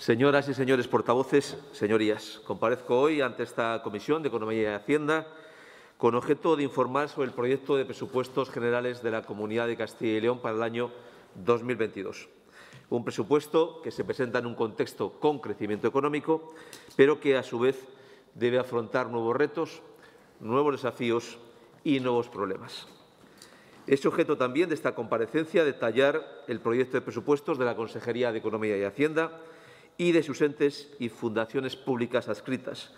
Señoras y señores portavoces, señorías, comparezco hoy ante esta Comisión de Economía y Hacienda con objeto de informar sobre el proyecto de presupuestos generales de la Comunidad de Castilla y León para el año 2022. Un presupuesto que se presenta en un contexto con crecimiento económico, pero que a su vez debe afrontar nuevos retos, nuevos desafíos y nuevos problemas. Es objeto también de esta comparecencia detallar el proyecto de presupuestos de la Consejería de Economía y Hacienda y de sus entes y fundaciones públicas adscritas,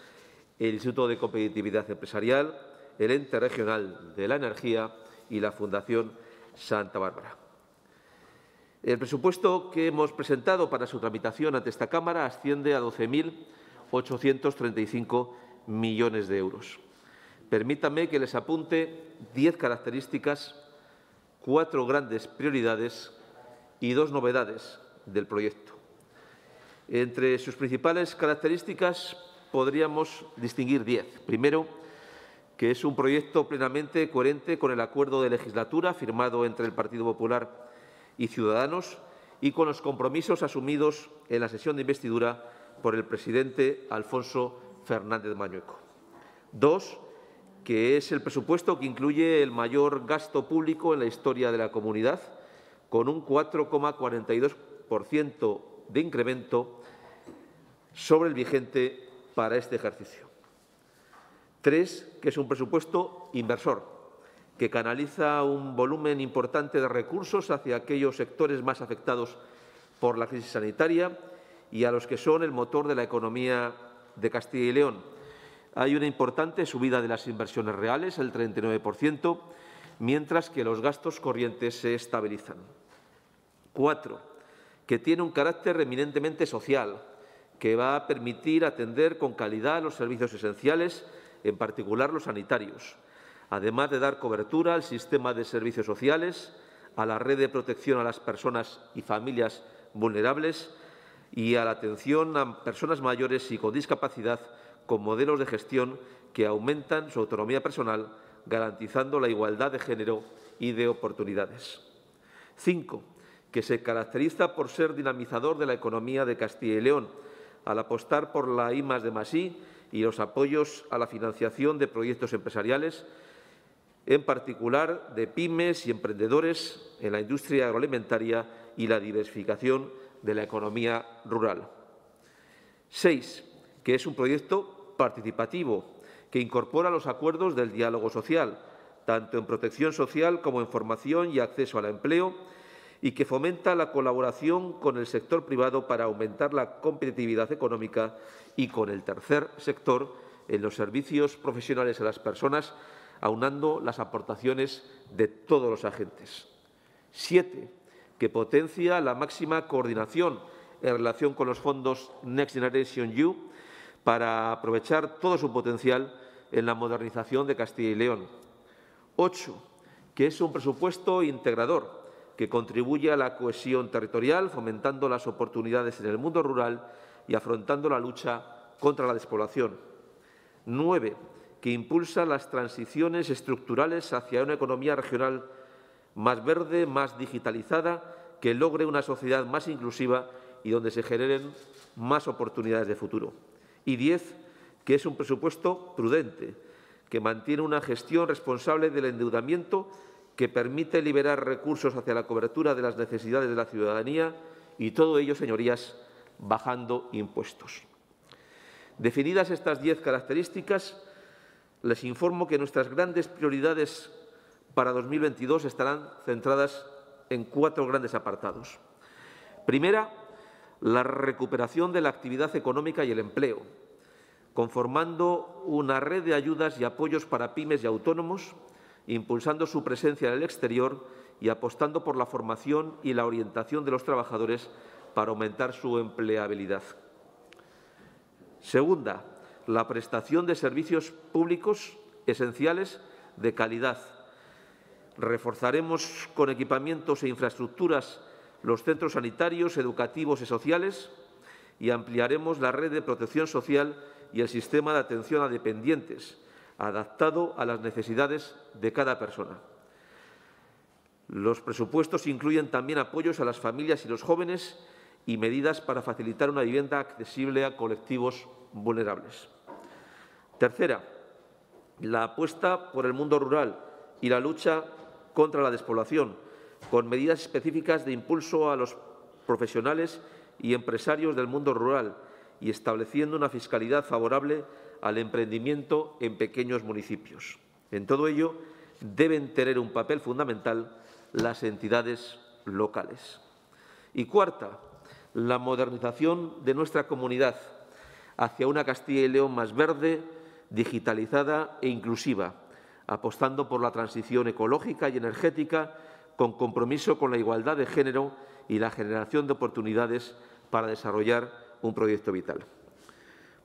el Instituto de Competitividad Empresarial, el Ente Regional de la Energía y la Fundación Santa Bárbara. El presupuesto que hemos presentado para su tramitación ante esta Cámara asciende a 12.835 millones de euros. Permítanme que les apunte 10 características, 4 grandes prioridades y 2 novedades del proyecto. Entre sus principales características podríamos distinguir 10. Primero, que es un proyecto plenamente coherente con el acuerdo de legislatura firmado entre el Partido Popular y Ciudadanos y con los compromisos asumidos en la sesión de investidura por el presidente Alfonso Fernández Mañueco. 2, que es el presupuesto que incluye el mayor gasto público en la historia de la comunidad, con un 4,42% de incremento sobre el vigente para este ejercicio. 3, que es un presupuesto inversor, que canaliza un volumen importante de recursos hacia aquellos sectores más afectados por la crisis sanitaria y a los que son el motor de la economía de Castilla y León. Hay una importante subida de las inversiones reales, el 39%, mientras que los gastos corrientes se estabilizan. 4, que tiene un carácter eminentemente social, que va a permitir atender con calidad los servicios esenciales, en particular los sanitarios, además de dar cobertura al sistema de servicios sociales, a la red de protección a las personas y familias vulnerables y a la atención a personas mayores y con discapacidad con modelos de gestión que aumentan su autonomía personal, garantizando la igualdad de género y de oportunidades. 5, que se caracteriza por ser dinamizador de la economía de Castilla y León, al apostar por la I+D+I y los apoyos a la financiación de proyectos empresariales, en particular de pymes y emprendedores en la industria agroalimentaria y la diversificación de la economía rural. 6, que es un proyecto participativo que incorpora los acuerdos del diálogo social, tanto en protección social como en formación y acceso al empleo, y que fomenta la colaboración con el sector privado para aumentar la competitividad económica y con el tercer sector en los servicios profesionales a las personas, aunando las aportaciones de todos los agentes. 7, que potencia la máxima coordinación en relación con los fondos Next Generation EU para aprovechar todo su potencial en la modernización de Castilla y León. 8, que es un presupuesto integrador, que contribuye a la cohesión territorial, fomentando las oportunidades en el mundo rural y afrontando la lucha contra la despoblación. 9, que impulsa las transiciones estructurales hacia una economía regional más verde, más digitalizada, que logre una sociedad más inclusiva y donde se generen más oportunidades de futuro. Y 10, que es un presupuesto prudente, que mantiene una gestión responsable del endeudamiento, que permite liberar recursos hacia la cobertura de las necesidades de la ciudadanía y todo ello, señorías, bajando impuestos. Definidas estas 10 características, les informo que nuestras grandes prioridades para 2022 estarán centradas en 4 grandes apartados. Primera, la recuperación de la actividad económica y el empleo, conformando una red de ayudas y apoyos para pymes y autónomos, impulsando su presencia en el exterior y apostando por la formación y la orientación de los trabajadores para aumentar su empleabilidad. Segunda, la prestación de servicios públicos esenciales de calidad. Reforzaremos con equipamientos e infraestructuras los centros sanitarios, educativos y sociales y ampliaremos la red de protección social y el sistema de atención a dependientes, adaptado a las necesidades de cada persona. Los presupuestos incluyen también apoyos a las familias y los jóvenes y medidas para facilitar una vivienda accesible a colectivos vulnerables. Tercera, la apuesta por el mundo rural y la lucha contra la despoblación, con medidas específicas de impulso a los profesionales y empresarios del mundo rural y estableciendo una fiscalidad favorable al emprendimiento en pequeños municipios. En todo ello, deben tener un papel fundamental las entidades locales. Y cuarta, la modernización de nuestra comunidad hacia una Castilla y León más verde, digitalizada e inclusiva, apostando por la transición ecológica y energética con compromiso con la igualdad de género y la generación de oportunidades para desarrollar un proyecto vital.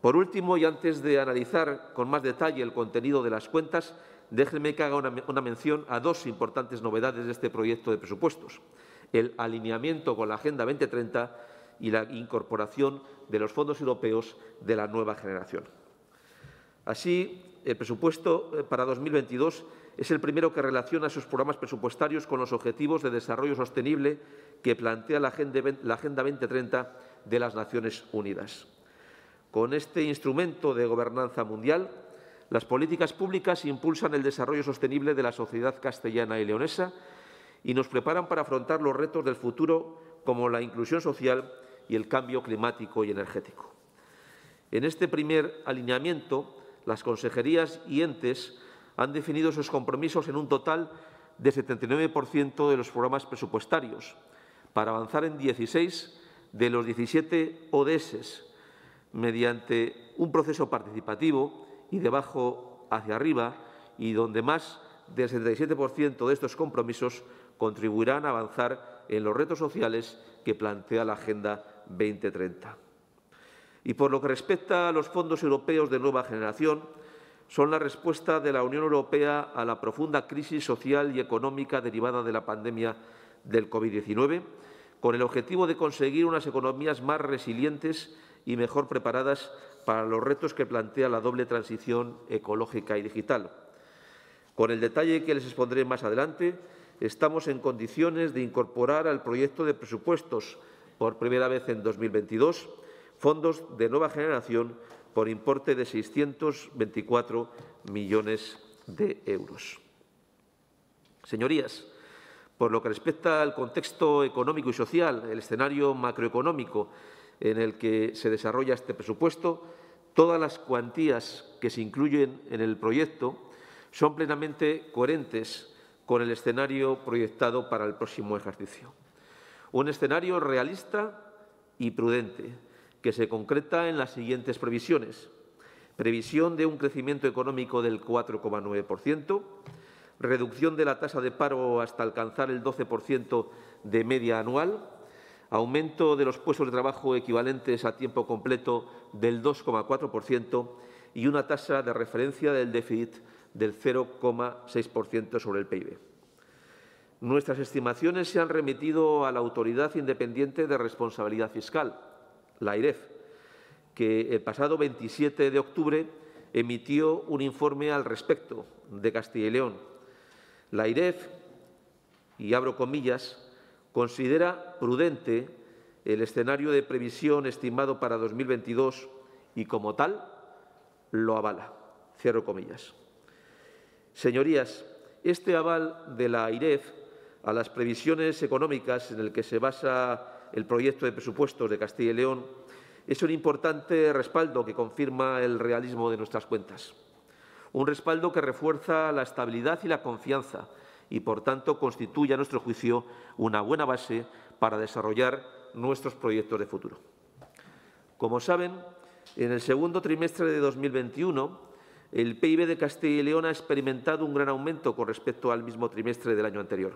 Por último, y antes de analizar con más detalle el contenido de las cuentas, déjenme que haga una mención a dos importantes novedades de este proyecto de presupuestos: el alineamiento con la Agenda 2030 y la incorporación de los fondos europeos de la nueva generación. Así, el presupuesto para 2022 es el primero que relaciona sus programas presupuestarios con los objetivos de desarrollo sostenible que plantea la Agenda 2030 de las Naciones Unidas. Con este instrumento de gobernanza mundial, las políticas públicas impulsan el desarrollo sostenible de la sociedad castellana y leonesa y nos preparan para afrontar los retos del futuro, como la inclusión social y el cambio climático y energético. En este primer alineamiento, las consejerías y entes han definido sus compromisos en un total de 79% de los programas presupuestarios, para avanzar en 16 de los 17 ODS, mediante un proceso participativo y de abajo hacia arriba, y donde más del 77% de estos compromisos contribuirán a avanzar en los retos sociales que plantea la Agenda 2030. Y por lo que respecta a los fondos europeos de nueva generación, son la respuesta de la Unión Europea a la profunda crisis social y económica derivada de la pandemia del COVID-19, con el objetivo de conseguir unas economías más resilientes y mejor preparadas para los retos que plantea la doble transición ecológica y digital. Con el detalle que les expondré más adelante, estamos en condiciones de incorporar al proyecto de presupuestos, por primera vez en 2022, fondos de nueva generación por importe de 624 millones de euros. Señorías, por lo que respecta al contexto económico y social, el escenario macroeconómico en el que se desarrolla este presupuesto, todas las cuantías que se incluyen en el proyecto son plenamente coherentes con el escenario proyectado para el próximo ejercicio. Un escenario realista y prudente, que se concreta en las siguientes previsiones: previsión de un crecimiento económico del 4,9%, reducción de la tasa de paro hasta alcanzar el 12% de media anual, aumento de los puestos de trabajo equivalentes a tiempo completo del 2,4% y una tasa de referencia del déficit del 0,6% sobre el PIB. Nuestras estimaciones se han remitido a la Autoridad Independiente de Responsabilidad Fiscal, la AIREF, que el pasado 27 de octubre emitió un informe al respecto de Castilla y León. La AIREF, y abro comillas, considera prudente el escenario de previsión estimado para 2022 y, como tal, lo avala. Cierro comillas. Señorías, este aval de la AIREF a las previsiones económicas en el que se basa el proyecto de presupuestos de Castilla y León es un importante respaldo que confirma el realismo de nuestras cuentas. Un respaldo que refuerza la estabilidad y la confianza y, por tanto, constituye, a nuestro juicio, una buena base para desarrollar nuestros proyectos de futuro. Como saben, en el segundo trimestre de 2021, el PIB de Castilla y León ha experimentado un gran aumento con respecto al mismo trimestre del año anterior.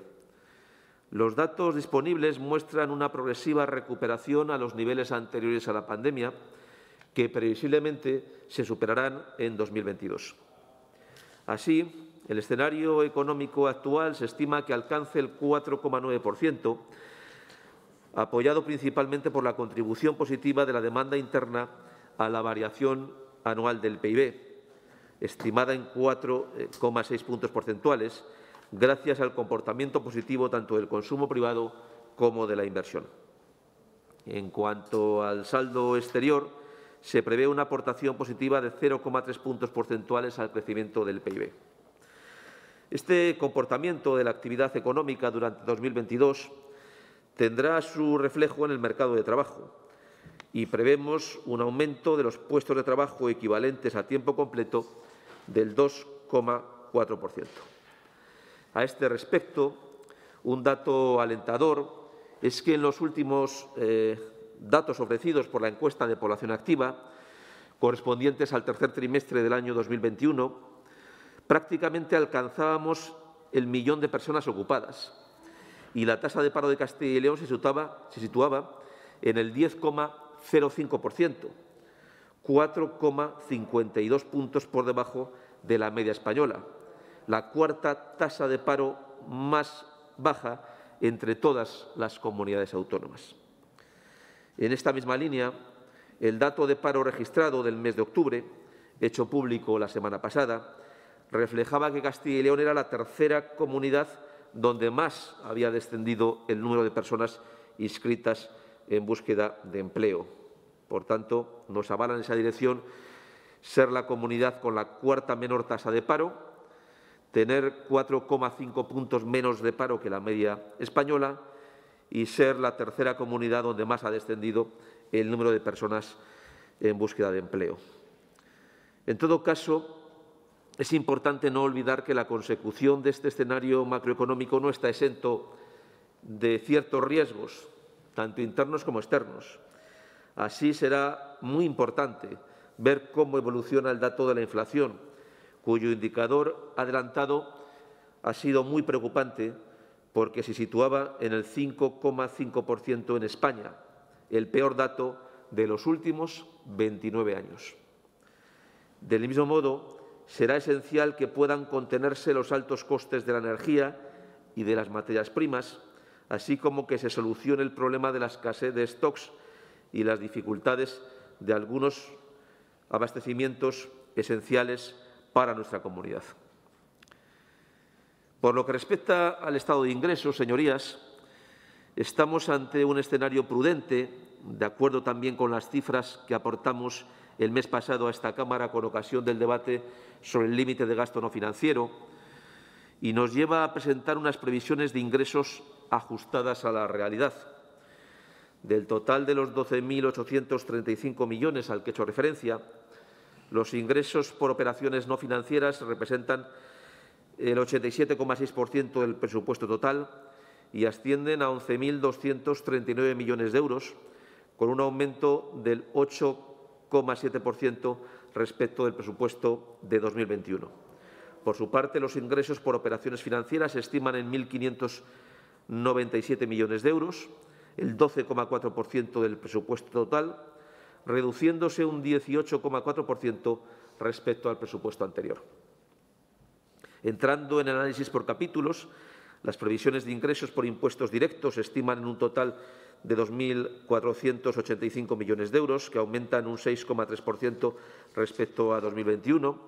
Los datos disponibles muestran una progresiva recuperación a los niveles anteriores a la pandemia, que previsiblemente se superarán en 2022. Así, el escenario económico actual se estima que alcance el 4,9%, apoyado principalmente por la contribución positiva de la demanda interna a la variación anual del PIB, estimada en 4,6 puntos porcentuales, gracias al comportamiento positivo tanto del consumo privado como de la inversión. En cuanto al saldo exterior, se prevé una aportación positiva de 0,3 puntos porcentuales al crecimiento del PIB. Este comportamiento de la actividad económica durante 2022 tendrá su reflejo en el mercado de trabajo y prevemos un aumento de los puestos de trabajo equivalentes a tiempo completo del 2,4%. A este respecto, un dato alentador es que en los últimos datos ofrecidos por la encuesta de población activa, correspondientes al tercer trimestre del año 2021, prácticamente alcanzábamos el millón de personas ocupadas y la tasa de paro de Castilla y León se situaba en el 10,05%, 4,52 puntos por debajo de la media española, la cuarta tasa de paro más baja entre todas las comunidades autónomas. En esta misma línea, el dato de paro registrado del mes de octubre, hecho público la semana pasada, reflejaba que Castilla y León era la tercera comunidad donde más había descendido el número de personas inscritas en búsqueda de empleo. Por tanto, nos avala en esa dirección ser la comunidad con la cuarta menor tasa de paro, tener 4,5 puntos menos de paro que la media española y ser la tercera comunidad donde más ha descendido el número de personas en búsqueda de empleo. En todo caso, es importante no olvidar que la consecución de este escenario macroeconómico no está exento de ciertos riesgos, tanto internos como externos. Así será muy importante ver cómo evoluciona el dato de la inflación, cuyo indicador adelantado ha sido muy preocupante porque se situaba en el 5,5% en España, el peor dato de los últimos 29 años. Del mismo modo, será esencial que puedan contenerse los altos costes de la energía y de las materias primas, así como que se solucione el problema de la escasez de stocks y las dificultades de algunos abastecimientos esenciales para nuestra comunidad. Por lo que respecta al estado de ingresos, señorías, estamos ante un escenario prudente, de acuerdo también con las cifras que aportamos el mes pasado a esta Cámara con ocasión del debate sobre el límite de gasto no financiero, y nos lleva a presentar unas previsiones de ingresos ajustadas a la realidad. Del total de los 12.835 millones al que he hecho referencia, los ingresos por operaciones no financieras representan el 87,6% del presupuesto total y ascienden a 11.239 millones de euros, con un aumento del 8,7% respecto del presupuesto de 2021. Por su parte, los ingresos por operaciones financieras se estiman en 1.597 millones de euros, el 12,4% del presupuesto total, reduciéndose un 18,4% respecto al presupuesto anterior. Entrando en el análisis por capítulos, las previsiones de ingresos por impuestos directos se estiman en un total de 2.485 millones de euros, que aumentan un 6,3% respecto a 2021.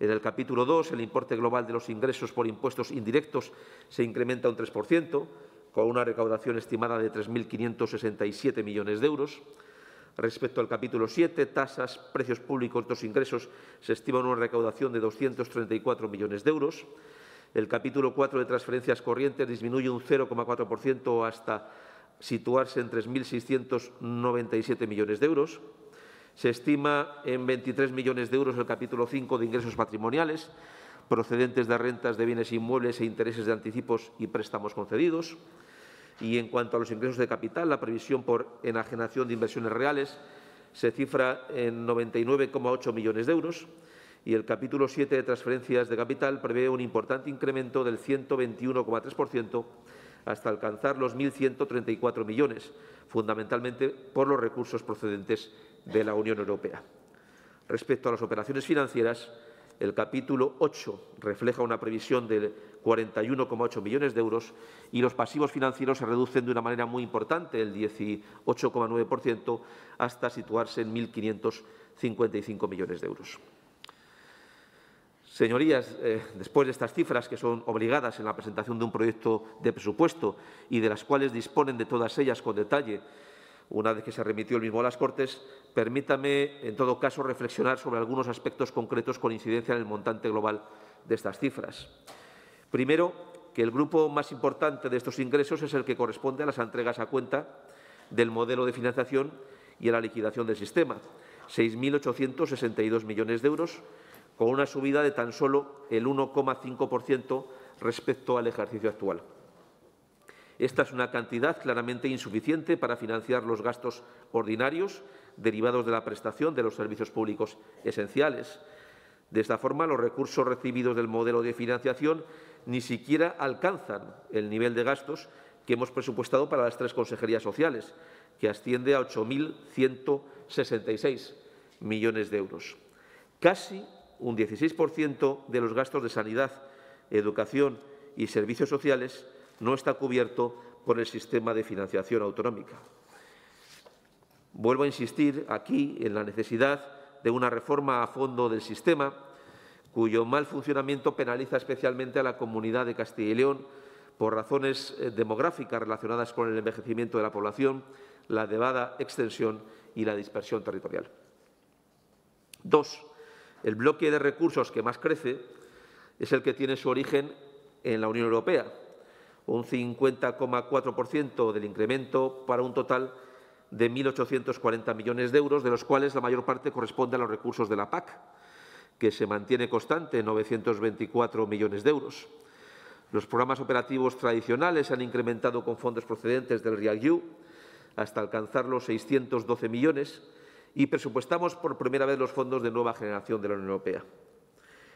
En el capítulo 2, el importe global de los ingresos por impuestos indirectos se incrementa un 3%, con una recaudación estimada de 3.567 millones de euros. Respecto al capítulo 7, tasas, precios públicos, otros ingresos, se estima una recaudación de 234 millones de euros. El capítulo 4 de transferencias corrientes disminuye un 0,4% hasta situarse en 3.697 millones de euros. Se estima en 23 millones de euros el capítulo 5 de ingresos patrimoniales, procedentes de rentas de bienes inmuebles e intereses de anticipos y préstamos concedidos. Y en cuanto a los ingresos de capital, la previsión por enajenación de inversiones reales se cifra en 99,8 millones de euros. Y el capítulo 7 de transferencias de capital prevé un importante incremento del 121,3% hasta alcanzar los 1.134 millones, fundamentalmente por los recursos procedentes de la Unión Europea. Respecto a las operaciones financieras, el capítulo 8 refleja una previsión de 41,8 millones de euros y los pasivos financieros se reducen de una manera muy importante, el 18,9%, hasta situarse en 1.555 millones de euros. Señorías, después de estas cifras, que son obligadas en la presentación de un proyecto de presupuesto y de las cuales disponen de todas ellas con detalle una vez que se remitió el mismo a las Cortes, permítame, en todo caso, reflexionar sobre algunos aspectos concretos con incidencia en el montante global de estas cifras. Primero, que el grupo más importante de estos ingresos es el que corresponde a las entregas a cuenta del modelo de financiación y a la liquidación del sistema, 6.862 millones de euros, con una subida de tan solo el 1,5% respecto al ejercicio actual. Esta es una cantidad claramente insuficiente para financiar los gastos ordinarios derivados de la prestación de los servicios públicos esenciales. De esta forma, los recursos recibidos del modelo de financiación ni siquiera alcanzan el nivel de gastos que hemos presupuestado para las tres consejerías sociales, que asciende a 8.166 millones de euros. Casi un 16% de los gastos de sanidad, educación y servicios sociales no está cubierto por el sistema de financiación autonómica. Vuelvo a insistir aquí en la necesidad de una reforma a fondo del sistema, cuyo mal funcionamiento penaliza especialmente a la Comunidad de Castilla y León por razones demográficas relacionadas con el envejecimiento de la población, la elevada extensión y la dispersión territorial. Dos, el bloque de recursos que más crece es el que tiene su origen en la Unión Europea, un 50,4% del incremento para un total de 1.840 millones de euros, de los cuales la mayor parte corresponde a los recursos de la PAC, que se mantiene constante en 924 millones de euros. Los programas operativos tradicionales se han incrementado con fondos procedentes del REACT-EU hasta alcanzar los 612 millones y presupuestamos por primera vez los fondos de nueva generación de la Unión Europea.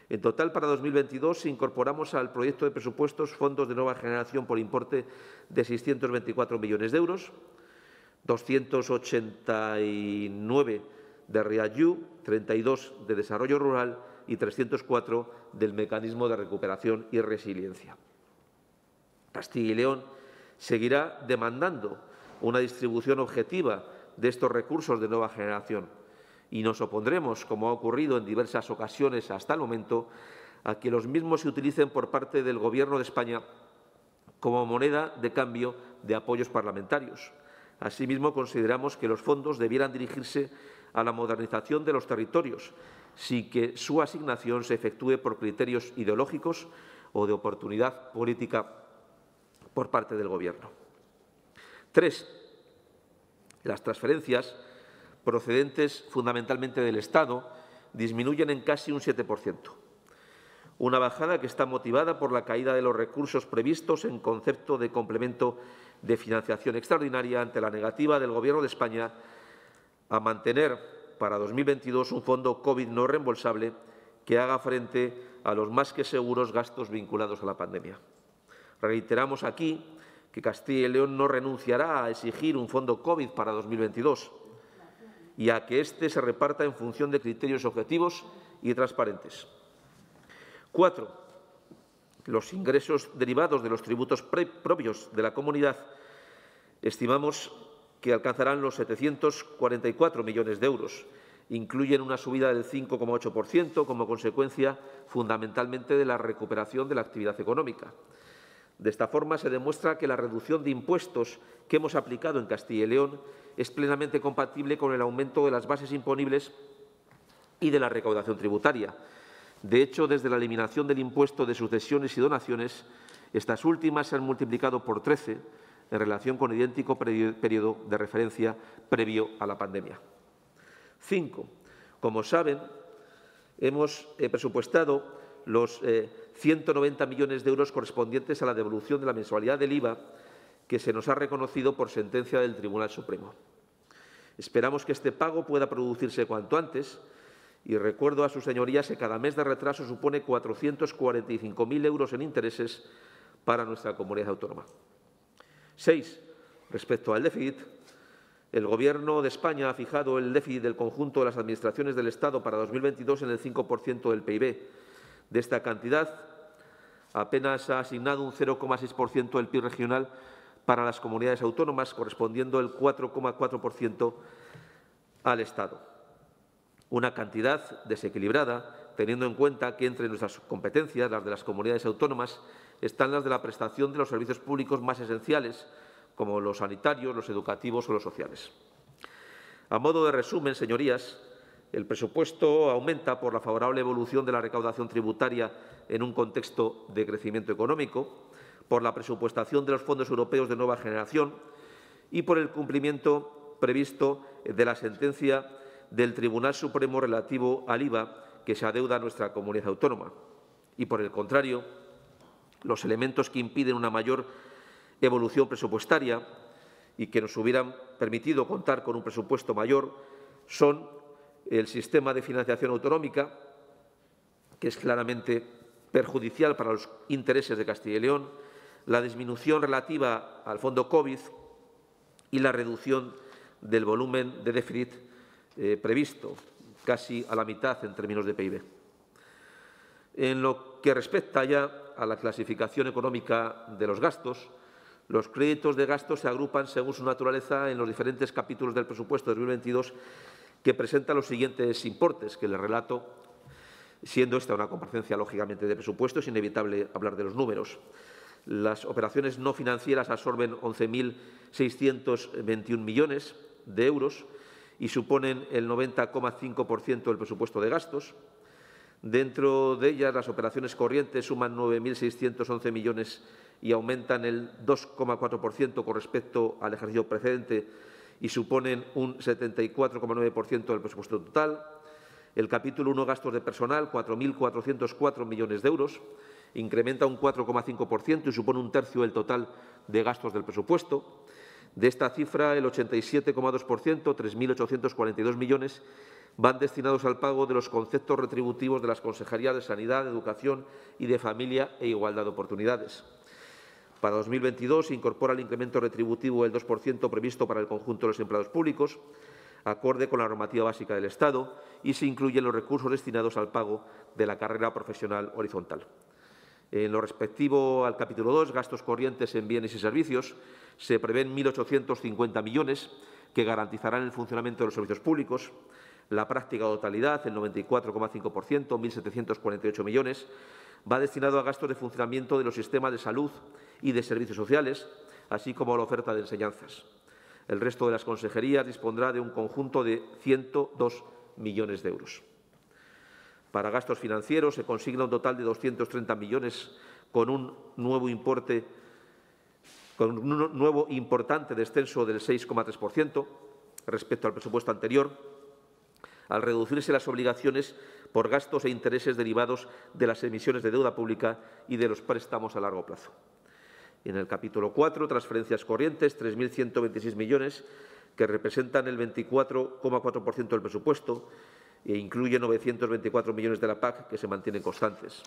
En total, para 2022, incorporamos al proyecto de presupuestos fondos de nueva generación por importe de 624 millones de euros, 289 de REACT-EU, 32 de Desarrollo Rural y 304 del Mecanismo de Recuperación y Resiliencia. Castilla y León seguirá demandando una distribución objetiva de estos recursos de nueva generación, y nos opondremos, como ha ocurrido en diversas ocasiones hasta el momento, a que los mismos se utilicen por parte del Gobierno de España como moneda de cambio de apoyos parlamentarios. Asimismo, consideramos que los fondos debieran dirigirse a la modernización de los territorios, sin que su asignación se efectúe por criterios ideológicos o de oportunidad política por parte del Gobierno. Tres, las transferencias procedentes fundamentalmente del Estado disminuyen en casi un 7%. Una bajada que está motivada por la caída de los recursos previstos en concepto de complemento de financiación extraordinaria ante la negativa del Gobierno de España a mantener para 2022 un fondo COVID no reembolsable que haga frente a los más que seguros gastos vinculados a la pandemia. Reiteramos aquí que Castilla y León no renunciará a exigir un fondo COVID para 2022. Y a que éste se reparta en función de criterios objetivos y transparentes. Cuatro, los ingresos derivados de los tributos propios de la comunidad estimamos que alcanzarán los 744 millones de euros. Incluyen una subida del 5,8% como consecuencia fundamentalmente de la recuperación de la actividad económica. De esta forma, se demuestra que la reducción de impuestos que hemos aplicado en Castilla y León es plenamente compatible con el aumento de las bases imponibles y de la recaudación tributaria. De hecho, desde la eliminación del impuesto de sucesiones y donaciones, estas últimas se han multiplicado por 13 en relación con idéntico periodo de referencia previo a la pandemia. Cinco, como saben, hemos presupuestado los 190 millones de euros correspondientes a la devolución de la mensualidad del IVA que se nos ha reconocido por sentencia del Tribunal Supremo. Esperamos que este pago pueda producirse cuanto antes y recuerdo a sus señorías que cada mes de retraso supone 445.000 euros en intereses para nuestra comunidad autónoma. Seis, respecto al déficit, el Gobierno de España ha fijado el déficit del conjunto de las administraciones del Estado para 2022 en el 5% del PIB. De esta cantidad, apenas ha asignado un 0,6% del PIB regional para las comunidades autónomas, correspondiendo el 4,4% al Estado. Una cantidad desequilibrada, teniendo en cuenta que entre nuestras competencias, las de las comunidades autónomas, están las de la prestación de los servicios públicos más esenciales, como los sanitarios, los educativos o los sociales. A modo de resumen, señorías, el presupuesto aumenta por la favorable evolución de la recaudación tributaria en un contexto de crecimiento económico, por la presupuestación de los fondos europeos de nueva generación y por el cumplimiento previsto de la sentencia del Tribunal Supremo relativo al IVA que se adeuda a nuestra comunidad autónoma. Y, por el contrario, los elementos que impiden una mayor evolución presupuestaria y que nos hubieran permitido contar con un presupuesto mayor son el sistema de financiación autonómica, que es claramente perjudicial para los intereses de Castilla y León, la disminución relativa al fondo COVID y la reducción del volumen de déficit previsto, casi a la mitad en términos de PIB. En lo que respecta ya a la clasificación económica de los gastos, los créditos de gasto se agrupan según su naturaleza en los diferentes capítulos del presupuesto de 2022 que presenta los siguientes importes, que les relato, siendo esta una comparecencia lógicamente de presupuesto, es inevitable hablar de los números. Las operaciones no financieras absorben 11.621 millones de euros y suponen el 90,5% del presupuesto de gastos. Dentro de ellas, las operaciones corrientes suman 9.611 millones y aumentan el 2,4% con respecto al ejercicio precedente y suponen un 74,9% del presupuesto total. El capítulo 1, gastos de personal, 4.404 millones de euros, incrementa un 4,5% y supone un tercio del total de gastos del presupuesto. De esta cifra, el 87,2%, 3.842 millones, van destinados al pago de los conceptos retributivos de las Consejerías de Sanidad, Educación y de Familia e Igualdad de Oportunidades. Para 2022 se incorpora el incremento retributivo del 2% previsto para el conjunto de los empleados públicos, acorde con la normativa básica del Estado, y se incluyen los recursos destinados al pago de la carrera profesional horizontal. En lo respectivo al capítulo 2, gastos corrientes en bienes y servicios, se prevén 1.850 millones que garantizarán el funcionamiento de los servicios públicos. La práctica totalidad, el 94,5%, 1.748 millones, va destinado a gastos de funcionamiento de los sistemas de salud y de servicios sociales, así como a la oferta de enseñanzas. El resto de las consejerías dispondrá de un conjunto de 102 millones de euros. Para gastos financieros se consigna un total de 230 millones con un nuevo importante descenso del 6,3% respecto al presupuesto anterior, al reducirse las obligaciones por gastos e intereses derivados de las emisiones de deuda pública y de los préstamos a largo plazo. En el capítulo 4, transferencias corrientes, 3.126 millones, que representan el 24,4% del presupuesto e incluye 924 millones de la PAC, que se mantienen constantes.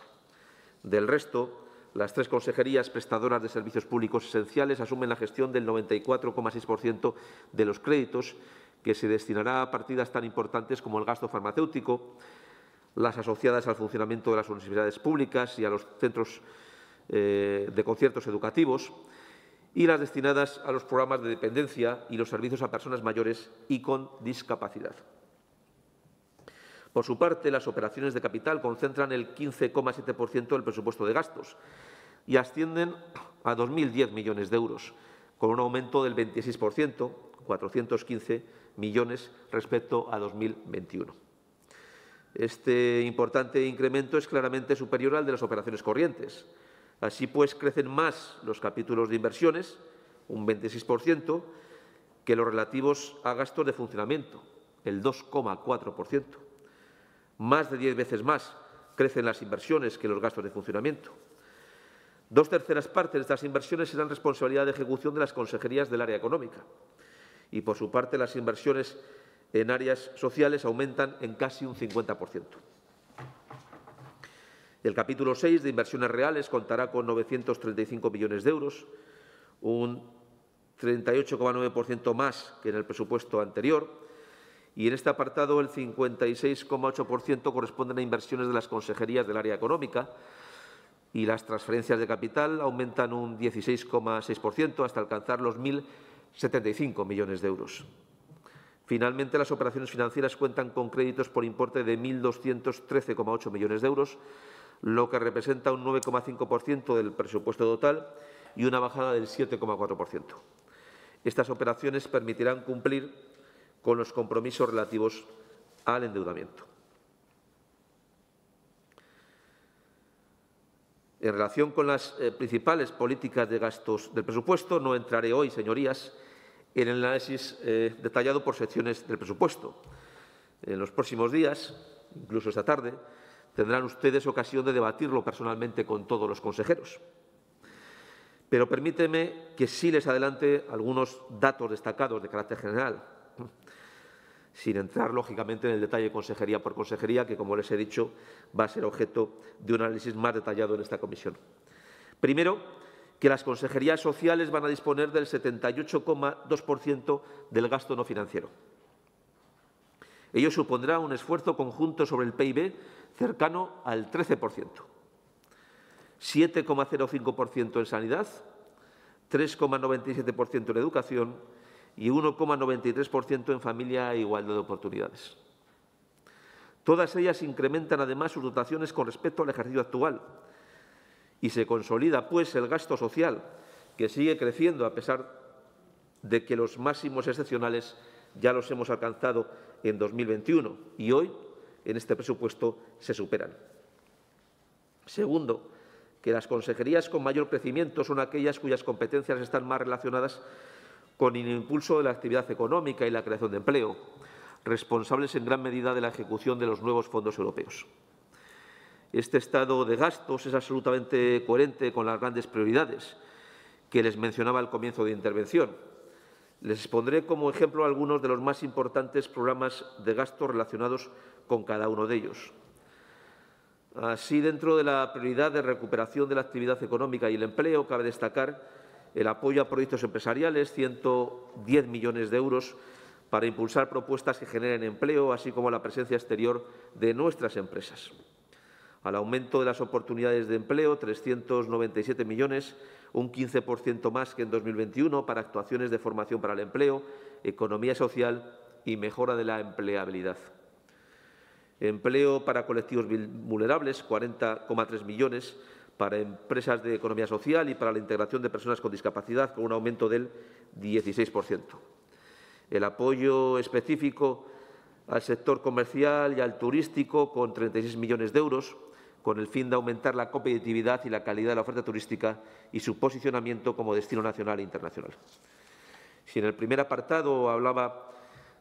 Del resto, las tres consejerías prestadoras de servicios públicos esenciales asumen la gestión del 94,6% de los créditos, que se destinará a partidas tan importantes como el gasto farmacéutico, las asociadas al funcionamiento de las universidades públicas y a los centros de conciertos educativos, y las destinadas a los programas de dependencia y los servicios a personas mayores y con discapacidad. Por su parte, las operaciones de capital concentran el 15,7% del presupuesto de gastos y ascienden a 2.010 millones de euros, con un aumento del 26%, 415 millones respecto a 2021. Este importante incremento es claramente superior al de las operaciones corrientes. Así pues, crecen más los capítulos de inversiones, un 26%, que los relativos a gastos de funcionamiento, el 2,4%. Más de 10 veces más crecen las inversiones que los gastos de funcionamiento. Dos terceras partes de estas inversiones serán responsabilidad de ejecución de las consejerías del área económica. Y, por su parte, las inversiones en áreas sociales aumentan en casi un 50%. El capítulo 6 de inversiones reales contará con 935 millones de euros, un 38,9% más que en el presupuesto anterior, y en este apartado el 56,8% corresponden a inversiones de las consejerías del área económica, y las transferencias de capital aumentan un 16,6% hasta alcanzar los 1.075 millones de euros. Finalmente, las operaciones financieras cuentan con créditos por importe de 1.213,8 millones de euros, lo que representa un 9,5% del presupuesto total y una bajada del 7,4%. Estas operaciones permitirán cumplir con los compromisos relativos al endeudamiento. En relación con las principales políticas de gastos del presupuesto, no entraré hoy, señorías, en el análisis detallado por secciones del presupuesto. En los próximos días, incluso esta tarde, tendrán ustedes ocasión de debatirlo personalmente con todos los consejeros. Pero permíteme que sí les adelante algunos datos destacados de carácter general, sin entrar, lógicamente, en el detalle consejería por consejería, que, como les he dicho, va a ser objeto de un análisis más detallado en esta comisión. Primero, que las consejerías sociales van a disponer del 78,2% del gasto no financiero. Ello supondrá un esfuerzo conjunto sobre el PIB cercano al 13%. 7,05% en sanidad, 3,97% en educación y 1,93% en familia e igualdad de oportunidades. Todas ellas incrementan además sus dotaciones con respecto al ejercicio actual y se consolida, pues, el gasto social, que sigue creciendo a pesar de que los máximos excepcionales ya los hemos alcanzado en 2021 y hoy, en este presupuesto, se superan. Segundo, que las consejerías con mayor crecimiento son aquellas cuyas competencias están más relacionadas con el impulso de la actividad económica y la creación de empleo, responsables en gran medida de la ejecución de los nuevos fondos europeos. Este estado de gastos es absolutamente coherente con las grandes prioridades que les mencionaba al comienzo de intervención. Les pondré como ejemplo algunos de los más importantes programas de gastos relacionados con cada uno de ellos. Así, dentro de la prioridad de recuperación de la actividad económica y el empleo, cabe destacar el apoyo a proyectos empresariales, 110 millones de euros, para impulsar propuestas que generen empleo, así como la presencia exterior de nuestras empresas. Al aumento de las oportunidades de empleo, 397 millones, un 15% más que en 2021, para actuaciones de formación para el empleo, economía social y mejora de la empleabilidad. Empleo para colectivos vulnerables, 40,3 millones, para empresas de economía social y para la integración de personas con discapacidad, con un aumento del 16%. El apoyo específico al sector comercial y al turístico, con 36 millones de euros, con el fin de aumentar la competitividad y la calidad de la oferta turística y su posicionamiento como destino nacional e internacional. Si en el primer apartado hablaba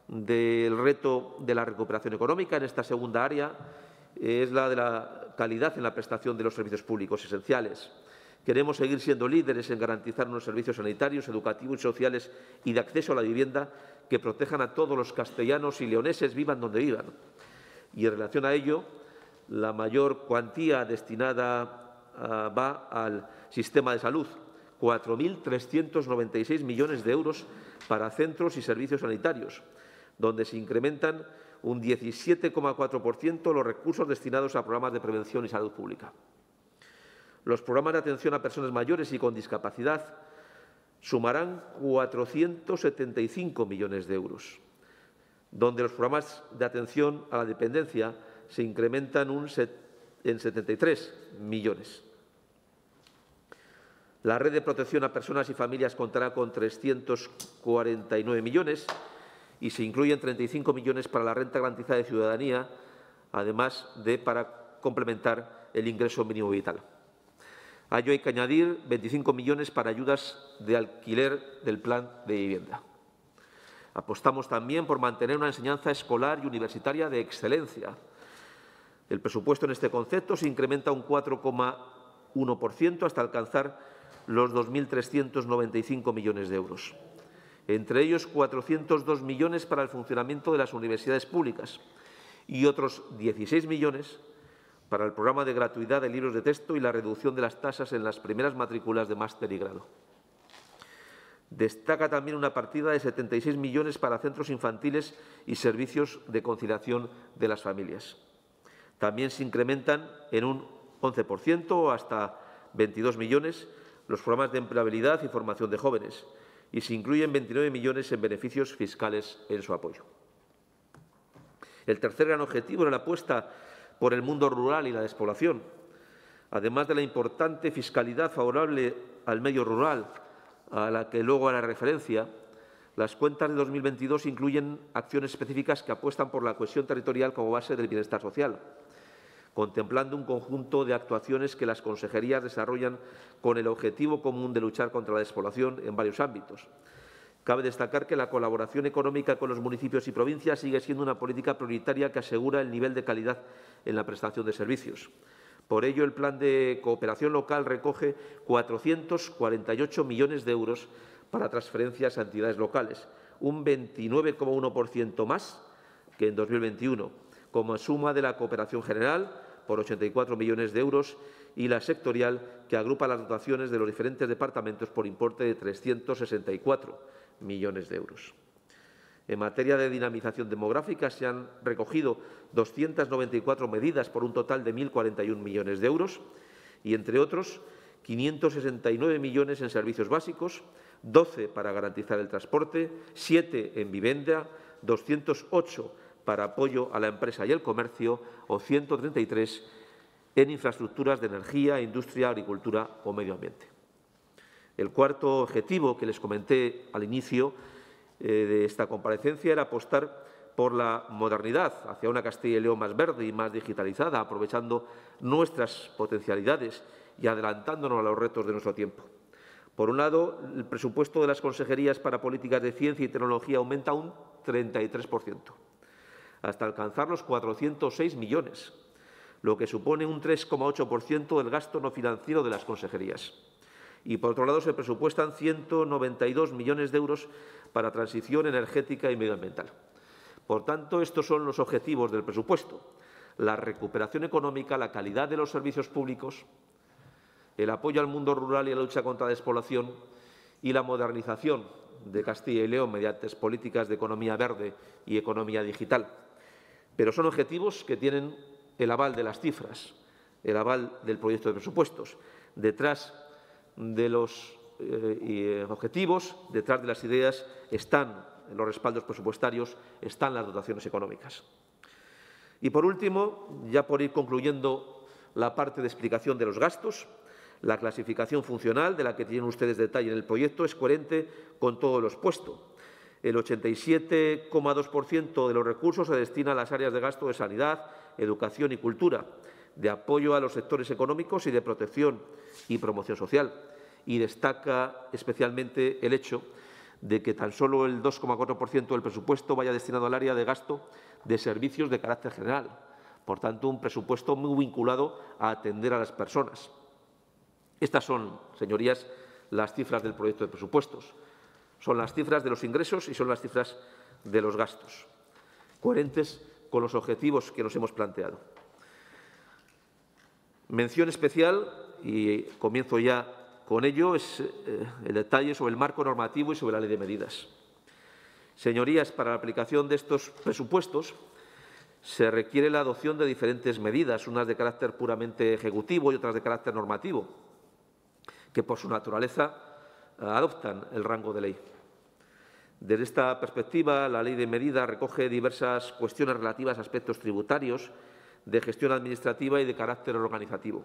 del reto de la recuperación económica, en esta segunda área es la de la calidad en la prestación de los servicios públicos esenciales. Queremos seguir siendo líderes en garantizar unos servicios sanitarios, educativos y sociales y de acceso a la vivienda que protejan a todos los castellanos y leoneses, vivan donde vivan. Y en relación a ello, la mayor cuantía destinada va al sistema de salud, 4.396 millones de euros para centros y servicios sanitarios, donde se incrementan un 17,4% los recursos destinados a programas de prevención y salud pública. Los programas de atención a personas mayores y con discapacidad sumarán 475 millones de euros, donde los programas de atención a la dependencia se incrementan en 73 millones. La red de protección a personas y familias contará con 349 millones y se incluyen 35 millones para la renta garantizada de ciudadanía, además de para complementar el ingreso mínimo vital. A ello hay que añadir 25 millones para ayudas de alquiler del plan de vivienda. Apostamos también por mantener una enseñanza escolar y universitaria de excelencia. El presupuesto en este concepto se incrementa un 4,1% hasta alcanzar los 2.395 millones de euros. Entre ellos, 402 millones para el funcionamiento de las universidades públicas y otros 16 millones para el programa de gratuidad de libros de texto y la reducción de las tasas en las primeras matrículas de máster y grado. Destaca también una partida de 76 millones para centros infantiles y servicios de conciliación de las familias. También se incrementan en un 11% hasta 22 millones los programas de empleabilidad y formación de jóvenes, y se incluyen 29 millones en beneficios fiscales en su apoyo. El tercer gran objetivo era la apuesta por el mundo rural y la despoblación. Además de la importante fiscalidad favorable al medio rural, a la que luego hará referencia, Las cuentas de 2022 incluyen acciones específicas que apuestan por la cohesión territorial como base del bienestar social, contemplando un conjunto de actuaciones que las consejerías desarrollan con el objetivo común de luchar contra la despoblación en varios ámbitos. Cabe destacar que la colaboración económica con los municipios y provincias sigue siendo una política prioritaria que asegura el nivel de calidad en la prestación de servicios. Por ello, el Plan de Cooperación Local recoge 448 millones de euros para transferencias a entidades locales, un 29,1% más que en 2021, como suma de la cooperación general, por 84 millones de euros, y la sectorial, que agrupa las dotaciones de los diferentes departamentos por importe de 364 millones de euros. En materia de dinamización demográfica se han recogido 294 medidas por un total de 1.041 millones de euros y, entre otros, 569 millones en servicios básicos, 12 para garantizar el transporte, 7 en vivienda, 208 para apoyo a la empresa y el comercio o 133 en infraestructuras de energía, industria, agricultura o medio ambiente. El cuarto objetivo que les comenté al inicio de esta comparecencia era apostar por la modernidad hacia una Castilla y León más verde y más digitalizada, aprovechando nuestras potencialidades y adelantándonos a los retos de nuestro tiempo. Por un lado, el presupuesto de las consejerías para políticas de ciencia y tecnología aumenta un 33%, hasta alcanzar los 406 millones, lo que supone un 3,8% del gasto no financiero de las consejerías. Y, por otro lado, se presupuestan 192 millones de euros para transición energética y medioambiental. Por tanto, estos son los objetivos del presupuesto: la recuperación económica, la calidad de los servicios públicos, el apoyo al mundo rural y a la lucha contra la despoblación y la modernización de Castilla y León mediante políticas de economía verde y economía digital. Pero son objetivos que tienen el aval de las cifras, el aval del proyecto de presupuestos. Detrás de los objetivos, detrás de las ideas, están los respaldos presupuestarios, están las dotaciones económicas. Y, por último, ya por ir concluyendo la parte de explicación de los gastos, la clasificación funcional, de la que tienen ustedes detalle en el proyecto, es coherente con todo lo expuesto. El 87,2% de los recursos se destina a las áreas de gasto de sanidad, educación y cultura, de apoyo a los sectores económicos y de protección y promoción social. Y destaca especialmente el hecho de que tan solo el 2,4% del presupuesto vaya destinado al área de gasto de servicios de carácter general. Por tanto, un presupuesto muy vinculado a atender a las personas. Estas son, señorías, las cifras del proyecto de presupuestos. Son las cifras de los ingresos y son las cifras de los gastos, coherentes con los objetivos que nos hemos planteado. Mención especial, y comienzo ya con ello, es el detalle sobre el marco normativo y sobre la ley de medidas. Señorías, para la aplicación de estos presupuestos se requiere la adopción de diferentes medidas, unas de carácter puramente ejecutivo y otras de carácter normativo, que por su naturaleza adoptan el rango de ley. Desde esta perspectiva, la ley de medidas recoge diversas cuestiones relativas a aspectos tributarios, de gestión administrativa y de carácter organizativo,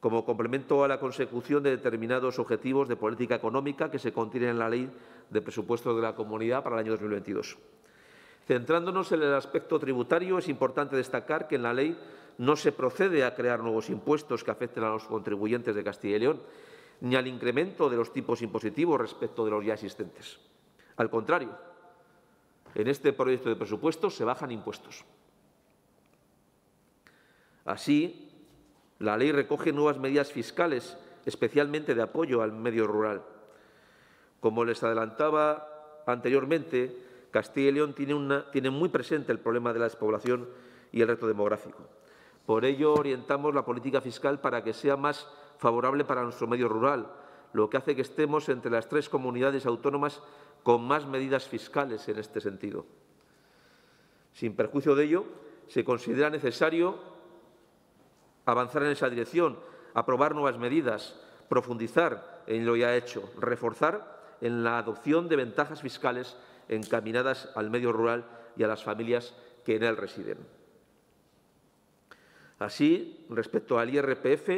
como complemento a la consecución de determinados objetivos de política económica que se contienen en la Ley de Presupuestos de la Comunidad para el año 2022. Centrándonos en el aspecto tributario, es importante destacar que en la ley no se procede a crear nuevos impuestos que afecten a los contribuyentes de Castilla y León, ni al incremento de los tipos impositivos respecto de los ya existentes. Al contrario, en este proyecto de presupuestos se bajan impuestos. Así, la ley recoge nuevas medidas fiscales, especialmente de apoyo al medio rural. Como les adelantaba anteriormente, Castilla y León tiene muy presente el problema de la despoblación y el reto demográfico. Por ello, orientamos la política fiscal para que sea más favorable para nuestro medio rural, lo que hace que estemos entre las tres comunidades autónomas con más medidas fiscales en este sentido. Sin perjuicio de ello, se considera necesario avanzar en esa dirección, aprobar nuevas medidas, profundizar en lo ya hecho, reforzar en la adopción de ventajas fiscales encaminadas al medio rural y a las familias que en él residen. Así, respecto al IRPF,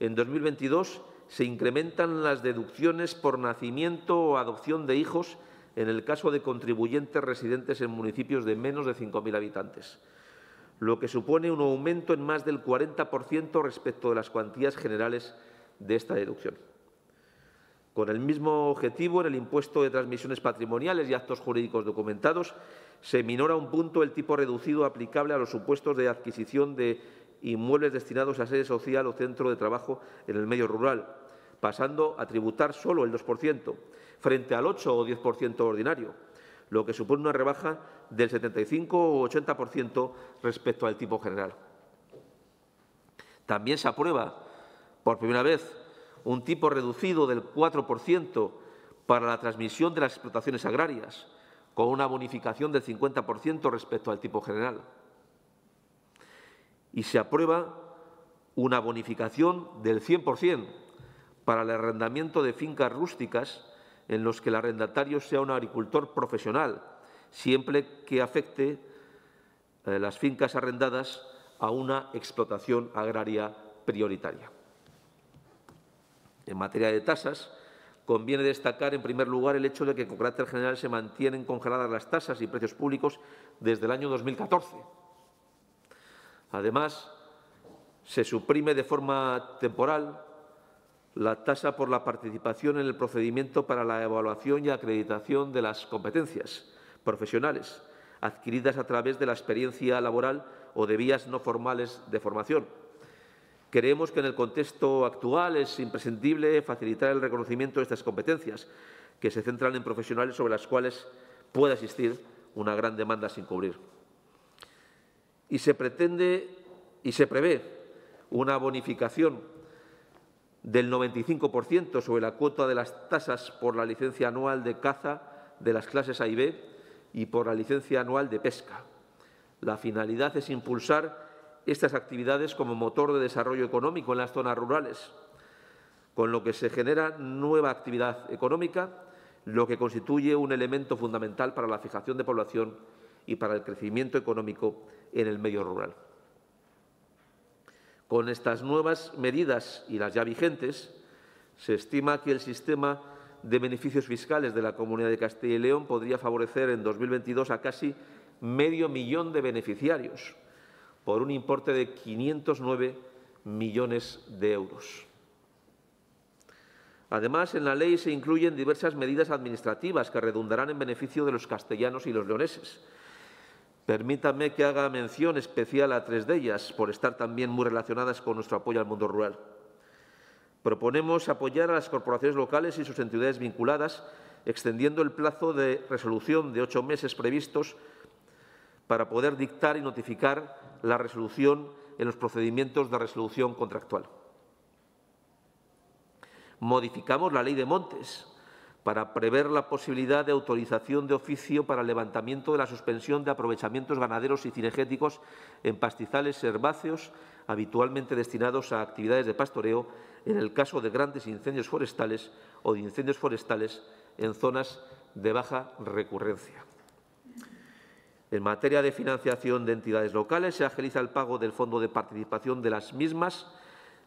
en 2022 se incrementan las deducciones por nacimiento o adopción de hijos en el caso de contribuyentes residentes en municipios de menos de 5.000 habitantes, lo que supone un aumento en más del 40% respecto de las cuantías generales de esta deducción. Con el mismo objetivo, en el impuesto de transmisiones patrimoniales y actos jurídicos documentados, se minora un punto el tipo reducido aplicable a los supuestos de adquisición de inmuebles destinados a sede social o centro de trabajo en el medio rural, pasando a tributar solo el 2%, frente al 8 o 10% ordinario, lo que supone una rebaja del 75 o 80% respecto al tipo general. También se aprueba, por primera vez, un tipo reducido del 4% para la transmisión de las explotaciones agrarias, con una bonificación del 50% respecto al tipo general. Y se aprueba una bonificación del 100% para el arrendamiento de fincas rústicas en los que el arrendatario sea un agricultor profesional, siempre que afecte las fincas arrendadas a una explotación agraria prioritaria. En materia de tasas, conviene destacar, en primer lugar, el hecho de que, con carácter general, se mantienen congeladas las tasas y precios públicos desde el año 2014. Además, se suprime de forma temporal la tasa por la participación en el procedimiento para la evaluación y acreditación de las competencias profesionales adquiridas a través de la experiencia laboral o de vías no formales de formación. Creemos que en el contexto actual es imprescindible facilitar el reconocimiento de estas competencias, que se centran en profesionales sobre las cuales pueda existir una gran demanda sin cubrir. Y se prevé una bonificación del 95% sobre la cuota de las tasas por la licencia anual de caza de las clases A y B y por la licencia anual de pesca. La finalidad es impulsar estas actividades como motor de desarrollo económico en las zonas rurales, con lo que se genera nueva actividad económica, lo que constituye un elemento fundamental para la fijación de población y para el crecimiento económico en el medio rural. Con estas nuevas medidas y las ya vigentes, se estima que el sistema de beneficios fiscales de la Comunidad de Castilla y León podría favorecer en 2022 a casi 500.000 de beneficiarios, por un importe de 509 millones de euros. Además, en la ley se incluyen diversas medidas administrativas que redundarán en beneficio de los castellanos y los leoneses. Permítanme que haga mención especial a tres de ellas, por estar también muy relacionadas con nuestro apoyo al mundo rural. Proponemos apoyar a las corporaciones locales y sus entidades vinculadas, extendiendo el plazo de resolución de 8 meses previstos para poder dictar y notificar la resolución en los procedimientos de resolución contractual. Modificamos la Ley de Montes para prever la posibilidad de autorización de oficio para el levantamiento de la suspensión de aprovechamientos ganaderos y cinegéticos en pastizales herbáceos habitualmente destinados a actividades de pastoreo en el caso de grandes incendios forestales o de incendios forestales en zonas de baja recurrencia. En materia de financiación de entidades locales, se agiliza el pago del fondo de participación de las mismas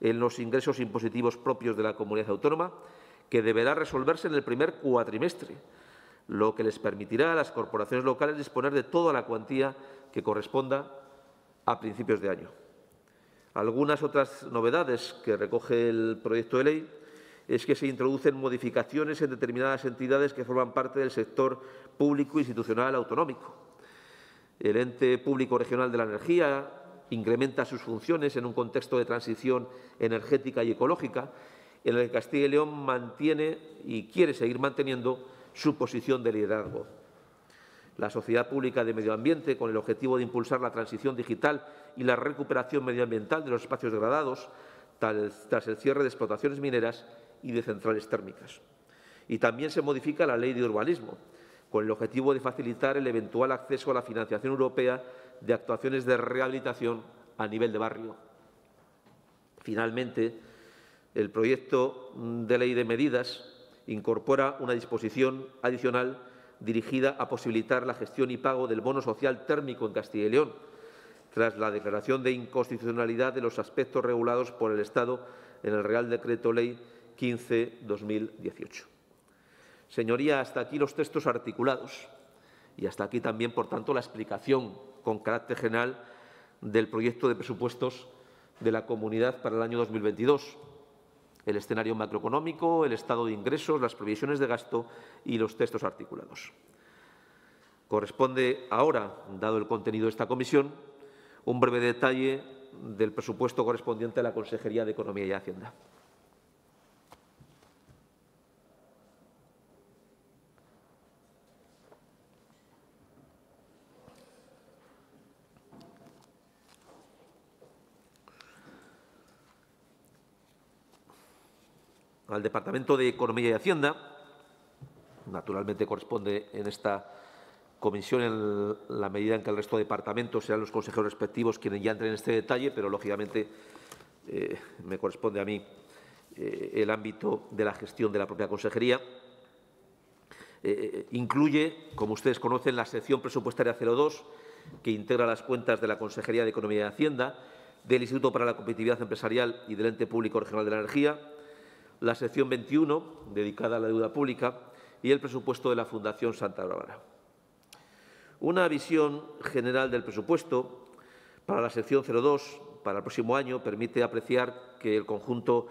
en los ingresos impositivos propios de la comunidad autónoma, que deberá resolverse en el primer cuatrimestre, lo que les permitirá a las corporaciones locales disponer de toda la cuantía que corresponda a principios de año. Algunas otras novedades que recoge el proyecto de ley es que se introducen modificaciones en determinadas entidades que forman parte del sector público institucional autonómico. El Ente Público Regional de la Energía incrementa sus funciones en un contexto de transición energética y ecológica, en el que Castilla y León mantiene y quiere seguir manteniendo su posición de liderazgo. La Sociedad Pública de Medio Ambiente, con el objetivo de impulsar la transición digital y la recuperación medioambiental de los espacios degradados tras el cierre de explotaciones mineras y de centrales térmicas. Y también se modifica la Ley de Urbanismo, con el objetivo de facilitar el eventual acceso a la financiación europea de actuaciones de rehabilitación a nivel de barrio. Finalmente, el proyecto de ley de medidas incorpora una disposición adicional dirigida a posibilitar la gestión y pago del bono social térmico en Castilla y León, tras la declaración de inconstitucionalidad de los aspectos regulados por el Estado en el Real Decreto Ley 15/2018. Señoría, hasta aquí los textos articulados y hasta aquí también, por tanto, la explicación con carácter general del proyecto de presupuestos de la Comunidad para el año 2022, el escenario macroeconómico, el estado de ingresos, las previsiones de gasto y los textos articulados. Corresponde ahora, dado el contenido de esta comisión, un breve detalle del presupuesto correspondiente a la Consejería de Economía y Hacienda. Al Departamento de Economía y Hacienda, naturalmente corresponde en esta comisión, en la medida en que el resto de departamentos serán los consejeros respectivos quienes ya entren en este detalle, pero lógicamente me corresponde a mí el ámbito de la gestión de la propia consejería. Incluye, como ustedes conocen, la sección presupuestaria 02, que integra las cuentas de la Consejería de Economía y Hacienda, del Instituto para la Competitividad Empresarial y del Ente Público Regional de la Energía, la sección 21, dedicada a la deuda pública, y el presupuesto de la Fundación Santa Bárbara. Una visión general del presupuesto para la sección 02 para el próximo año permite apreciar que el conjunto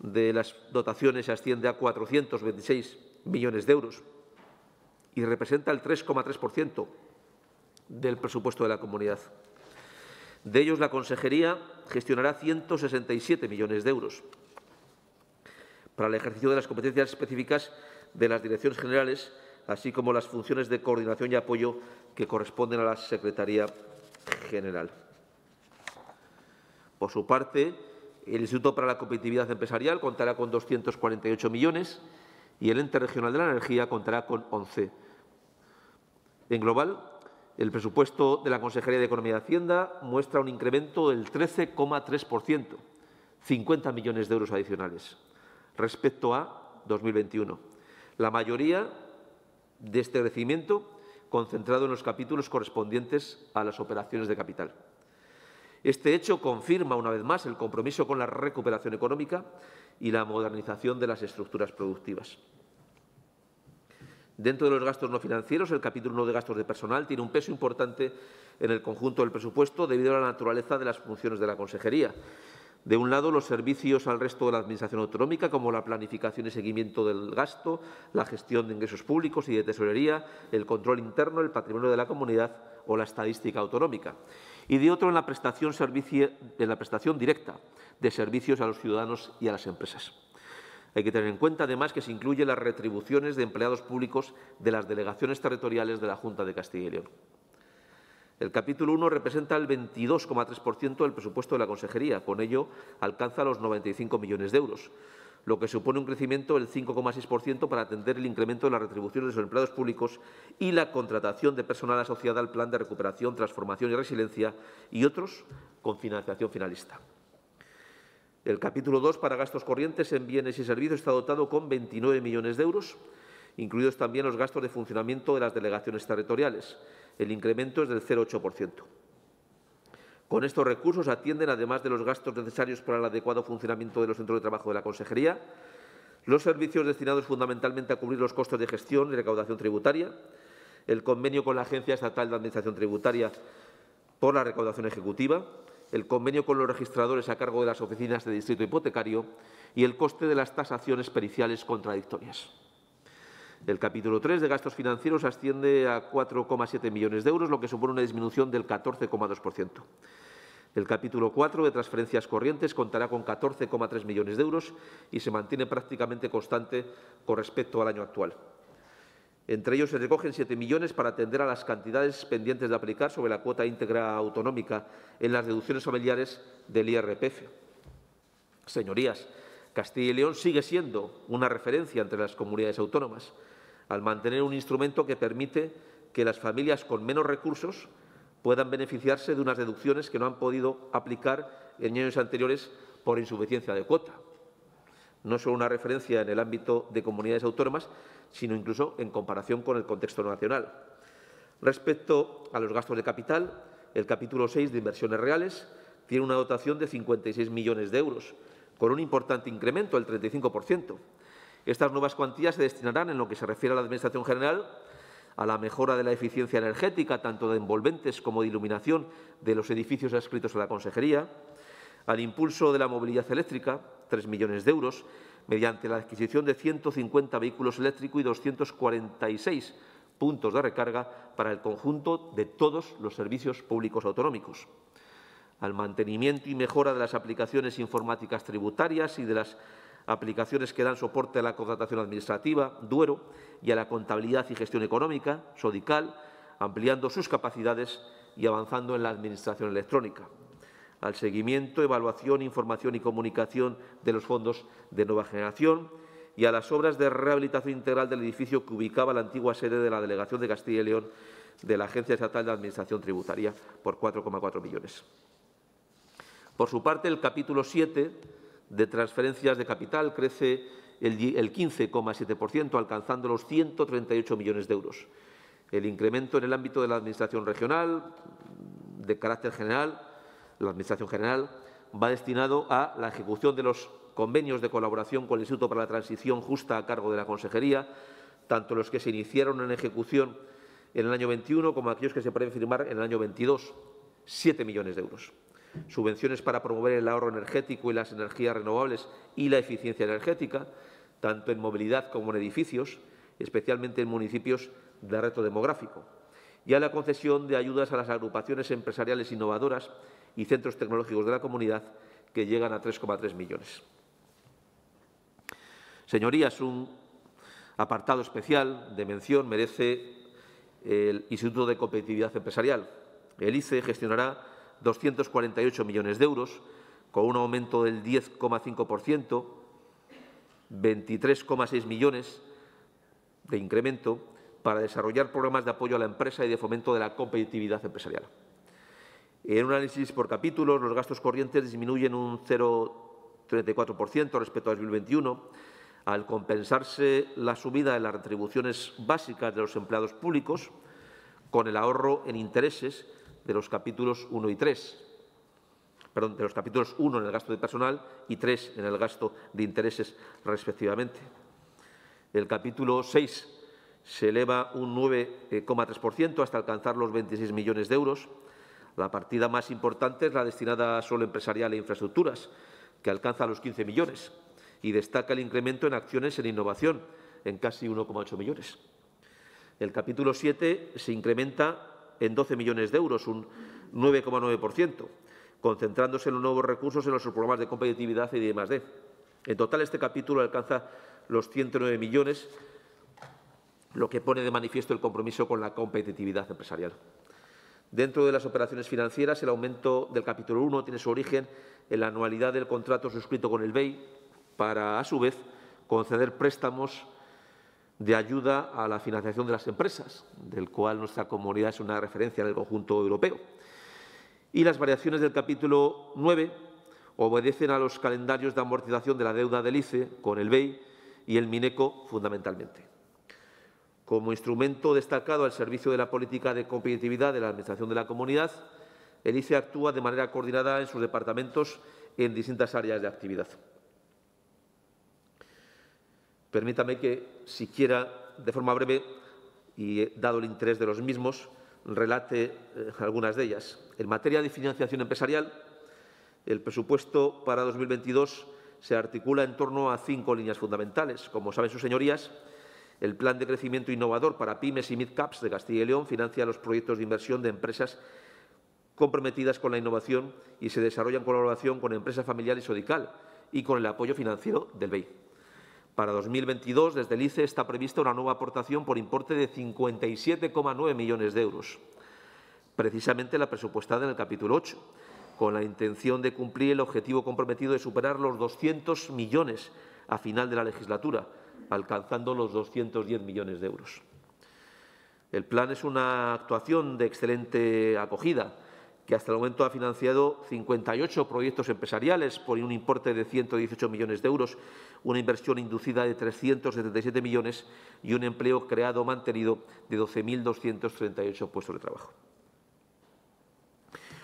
de las dotaciones asciende a 426 millones de euros y representa el 3,3% del presupuesto de la comunidad. De ellos, la Consejería gestionará 167 millones de euros para el ejercicio de las competencias específicas de las direcciones generales, así como las funciones de coordinación y apoyo que corresponden a la Secretaría General. Por su parte, el Instituto para la Competitividad Empresarial contará con 248 millones y el Ente Regional de la Energía contará con 11. En global, el presupuesto de la Consejería de Economía y Hacienda muestra un incremento del 13,3%, 50 millones de euros adicionales respecto a 2021. La mayoría de este crecimiento concentrado en los capítulos correspondientes a las operaciones de capital. Este hecho confirma una vez más el compromiso con la recuperación económica y la modernización de las estructuras productivas. Dentro de los gastos no financieros, el capítulo 1 de gastos de personal tiene un peso importante en el conjunto del presupuesto debido a la naturaleza de las funciones de la Consejería. De un lado, los servicios al resto de la Administración autonómica, como la planificación y seguimiento del gasto, la gestión de ingresos públicos y de tesorería, el control interno, el patrimonio de la comunidad o la estadística autonómica. Y de otro, en la prestación directa de servicios a los ciudadanos y a las empresas. Hay que tener en cuenta, además, que se incluyen las retribuciones de empleados públicos de las delegaciones territoriales de la Junta de Castilla y León. El capítulo 1 representa el 22,3% del presupuesto de la Consejería. Con ello, alcanza los 95 millones de euros, lo que supone un crecimiento del 5,6% para atender el incremento de las retribuciones de los empleados públicos y la contratación de personal asociada al Plan de Recuperación, Transformación y Resiliencia y otros con financiación finalista. El capítulo 2 para gastos corrientes en bienes y servicios está dotado con 29 millones de euros, incluidos también los gastos de funcionamiento de las delegaciones territoriales. El incremento es del 0,8%. Con estos recursos atienden, además de los gastos necesarios para el adecuado funcionamiento de los centros de trabajo de la Consejería, los servicios destinados fundamentalmente a cubrir los costes de gestión y recaudación tributaria, el convenio con la Agencia Estatal de Administración Tributaria por la recaudación ejecutiva, el convenio con los registradores a cargo de las oficinas de distrito hipotecario y el coste de las tasaciones periciales contradictorias. El capítulo 3 de gastos financieros asciende a 4,7 millones de euros, lo que supone una disminución del 14,2%. El capítulo 4 de transferencias corrientes contará con 14,3 millones de euros y se mantiene prácticamente constante con respecto al año actual. Entre ellos se recogen 7 millones para atender a las cantidades pendientes de aplicar sobre la cuota íntegra autonómica en las deducciones familiares del IRPF. Señorías, Castilla y León sigue siendo una referencia entre las comunidades autónomas, al mantener un instrumento que permite que las familias con menos recursos puedan beneficiarse de unas deducciones que no han podido aplicar en años anteriores por insuficiencia de cuota. No solo una referencia en el ámbito de comunidades autónomas, sino incluso en comparación con el contexto nacional. Respecto a los gastos de capital, el capítulo 6 de inversiones reales tiene una dotación de 56 millones de euros, con un importante incremento del 35%, Estas nuevas cuantías se destinarán, en lo que se refiere a la Administración General, a la mejora de la eficiencia energética, tanto de envolventes como de iluminación de los edificios adscritos a la Consejería, al impulso de la movilidad eléctrica, 3 millones de euros, mediante la adquisición de 150 vehículos eléctricos y 246 puntos de recarga para el conjunto de todos los servicios públicos autonómicos, al mantenimiento y mejora de las aplicaciones informáticas tributarias y de las aplicaciones que dan soporte a la contratación administrativa, Duero, y a la contabilidad y gestión económica, Sodical, ampliando sus capacidades y avanzando en la administración electrónica, al seguimiento, evaluación, información y comunicación de los fondos de nueva generación y a las obras de rehabilitación integral del edificio que ubicaba la antigua sede de la Delegación de Castilla y León de la Agencia Estatal de Administración Tributaria, por 4,4 millones. Por su parte, el capítulo 7 de transferencias de capital crece el 15,7%, alcanzando los 138 millones de euros. El incremento en el ámbito de la Administración regional, de carácter general, la Administración General, va destinado a la ejecución de los convenios de colaboración con el Instituto para la Transición Justa a cargo de la Consejería, tanto los que se iniciaron en ejecución en el año 21 como aquellos que se prevén firmar en el año 22, 7 millones de euros. Subvenciones para promover el ahorro energético y las energías renovables y la eficiencia energética, tanto en movilidad como en edificios, especialmente en municipios de reto demográfico, y a la concesión de ayudas a las agrupaciones empresariales innovadoras y centros tecnológicos de la comunidad, que llegan a 3,3 millones. Señorías, un apartado especial de mención merece el Instituto de Competitividad Empresarial. El ICE gestionará 248 millones de euros, con un aumento del 10,5%, 23,6 millones de incremento para desarrollar programas de apoyo a la empresa y de fomento de la competitividad empresarial. En un análisis por capítulos, los gastos corrientes disminuyen un 0,34% respecto a 2021, al compensarse la subida de las retribuciones básicas de los empleados públicos con el ahorro en intereses de los capítulos 1 y 3, perdón, de los capítulos 1 en el gasto de personal y 3 en el gasto de intereses, respectivamente. El capítulo 6 se eleva un 9,3% hasta alcanzar los 26 millones de euros. La partida más importante es la destinada a suelo empresarial e infraestructuras, que alcanza los 15 millones, y destaca el incremento en acciones en innovación, en casi 1,8 millones. El capítulo 7 se incrementa en 12 millones de euros, un 9,9%, concentrándose en los nuevos recursos en los programas de competitividad y de I+D. En total, este capítulo alcanza los 109 millones, lo que pone de manifiesto el compromiso con la competitividad empresarial. Dentro de las operaciones financieras, el aumento del capítulo 1 tiene su origen en la anualidad del contrato suscrito con el BEI para, a su vez, conceder préstamos de ayuda a la financiación de las empresas, del cual nuestra comunidad es una referencia en el conjunto europeo. Y las variaciones del capítulo 9 obedecen a los calendarios de amortización de la deuda del ICE con el BEI y el MINECO, fundamentalmente. Como instrumento destacado al servicio de la política de competitividad de la Administración de la Comunidad, el ICE actúa de manera coordinada en sus departamentos en distintas áreas de actividad. Permítame que, siquiera de forma breve y dado el interés de los mismos, relate algunas de ellas. En materia de financiación empresarial, el presupuesto para 2022 se articula en torno a 5 líneas fundamentales. Como saben sus señorías, el Plan de Crecimiento Innovador para Pymes y Midcaps de Castilla y León financia los proyectos de inversión de empresas comprometidas con la innovación y se desarrolla en colaboración con Empresas Familiares Sodical y con el apoyo financiero del BEI. Para 2022, desde el ICE está prevista una nueva aportación por importe de 57,9 millones de euros, precisamente la presupuestada en el capítulo 8, con la intención de cumplir el objetivo comprometido de superar los 200 millones a final de la legislatura, alcanzando los 210 millones de euros. El plan es una actuación de excelente acogida, que hasta el momento ha financiado 58 proyectos empresariales por un importe de 118 millones de euros, una inversión inducida de 377 millones y un empleo creado o mantenido de 12.238 puestos de trabajo.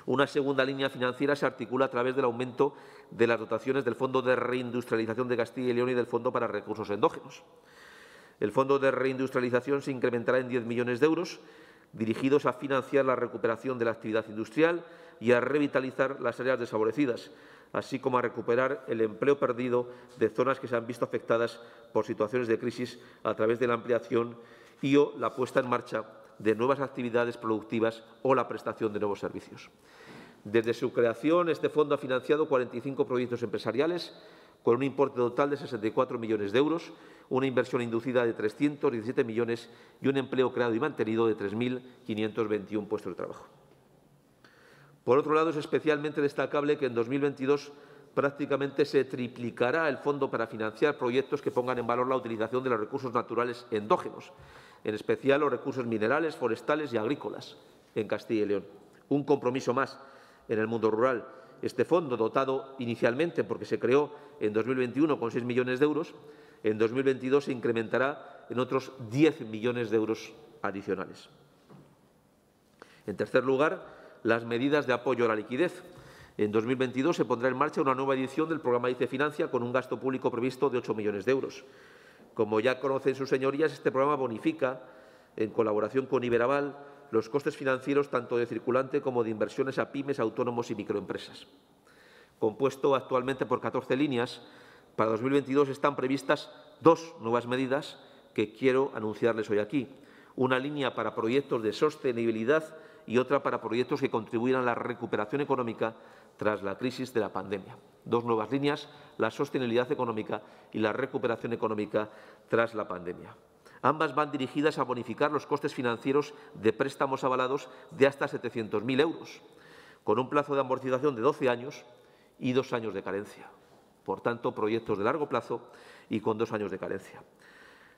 Una segunda línea financiera se articula a través del aumento de las dotaciones del Fondo de Reindustrialización de Castilla y León y del Fondo para Recursos Endógenos. El Fondo de Reindustrialización se incrementará en 10 millones de euros, dirigidos a financiar la recuperación de la actividad industrial y a revitalizar las áreas desfavorecidas, así como a recuperar el empleo perdido de zonas que se han visto afectadas por situaciones de crisis a través de la ampliación y o la puesta en marcha de nuevas actividades productivas o la prestación de nuevos servicios. Desde su creación, este fondo ha financiado 45 proyectos empresariales con un importe total de 64 millones de euros, una inversión inducida de 317 millones y un empleo creado y mantenido de 3.521 puestos de trabajo. Por otro lado, es especialmente destacable que en 2022 prácticamente se triplicará el fondo para financiar proyectos que pongan en valor la utilización de los recursos naturales endógenos, en especial los recursos minerales, forestales y agrícolas en Castilla y León. Un compromiso más en el mundo rural. Este fondo, dotado inicialmente porque se creó en 2021 con 6 millones de euros, en 2022 se incrementará en otros 10 millones de euros adicionales. En tercer lugar, las medidas de apoyo a la liquidez. En 2022 se pondrá en marcha una nueva edición del programa ICE Financia con un gasto público previsto de 8 millones de euros. Como ya conocen sus señorías, este programa bonifica, en colaboración con Iberaval, los costes financieros tanto de circulante como de inversiones a pymes, autónomos y microempresas. Compuesto actualmente por 14 líneas, para 2022 están previstas 2 nuevas medidas que quiero anunciarles hoy aquí. Una línea para proyectos de sostenibilidad y otra para proyectos que contribuyan a la recuperación económica tras la crisis de la pandemia. 2 nuevas líneas, la sostenibilidad económica y la recuperación económica tras la pandemia. Ambas van dirigidas a bonificar los costes financieros de préstamos avalados de hasta 700.000 euros, con un plazo de amortización de 12 años y 2 años de carencia. Por tanto, proyectos de largo plazo y con 2 años de carencia.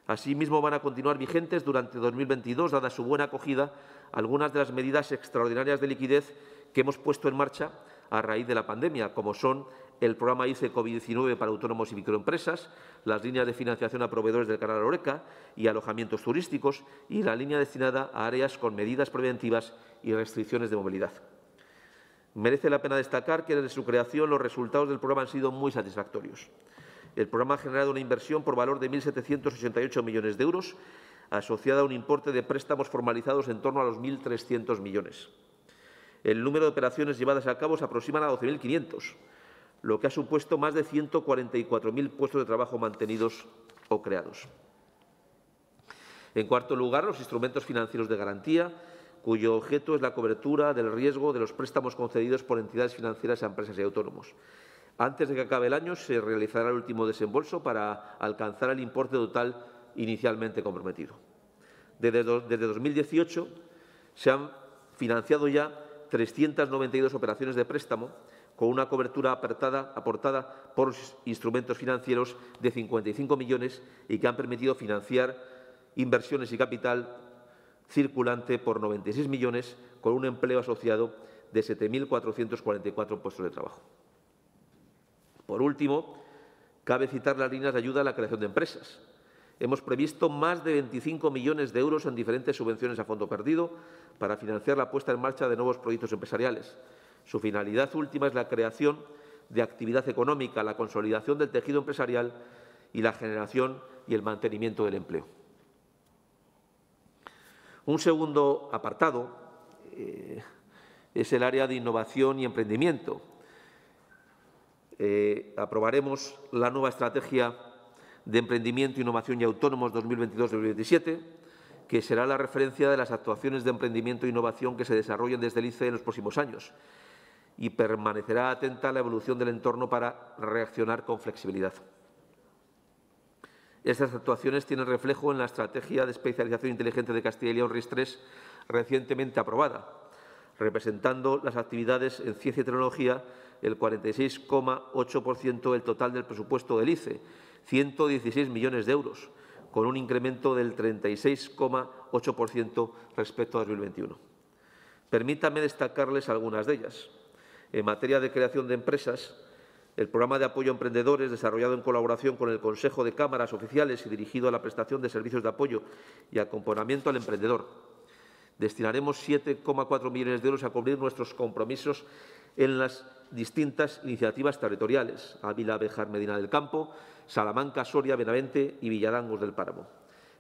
Asimismo, van a continuar vigentes durante 2022, dada su buena acogida, algunas de las medidas extraordinarias de liquidez que hemos puesto en marcha a raíz de la pandemia, como son el programa ICE COVID-19 para autónomos y microempresas, las líneas de financiación a proveedores del canal Horeca y alojamientos turísticos y la línea destinada a áreas con medidas preventivas y restricciones de movilidad. Merece la pena destacar que desde su creación los resultados del programa han sido muy satisfactorios. El programa ha generado una inversión por valor de 1.788 millones de euros, asociada a un importe de préstamos formalizados en torno a los 1.300 millones. El número de operaciones llevadas a cabo se aproxima a 12.500, lo que ha supuesto más de 144.000 puestos de trabajo mantenidos o creados. En cuarto lugar, los instrumentos financieros de garantía, cuyo objeto es la cobertura del riesgo de los préstamos concedidos por entidades financieras a empresas y autónomos. Antes de que acabe el año, se realizará el último desembolso para alcanzar el importe total inicialmente comprometido. Desde 2018 se han financiado ya 392 operaciones de préstamo, con una cobertura aportada por instrumentos financieros de 55 millones y que han permitido financiar inversiones y capital circulante por 96 millones, con un empleo asociado de 7.444 puestos de trabajo. Por último, cabe citar las líneas de ayuda a la creación de empresas. Hemos previsto más de 25 millones de euros en diferentes subvenciones a fondo perdido para financiar la puesta en marcha de nuevos proyectos empresariales. Su finalidad última es la creación de actividad económica, la consolidación del tejido empresarial y la generación y el mantenimiento del empleo. Un segundo apartado es el área de innovación y emprendimiento. Aprobaremos la nueva Estrategia de Emprendimiento, Innovación y Autónomos 2022-2027, que será la referencia de las actuaciones de emprendimiento e innovación que se desarrollen desde el ICE en los próximos años, y permanecerá atenta a la evolución del entorno para reaccionar con flexibilidad. Estas actuaciones tienen reflejo en la Estrategia de Especialización Inteligente de Castilla y León RIS3, recientemente aprobada, representando las actividades en ciencia y tecnología el 46,8% del total del presupuesto del ICE, 116 millones de euros, con un incremento del 36,8% respecto a 2021. Permítanme destacarles algunas de ellas. En materia de creación de empresas, el programa de apoyo a emprendedores, desarrollado en colaboración con el Consejo de Cámaras Oficiales y dirigido a la prestación de servicios de apoyo y acompañamiento al emprendedor. Destinaremos 7,4 millones de euros a cubrir nuestros compromisos en las distintas iniciativas territoriales: Ávila, Béjar, Medina del Campo, Salamanca, Soria, Benavente y Villadangos del Páramo.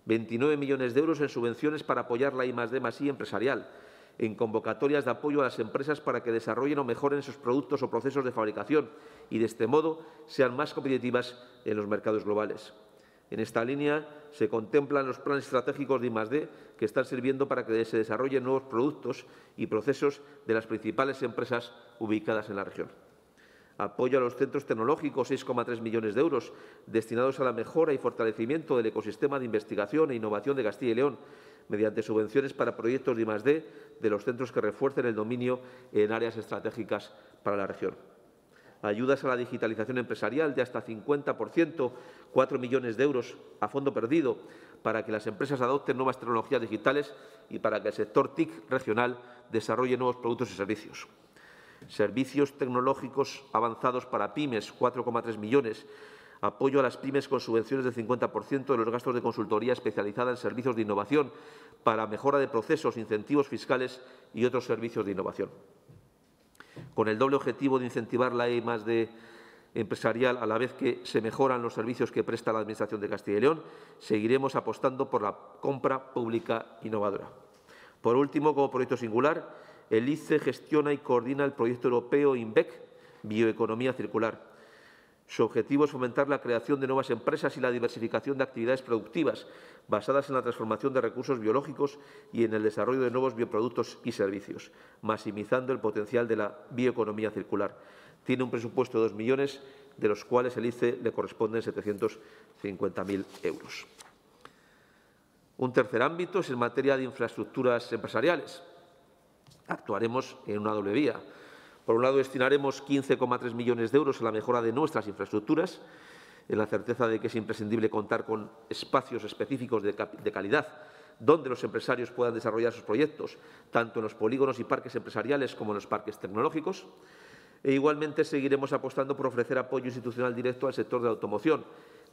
29 millones de euros en subvenciones para apoyar la I+D+I empresarial, en convocatorias de apoyo a las empresas para que desarrollen o mejoren sus productos o procesos de fabricación y, de este modo, sean más competitivas en los mercados globales. En esta línea se contemplan los planes estratégicos de I+D que están sirviendo para que se desarrollen nuevos productos y procesos de las principales empresas ubicadas en la región. Apoyo a los centros tecnológicos, 6,3 millones de euros, destinados a la mejora y fortalecimiento del ecosistema de investigación e innovación de Castilla y León, mediante subvenciones para proyectos de I+D de los centros que refuercen el dominio en áreas estratégicas para la región. Ayudas a la digitalización empresarial de hasta 50%, 4 millones de euros a fondo perdido, para que las empresas adopten nuevas tecnologías digitales y para que el sector TIC regional desarrolle nuevos productos y servicios. Servicios tecnológicos avanzados para pymes, 4,3 millones. Apoyo a las pymes con subvenciones del 50% de los gastos de consultoría especializada en servicios de innovación para mejora de procesos, incentivos fiscales y otros servicios de innovación. Con el doble objetivo de incentivar la I+D empresarial a la vez que se mejoran los servicios que presta la Administración de Castilla y León, seguiremos apostando por la compra pública innovadora. Por último, como proyecto singular, el ICE gestiona y coordina el proyecto europeo INVEC, Bioeconomía Circular. Su objetivo es fomentar la creación de nuevas empresas y la diversificación de actividades productivas basadas en la transformación de recursos biológicos y en el desarrollo de nuevos bioproductos y servicios, maximizando el potencial de la bioeconomía circular. Tiene un presupuesto de 2 millones, de los cuales el ICE le corresponden 750.000 euros. Un tercer ámbito es en materia de infraestructuras empresariales. Actuaremos en una doble vía. Por un lado, destinaremos 15,3 millones de euros a la mejora de nuestras infraestructuras, en la certeza de que es imprescindible contar con espacios específicos de calidad, donde los empresarios puedan desarrollar sus proyectos, tanto en los polígonos y parques empresariales como en los parques tecnológicos. E igualmente seguiremos apostando por ofrecer apoyo institucional directo al sector de la automoción,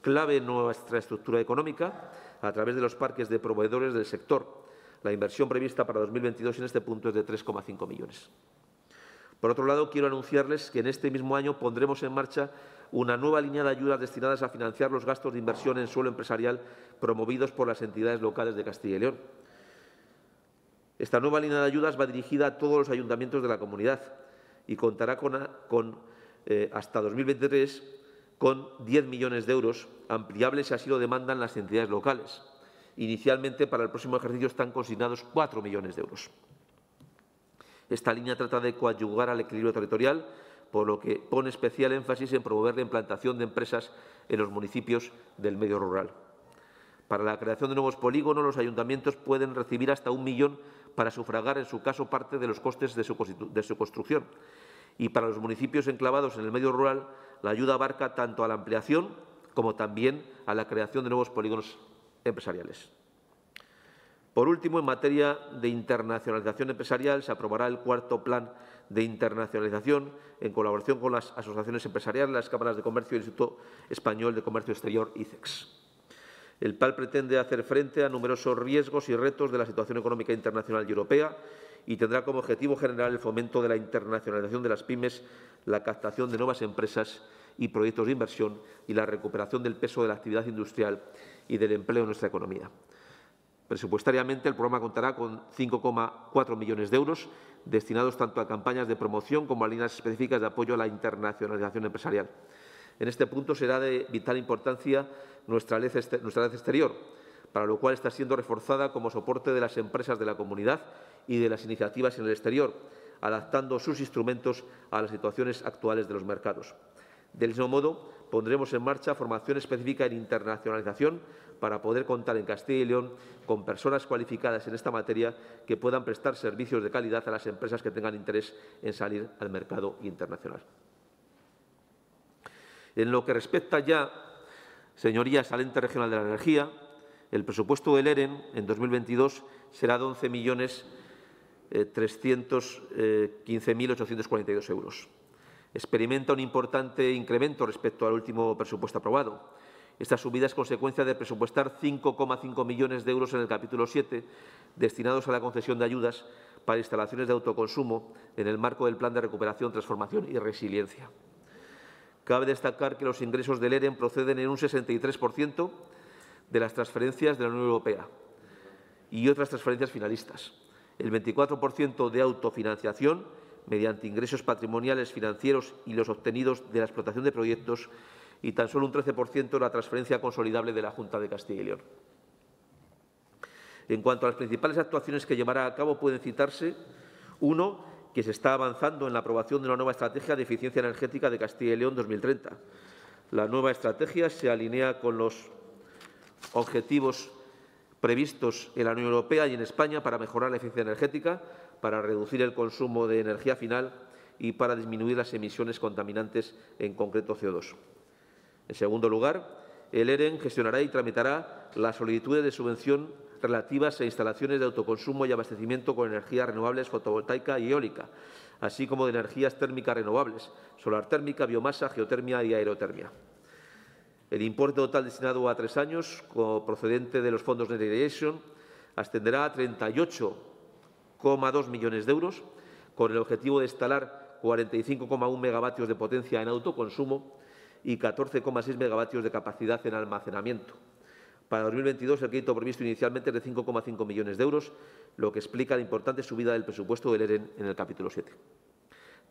clave en nuestra estructura económica, a través de los parques de proveedores del sector. La inversión prevista para 2022 en este punto es de 3,5 millones. Por otro lado, quiero anunciarles que en este mismo año pondremos en marcha una nueva línea de ayudas destinadas a financiar los gastos de inversión en suelo empresarial promovidos por las entidades locales de Castilla y León. Esta nueva línea de ayudas va dirigida a todos los ayuntamientos de la comunidad y contará hasta 2023 con 10 millones de euros, ampliables si así lo demandan las entidades locales. Inicialmente, para el próximo ejercicio están consignados 4 millones de euros. Esta línea trata de coadyuvar al equilibrio territorial, por lo que pone especial énfasis en promover la implantación de empresas en los municipios del medio rural. Para la creación de nuevos polígonos, los ayuntamientos pueden recibir hasta 1 millón para sufragar, en su caso, parte de los costes de su construcción. Y para los municipios enclavados en el medio rural, la ayuda abarca tanto a la ampliación como también a la creación de nuevos polígonos empresariales. Por último, en materia de internacionalización empresarial, se aprobará el cuarto plan de internacionalización en colaboración con las asociaciones empresariales, las cámaras de comercio y el Instituto Español de Comercio Exterior, ICEX. El plan pretende hacer frente a numerosos riesgos y retos de la situación económica internacional y europea y tendrá como objetivo general el fomento de la internacionalización de las pymes, la captación de nuevas empresas y proyectos de inversión y la recuperación del peso de la actividad industrial y del empleo en nuestra economía. Presupuestariamente, el programa contará con 5,4 millones de euros destinados tanto a campañas de promoción como a líneas específicas de apoyo a la internacionalización empresarial. En este punto será de vital importancia nuestra ley exterior, para lo cual está siendo reforzada como soporte de las empresas de la comunidad y de las iniciativas en el exterior, adaptando sus instrumentos a las situaciones actuales de los mercados. Del mismo modo, pondremos en marcha formación específica en internacionalización para poder contar en Castilla y León con personas cualificadas en esta materia que puedan prestar servicios de calidad a las empresas que tengan interés en salir al mercado internacional. En lo que respecta ya, señorías, al Ente Regional de la Energía, el presupuesto del EREN en 2022 será de 11.315.842 euros. Experimenta un importante incremento respecto al último presupuesto aprobado Esta subida es consecuencia de presupuestar 5,5 millones de euros en el capítulo 7, destinados a la concesión de ayudas para instalaciones de autoconsumo en el marco del Plan de Recuperación, Transformación y Resiliencia. Cabe destacar que los ingresos del EREN proceden en un 63% de las transferencias de la Unión Europea y otras transferencias finalistas, el 24% de autofinanciación mediante ingresos patrimoniales financieros y los obtenidos de la explotación de proyectos y tan solo un 13% la transferencia consolidable de la Junta de Castilla y León. En cuanto a las principales actuaciones que llevará a cabo, pueden citarse: 1. que se está avanzando en la aprobación de una nueva estrategia de eficiencia energética de Castilla y León 2030. La nueva estrategia se alinea con los objetivos previstos en la Unión Europea y en España para mejorar la eficiencia energética, para reducir el consumo de energía final y para disminuir las emisiones contaminantes, en concreto CO2. En segundo lugar, el EREN gestionará y tramitará las solicitudes de subvención relativas a instalaciones de autoconsumo y abastecimiento con energías renovables fotovoltaica y eólica, así como de energías térmicas renovables, solar térmica, biomasa, geotermia y aerotermia. El importe total destinado a 3 años, procedente de los fondos Next Generation, ascenderá a 38,2 millones de euros, con el objetivo de instalar 45,1 megavatios de potencia en autoconsumo y 14,6 megavatios de capacidad en almacenamiento. Para 2022, el crédito previsto inicialmente es de 5,5 millones de euros, lo que explica la importante subida del presupuesto del EREN en el capítulo 7.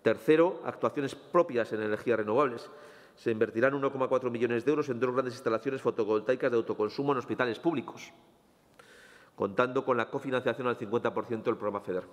Tercero, actuaciones propias en energías renovables. Se invertirán 1,4 millones de euros en 2 grandes instalaciones fotovoltaicas de autoconsumo en hospitales públicos, contando con la cofinanciación al 50% del programa FEDER.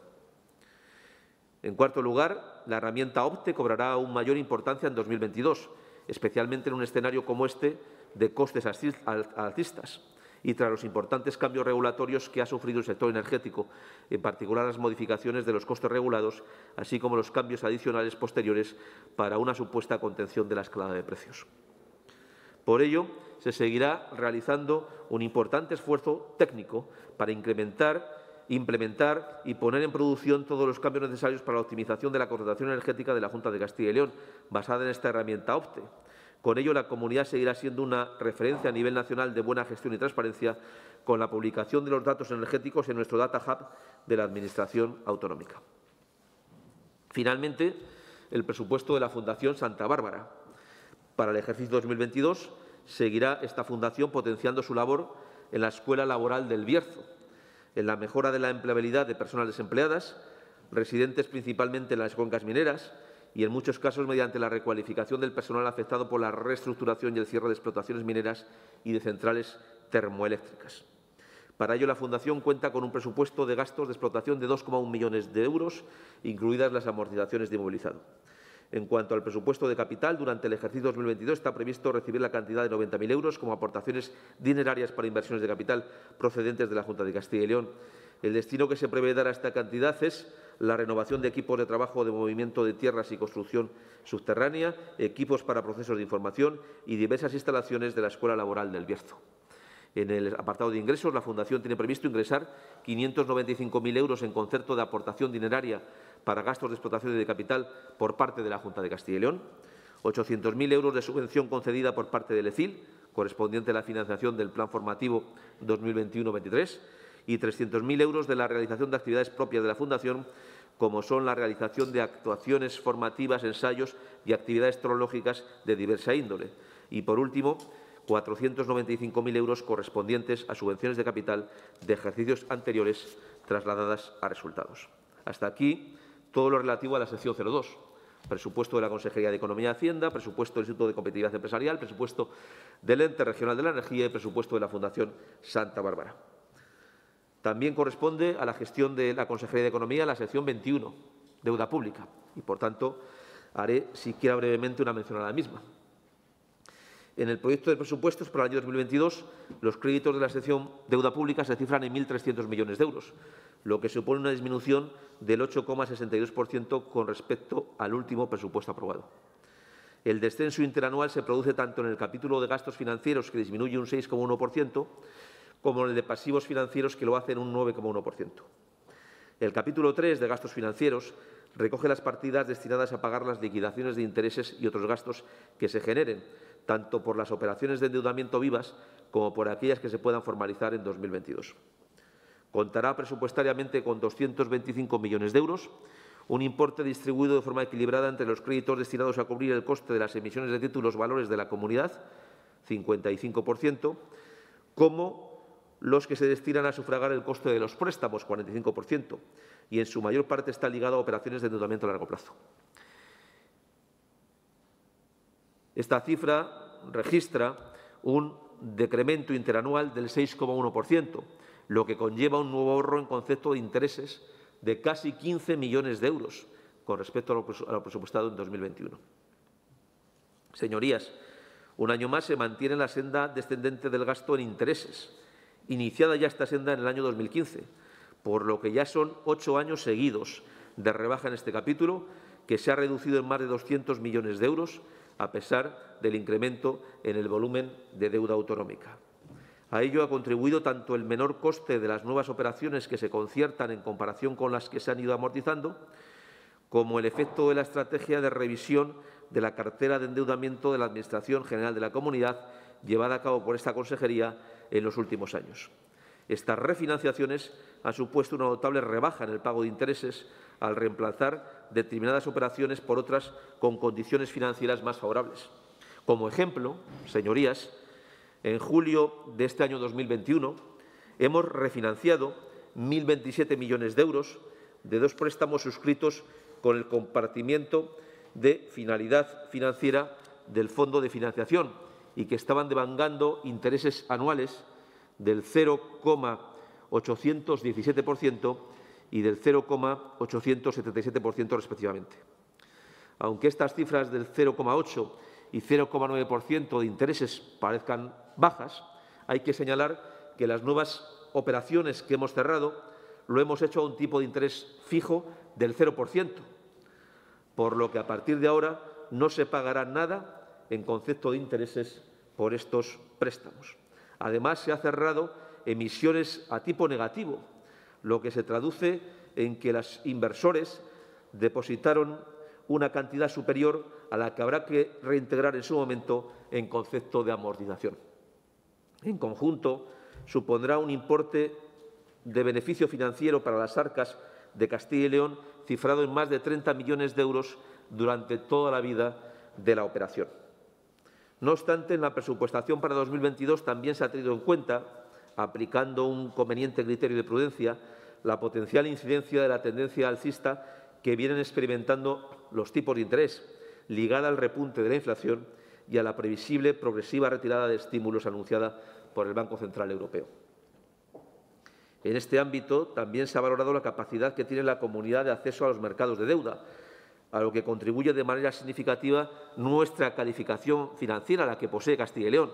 En cuarto lugar, la herramienta OPTE cobrará aún mayor importancia en 2022, especialmente en un escenario como este de costes alcistas y tras los importantes cambios regulatorios que ha sufrido el sector energético, en particular las modificaciones de los costes regulados, así como los cambios adicionales posteriores para una supuesta contención de la escalada de precios. Por ello, se seguirá realizando un importante esfuerzo técnico para implementar y poner en producción todos los cambios necesarios para la optimización de la contratación energética de la Junta de Castilla y León, basada en esta herramienta OPTE. Con ello, la comunidad seguirá siendo una referencia a nivel nacional de buena gestión y transparencia, con la publicación de los datos energéticos en nuestro Data Hub de la Administración Autonómica. Finalmente, el presupuesto de la Fundación Santa Bárbara. Para el ejercicio 2022 seguirá esta fundación potenciando su labor en la Escuela Laboral del Bierzo, en la mejora de la empleabilidad de personas desempleadas, residentes principalmente en las cuencas mineras, y en muchos casos mediante la recualificación del personal afectado por la reestructuración y el cierre de explotaciones mineras y de centrales termoeléctricas. Para ello, la Fundación cuenta con un presupuesto de gastos de explotación de 2,1 millones de euros, incluidas las amortizaciones de inmovilizado. En cuanto al presupuesto de capital, durante el ejercicio 2022 está previsto recibir la cantidad de 90.000 euros como aportaciones dinerarias para inversiones de capital procedentes de la Junta de Castilla y León. El destino que se prevé dar a esta cantidad es la renovación de equipos de trabajo de movimiento de tierras y construcción subterránea, equipos para procesos de información y diversas instalaciones de la Escuela Laboral del Bierzo. En el apartado de ingresos, la Fundación tiene previsto ingresar 595.000 euros en concepto de aportación dineraria para gastos de explotación y de capital por parte de la Junta de Castilla y León, 800.000 euros de subvención concedida por parte del ECIL, correspondiente a la financiación del Plan Formativo 2021-23, y 300.000 euros de la realización de actividades propias de la Fundación, como son la realización de actuaciones formativas, ensayos y actividades tecnológicas de diversa índole. Y, por último, 495.000 euros correspondientes a subvenciones de capital de ejercicios anteriores trasladadas a resultados. Hasta aquí todo lo relativo a la sección 02. Presupuesto de la Consejería de Economía y Hacienda, presupuesto del Instituto de Competitividad Empresarial, presupuesto del Ente Regional de la Energía y presupuesto de la Fundación Santa Bárbara. También corresponde a la gestión de la Consejería de Economía la sección 21, deuda pública, y, por tanto, haré siquiera brevemente una mención a la misma. En el proyecto de presupuestos para el año 2022, los créditos de la sección deuda pública se cifran en 1.300 millones de euros, lo que supone una disminución del 8,62% con respecto al último presupuesto aprobado. El descenso interanual se produce tanto en el capítulo de gastos financieros, que disminuye un 6,1%, como en el de pasivos financieros, que lo hace en un 9,1%. El capítulo 3 de gastos financieros recoge las partidas destinadas a pagar las liquidaciones de intereses y otros gastos que se generen, tanto por las operaciones de endeudamiento vivas como por aquellas que se puedan formalizar en 2022. Contará presupuestariamente con 225 millones de euros, un importe distribuido de forma equilibrada entre los créditos destinados a cubrir el coste de las emisiones de títulos valores de la comunidad, 55%, como los que se destinan a sufragar el coste de los préstamos, 45%, y en su mayor parte está ligado a operaciones de endeudamiento a largo plazo. Esta cifra registra un decremento interanual del 6,1%, lo que conlleva un nuevo ahorro en concepto de intereses de casi 15 millones de euros con respecto a lo presupuestado en 2021. Señorías, un año más se mantiene la senda descendente del gasto en intereses, iniciada ya esta senda en el año 2015, por lo que ya son 8 años seguidos de rebaja en este capítulo, que se ha reducido en más de 200 millones de euros, a pesar del incremento en el volumen de deuda autonómica. A ello ha contribuido tanto el menor coste de las nuevas operaciones que se conciertan en comparación con las que se han ido amortizando, como el efecto de la estrategia de revisión de la cartera de endeudamiento de la Administración General de la Comunidad llevada a cabo por esta consejería en los últimos años. Estas refinanciaciones han supuesto una notable rebaja en el pago de intereses al reemplazar determinadas operaciones por otras con condiciones financieras más favorables. Como ejemplo, señorías, en julio de este año 2021 hemos refinanciado 1.027 millones de euros de 2 préstamos suscritos con el compartimiento de finalidad financiera del Fondo de Financiación y que estaban devengando intereses anuales del 0,817% y del 0,877% respectivamente. Aunque estas cifras del 0,8 y 0,9% de intereses parezcan bajas, hay que señalar que las nuevas operaciones que hemos cerrado lo hemos hecho a un tipo de interés fijo del 0%, por lo que a partir de ahora no se pagará nada en concepto de intereses por estos préstamos. Además, se ha cerrado emisiones a tipo negativo, lo que se traduce en que los inversores depositaron una cantidad superior a la que habrá que reintegrar en su momento en concepto de amortización. En conjunto, supondrá un importe de beneficio financiero para las arcas de Castilla y León cifrado en más de 30 millones de euros durante toda la vida de la operación. No obstante, en la presupuestación para 2022 también se ha tenido en cuenta, aplicando un conveniente criterio de prudencia, la potencial incidencia de la tendencia alcista que vienen experimentando los tipos de interés, ligada al repunte de la inflación y a la previsible progresiva retirada de estímulos anunciada por el Banco Central Europeo. En este ámbito también se ha valorado la capacidad que tiene la comunidad de acceso a los mercados de deuda, a lo que contribuye de manera significativa nuestra calificación financiera, la que posee Castilla y León,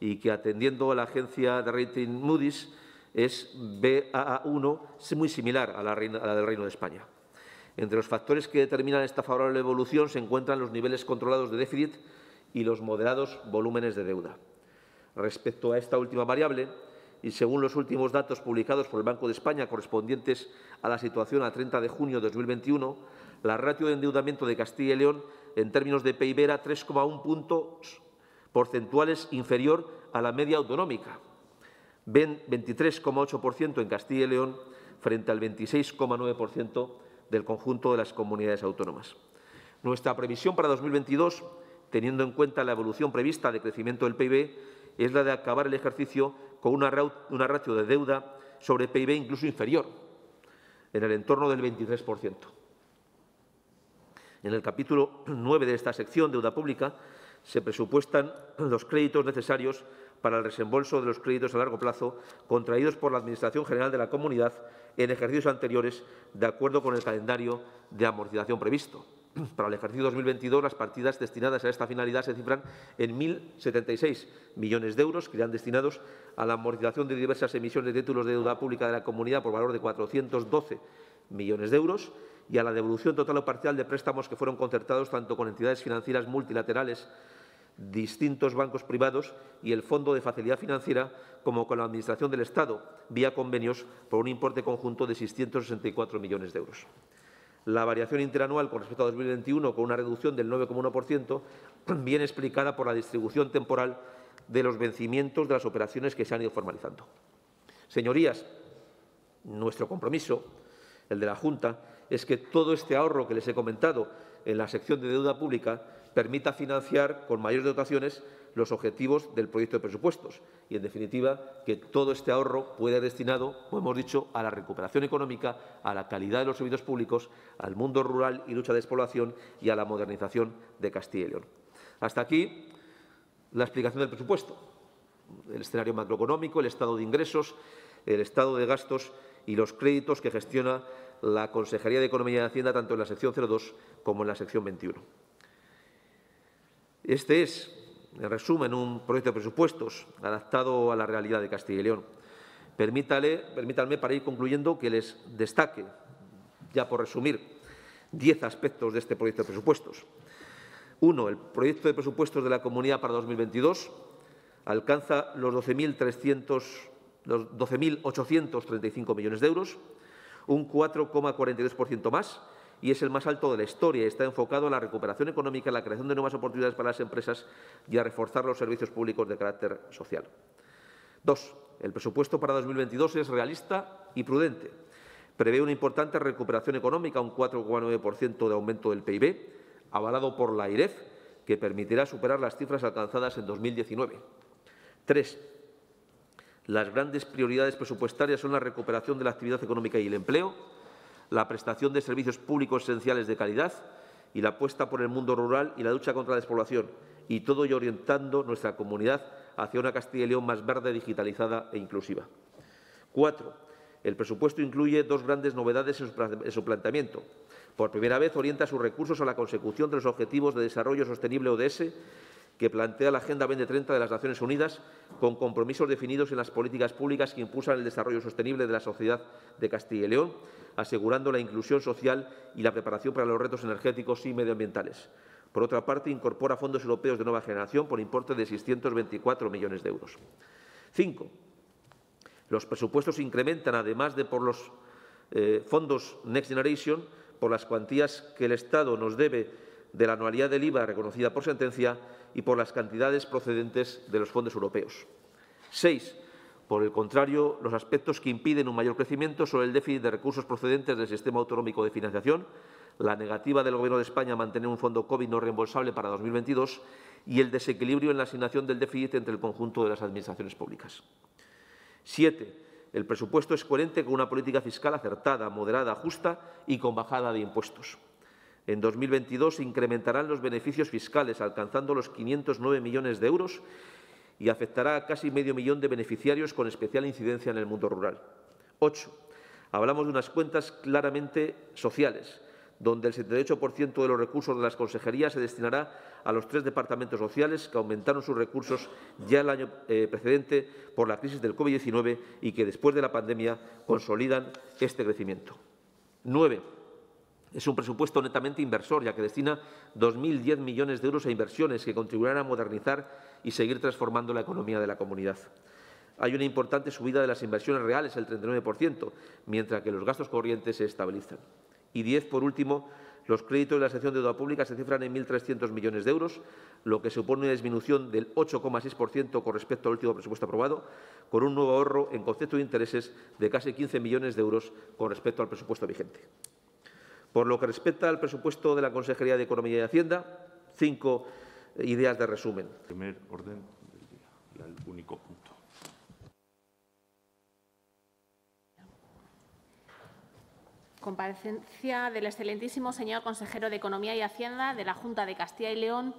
y que, atendiendo a la agencia de rating Moody's, es BAA1, muy similar a la del Reino de España. Entre los factores que determinan esta favorable evolución se encuentran los niveles controlados de déficit y los moderados volúmenes de deuda. Respecto a esta última variable, y según los últimos datos publicados por el Banco de España correspondientes a la situación a 30 de junio de 2021, la ratio de endeudamiento de Castilla y León en términos de PIB era 3,1 puntos porcentuales inferior a la media autonómica, 23,8% en Castilla y León frente al 26,9% del conjunto de las comunidades autónomas. Nuestra previsión para 2022, teniendo en cuenta la evolución prevista de crecimiento del PIB, es la de acabar el ejercicio con una ratio de deuda sobre PIB incluso inferior, en el entorno del 23%. En el capítulo 9 de esta sección, deuda pública, se presupuestan los créditos necesarios para el desembolso de los créditos a largo plazo contraídos por la Administración General de la Comunidad en ejercicios anteriores, de acuerdo con el calendario de amortización previsto. Para el ejercicio 2022, las partidas destinadas a esta finalidad se cifran en 1.076 millones de euros, que irán destinados a la amortización de diversas emisiones de títulos de deuda pública de la comunidad por valor de 412 millones de euros y a la devolución total o parcial de préstamos que fueron concertados tanto con entidades financieras multilaterales, distintos bancos privados y el Fondo de Facilidad Financiera, como con la Administración del Estado, vía convenios, por un importe conjunto de 664 millones de euros. la variación interanual con respecto a 2021, con una reducción del 9,1%, bien explicada por la distribución temporal de los vencimientos de las operaciones que se han ido formalizando. Señorías, nuestro compromiso, el de la Junta, es que todo este ahorro que les he comentado en la sección de deuda pública permita financiar con mayores dotaciones los objetivos del proyecto de presupuestos y, en definitiva, que todo este ahorro pueda ir destinado, como hemos dicho, a la recuperación económica, a la calidad de los servicios públicos, al mundo rural y lucha de despoblación y a la modernización de Castilla y León. Hasta aquí la explicación del presupuesto, el escenario macroeconómico, el estado de ingresos, el estado de gastos y los créditos que gestiona la Consejería de Economía y Hacienda tanto en la sección 02 como en la sección 21. Este es, en resumen, un proyecto de presupuestos adaptado a la realidad de Castilla y León. Permítanme, para ir concluyendo, que les destaque, ya por resumir, 10 aspectos de este proyecto de presupuestos. 1. El proyecto de presupuestos de la Comunidad para 2022 alcanza los 12.835 millones de euros, un 4,42% más, y es el más alto de la historia. Está enfocado a la recuperación económica, a la creación de nuevas oportunidades para las empresas y a reforzar los servicios públicos de carácter social. 2. El presupuesto para 2022 es realista y prudente. Prevé una importante recuperación económica, un 4,9% de aumento del PIB, avalado por la AIREF, que permitirá superar las cifras alcanzadas en 2019. 3. Las grandes prioridades presupuestarias son la recuperación de la actividad económica y el empleo, la prestación de servicios públicos esenciales de calidad y la apuesta por el mundo rural y la lucha contra la despoblación, y todo ello orientando nuestra comunidad hacia una Castilla y León más verde, digitalizada e inclusiva. 4. El presupuesto incluye dos grandes novedades en su planteamiento. Por primera vez, orienta sus recursos a la consecución de los Objetivos de Desarrollo Sostenible ODS que plantea la Agenda 2030 de las Naciones Unidas, con compromisos definidos en las políticas públicas que impulsan el desarrollo sostenible de la sociedad de Castilla y León, asegurando la inclusión social y la preparación para los retos energéticos y medioambientales. Por otra parte, incorpora fondos europeos de nueva generación por importe de 624 millones de euros. 5. Los presupuestos incrementan, además de por los fondos Next Generation, por las cuantías que el Estado nos debe de la anualidad del IVA reconocida por sentencia y por las cantidades procedentes de los fondos europeos. 6. Por el contrario, los aspectos que impiden un mayor crecimiento son el déficit de recursos procedentes del sistema autonómico de financiación, la negativa del Gobierno de España a mantener un fondo COVID no reembolsable para 2022 y el desequilibrio en la asignación del déficit entre el conjunto de las administraciones públicas. 7. El presupuesto es coherente con una política fiscal acertada, moderada, justa y con bajada de impuestos. En 2022 se incrementarán los beneficios fiscales, alcanzando los 509 millones de euros y afectará a casi medio millón de beneficiarios, con especial incidencia en el mundo rural. 8. Hablamos de unas cuentas claramente sociales, donde el 78% de los recursos de las consejerías se destinará a los 3 departamentos sociales que aumentaron sus recursos ya el año precedente por la crisis del COVID-19 y que después de la pandemia consolidan este crecimiento. 9. Es un presupuesto netamente inversor, ya que destina 2.010 millones de euros a inversiones que contribuirán a modernizar y seguir transformando la economía de la comunidad. Hay una importante subida de las inversiones reales, el 39%, mientras que los gastos corrientes se estabilizan. Y 10, por último, los créditos de la sección de deuda pública se cifran en 1.300 millones de euros, lo que supone una disminución del 8,6% con respecto al último presupuesto aprobado, con un nuevo ahorro en concepto de intereses de casi 15 millones de euros con respecto al presupuesto vigente. Por lo que respecta al presupuesto de la Consejería de Economía y Hacienda, 5 ideas de resumen. Primer orden del día, el único punto. Comparecencia del excelentísimo señor consejero de Economía y Hacienda de la Junta de Castilla y León,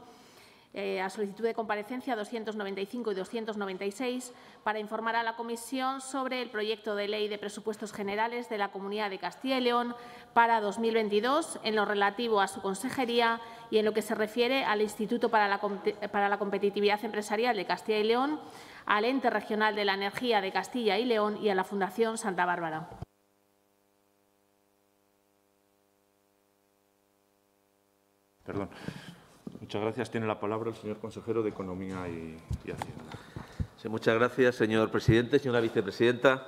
a solicitud de comparecencia 295 y 296, para informar a la Comisión sobre el proyecto de ley de presupuestos generales de la Comunidad de Castilla y León para 2022 en lo relativo a su consejería y en lo que se refiere al Instituto para la Competitividad Empresarial de Castilla y León, al Ente Regional de la Energía de Castilla y León y a la Fundación Santa Bárbara. Perdón. Muchas gracias. Tiene la palabra el señor consejero de Economía y Hacienda. Sí, muchas gracias, señor presidente, señora vicepresidenta.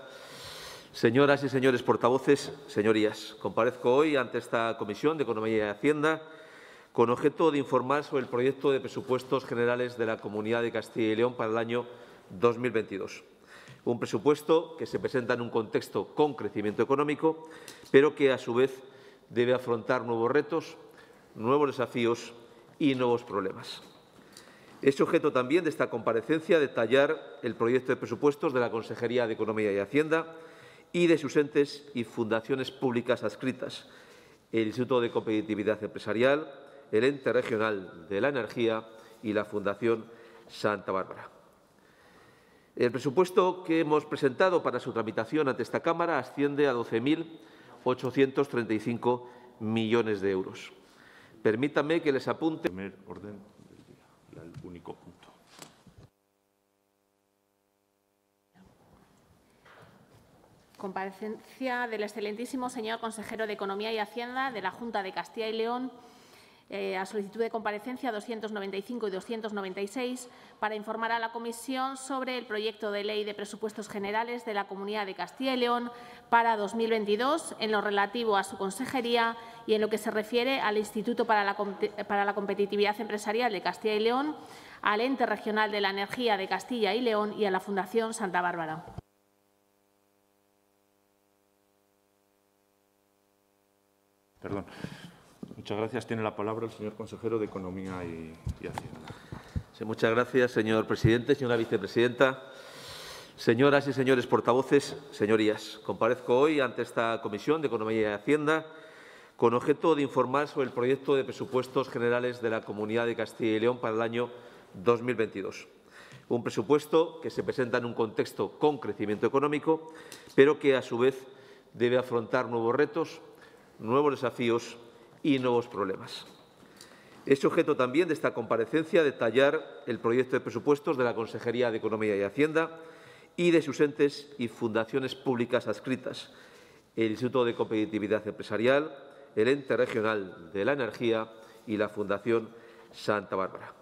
Señoras y señores portavoces, señorías, comparezco hoy ante esta Comisión de Economía y Hacienda con objeto de informar sobre el proyecto de presupuestos generales de la Comunidad de Castilla y León para el año 2022. Un presupuesto que se presenta en un contexto con crecimiento económico, pero que a su vez debe afrontar nuevos retos, nuevos desafíos y nuevos problemas. Es objeto también de esta comparecencia detallar el proyecto de presupuestos de la Consejería de Economía y Hacienda y de sus entes y fundaciones públicas adscritas, el Instituto de Competitividad Empresarial, el Ente Regional de la Energía y la Fundación Santa Bárbara. El presupuesto que hemos presentado para su tramitación ante esta Cámara asciende a 12.835 millones de euros. Permítanme que les apunte… Primer orden del día, el único punto. Comparecencia del excelentísimo señor consejero de Economía y Hacienda de la Junta de Castilla y León, a solicitud de comparecencia 295 y 296, para informar a la Comisión sobre el proyecto de ley de presupuestos generales de la Comunidad de Castilla y León para 2022, en lo relativo a su consejería y en lo que se refiere al Instituto para la Competitividad Empresarial de Castilla y León, al Ente Regional de la Energía de Castilla y León y a la Fundación Santa Bárbara. Perdón. Muchas gracias. Tiene la palabra el señor consejero de Economía y Hacienda. Sí, muchas gracias, señor presidente, señora vicepresidenta, señoras y señores portavoces, señorías. Comparezco hoy ante esta Comisión de Economía y Hacienda con objeto de informar sobre el proyecto de presupuestos generales de la Comunidad de Castilla y León para el año 2022. Un presupuesto que se presenta en un contexto con crecimiento económico, pero que a su vez debe afrontar nuevos retos, nuevos desafíos y nuevos problemas. Es objeto también de esta comparecencia detallar el proyecto de presupuestos de la Consejería de Economía y Hacienda y de sus entes y fundaciones públicas adscritas, el Instituto de Competitividad Empresarial, el Ente Regional de la Energía y la Fundación Santa Bárbara.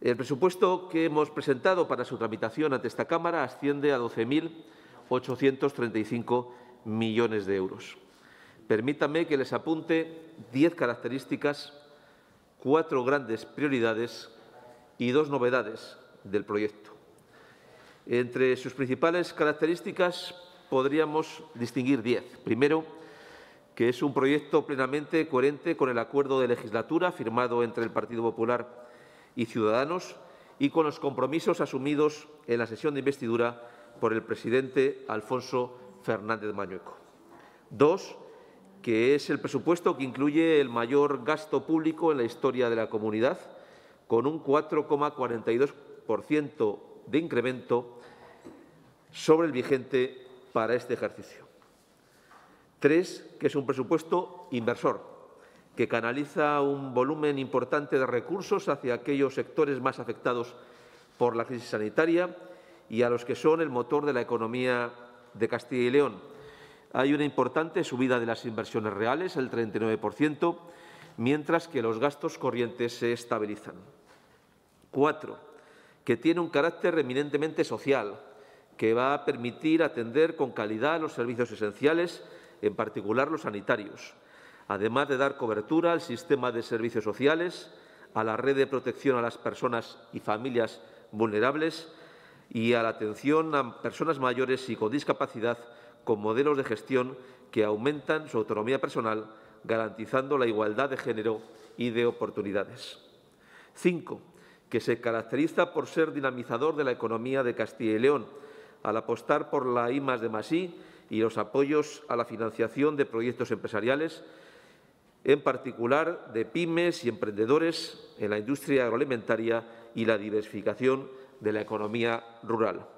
El presupuesto que hemos presentado para su tramitación ante esta Cámara asciende a 12.835 millones de euros. Permítanme que les apunte 10 características, 4 grandes prioridades y 2 novedades del proyecto. Entre sus principales características podríamos distinguir 10. Primero, que es un proyecto plenamente coherente con el acuerdo de legislatura firmado entre el Partido Popular y Ciudadanos y con los compromisos asumidos en la sesión de investidura por el presidente Alfonso Fernández Mañueco. 2. Que es el presupuesto que incluye el mayor gasto público en la historia de la comunidad, con un 4,42% de incremento sobre el vigente para este ejercicio. 3. Que es un presupuesto inversor, que canaliza un volumen importante de recursos hacia aquellos sectores más afectados por la crisis sanitaria y a los que son el motor de la economía de Castilla y León. Hay una importante subida de las inversiones reales, el 39%, mientras que los gastos corrientes se estabilizan. 4. Que tiene un carácter eminentemente social, que va a permitir atender con calidad los servicios esenciales, en particular los sanitarios, además de dar cobertura al sistema de servicios sociales, a la red de protección a las personas y familias vulnerables y a la atención a personas mayores y con discapacidad, con modelos de gestión que aumentan su autonomía personal, garantizando la igualdad de género y de oportunidades. 5. Que se caracteriza por ser dinamizador de la economía de Castilla y León, al apostar por la I+D+I y los apoyos a la financiación de proyectos empresariales, en particular de pymes y emprendedores en la industria agroalimentaria y la diversificación de la economía rural.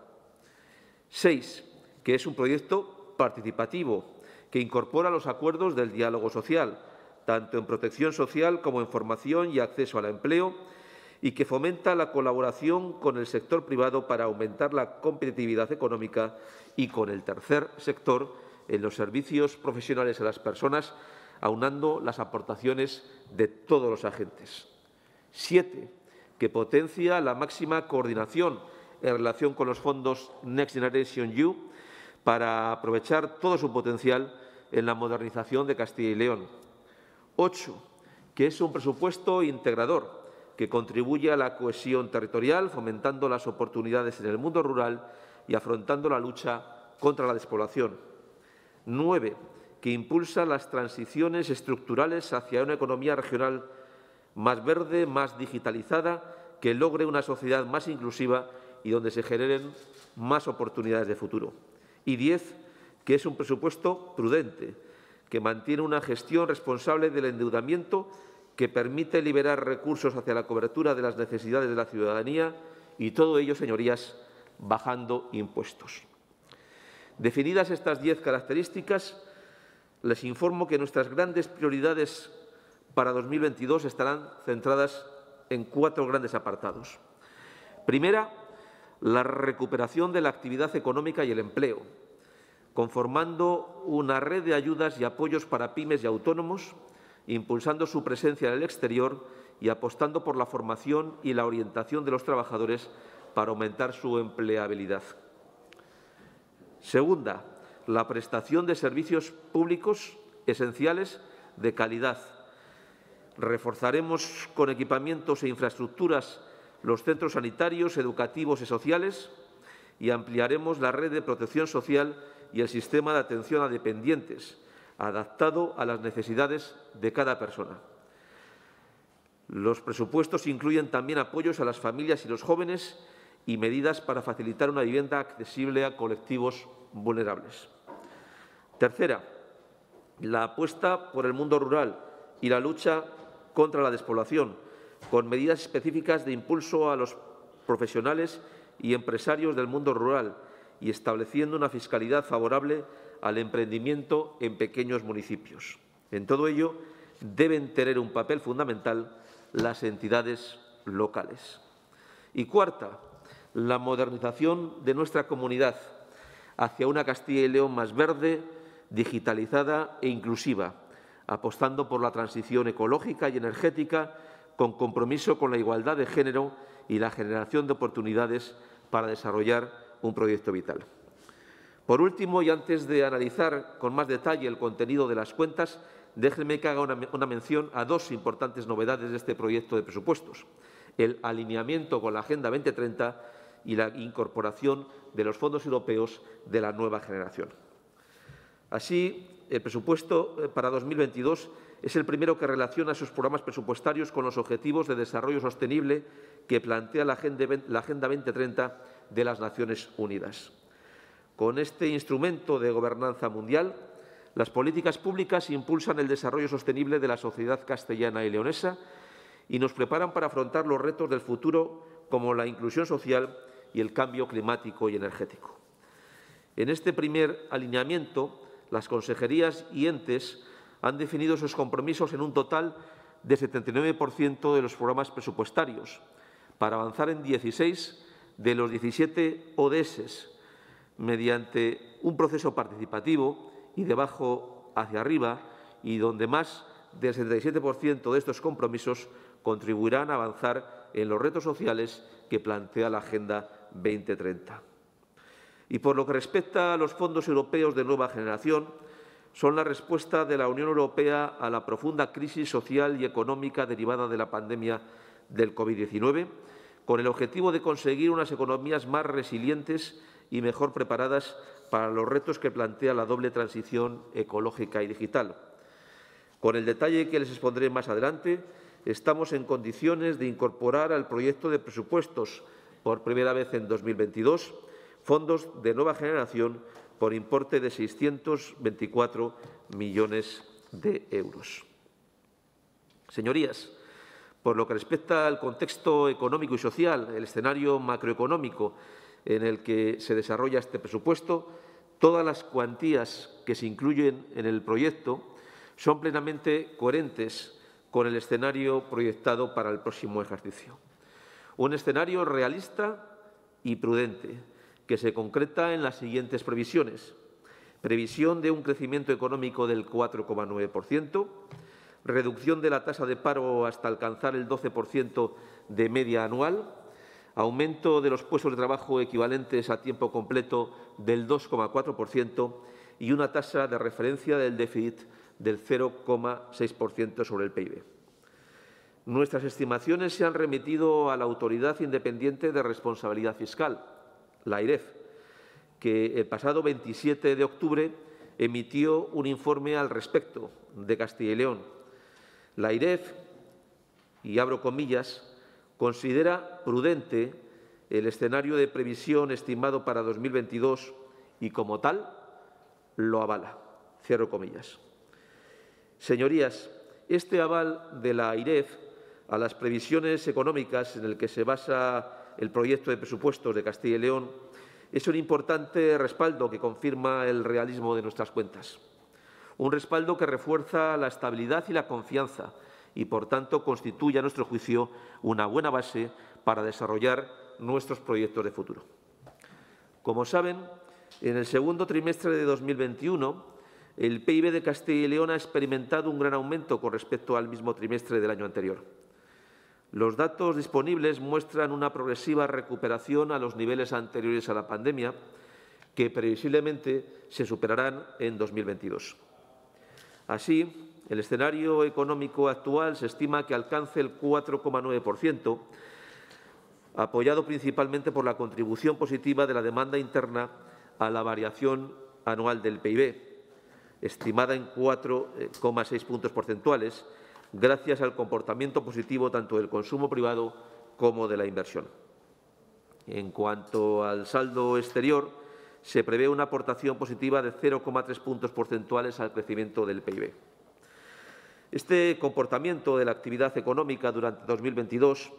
6. Que es un proyecto participativo, que incorpora los acuerdos del diálogo social, tanto en protección social como en formación y acceso al empleo, y que fomenta la colaboración con el sector privado para aumentar la competitividad económica y con el tercer sector en los servicios profesionales a las personas, aunando las aportaciones de todos los agentes. 7. Que potencia la máxima coordinación en relación con los fondos Next Generation EU, para aprovechar todo su potencial en la modernización de Castilla y León. 8. Que es un presupuesto integrador que contribuye a la cohesión territorial, fomentando las oportunidades en el mundo rural y afrontando la lucha contra la despoblación. 9. Que impulsa las transiciones estructurales hacia una economía regional más verde, más digitalizada, que logre una sociedad más inclusiva y donde se generen más oportunidades de futuro. Y 10. Que es un presupuesto prudente, que mantiene una gestión responsable del endeudamiento, que permite liberar recursos hacia la cobertura de las necesidades de la ciudadanía y todo ello, señorías, bajando impuestos. Definidas estas 10 características, les informo que nuestras grandes prioridades para 2022 estarán centradas en 4 grandes apartados. Primera, la recuperación de la actividad económica y el empleo, conformando una red de ayudas y apoyos para pymes y autónomos, impulsando su presencia en el exterior y apostando por la formación y la orientación de los trabajadores para aumentar su empleabilidad. Segunda, la prestación de servicios públicos esenciales de calidad. Reforzaremos con equipamientos e infraestructuras los centros sanitarios, educativos y sociales y ampliaremos la red de protección social y el sistema de atención a dependientes, adaptado a las necesidades de cada persona. Los presupuestos incluyen también apoyos a las familias y los jóvenes y medidas para facilitar una vivienda accesible a colectivos vulnerables. Tercera, la apuesta por el mundo rural y la lucha contra la despoblación, con medidas específicas de impulso a los profesionales y empresarios del mundo rural y estableciendo una fiscalidad favorable al emprendimiento en pequeños municipios. En todo ello, deben tener un papel fundamental las entidades locales. Y cuarta, la modernización de nuestra comunidad hacia una Castilla y León más verde, digitalizada e inclusiva, apostando por la transición ecológica y energética con compromiso con la igualdad de género y la generación de oportunidades para desarrollar un proyecto vital. Por último, y antes de analizar con más detalle el contenido de las cuentas, déjenme que haga una mención a 2 importantes novedades de este proyecto de presupuestos: el alineamiento con la Agenda 2030 y la incorporación de los fondos europeos de la nueva generación. Así, el presupuesto para 2022 es el primero que relaciona sus programas presupuestarios con los objetivos de desarrollo sostenible que plantea la Agenda 2030 de las Naciones Unidas. Con este instrumento de gobernanza mundial, las políticas públicas impulsan el desarrollo sostenible de la sociedad castellana y leonesa y nos preparan para afrontar los retos del futuro, como la inclusión social y el cambio climático y energético. En este primer alineamiento, las consejerías y entes han definido sus compromisos en un total de 79% de los programas presupuestarios, para avanzar en 16 de los 17 ODS, mediante un proceso participativo y de abajo hacia arriba, y donde más del 77% de estos compromisos contribuirán a avanzar en los retos sociales que plantea la Agenda 2030. Y por lo que respecta a los fondos europeos de nueva generación, son la respuesta de la Unión Europea a la profunda crisis social y económica derivada de la pandemia del COVID-19, con el objetivo de conseguir unas economías más resilientes y mejor preparadas para los retos que plantea la doble transición ecológica y digital. Con el detalle que les expondré más adelante, estamos en condiciones de incorporar al proyecto de presupuestos, por primera vez en 2022, fondos de nueva generación por importe de 624 millones de euros. Señorías, por lo que respecta al contexto económico y social, el escenario macroeconómico en el que se desarrolla este presupuesto, todas las cuantías que se incluyen en el proyecto son plenamente coherentes con el escenario proyectado para el próximo ejercicio. Un escenario realista y prudente, que se concreta en las siguientes previsiones. Previsión de un crecimiento económico del 4,9%, reducción de la tasa de paro hasta alcanzar el 12% de media anual, aumento de los puestos de trabajo equivalentes a tiempo completo del 2,4% y una tasa de referencia del déficit del 0,6% sobre el PIB. Nuestras estimaciones se han remitido a la Autoridad Independiente de Responsabilidad Fiscal, la AIREF, que el pasado 27 de octubre emitió un informe al respecto de Castilla y León. La AIREF, y abro comillas, considera prudente el escenario de previsión estimado para 2022 y, como tal, lo avala. Cierro comillas. Señorías, este aval de la AIREF a las previsiones económicas en el que se basa el proyecto de presupuestos de Castilla y León es un importante respaldo que confirma el realismo de nuestras cuentas. Un respaldo que refuerza la estabilidad y la confianza y, por tanto, constituye, a nuestro juicio, una buena base para desarrollar nuestros proyectos de futuro. Como saben, en el segundo trimestre de 2021, el PIB de Castilla y León ha experimentado un gran aumento con respecto al mismo trimestre del año anterior. Los datos disponibles muestran una progresiva recuperación a los niveles anteriores a la pandemia, que previsiblemente se superarán en 2022. Así, el escenario económico actual se estima que alcance el 4,9%, apoyado principalmente por la contribución positiva de la demanda interna a la variación anual del PIB, estimada en 4,6 puntos porcentuales, gracias al comportamiento positivo tanto del consumo privado como de la inversión. En cuanto al saldo exterior, se prevé una aportación positiva de 0,3 puntos porcentuales al crecimiento del PIB. Este comportamiento de la actividad económica durante 2022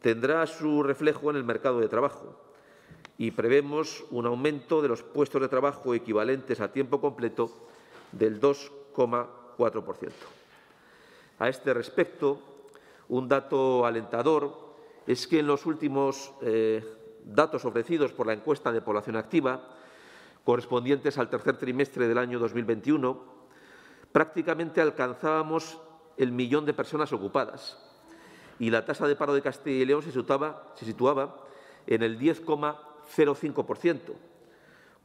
tendrá su reflejo en el mercado de trabajo y prevemos un aumento de los puestos de trabajo equivalentes a tiempo completo del 2,4%. A este respecto, un dato alentador es que en los últimos datos ofrecidos por la encuesta de población activa, correspondientes al tercer trimestre del año 2021, prácticamente alcanzábamos el millón de personas ocupadas y la tasa de paro de Castilla y León se situaba en el 10,05%,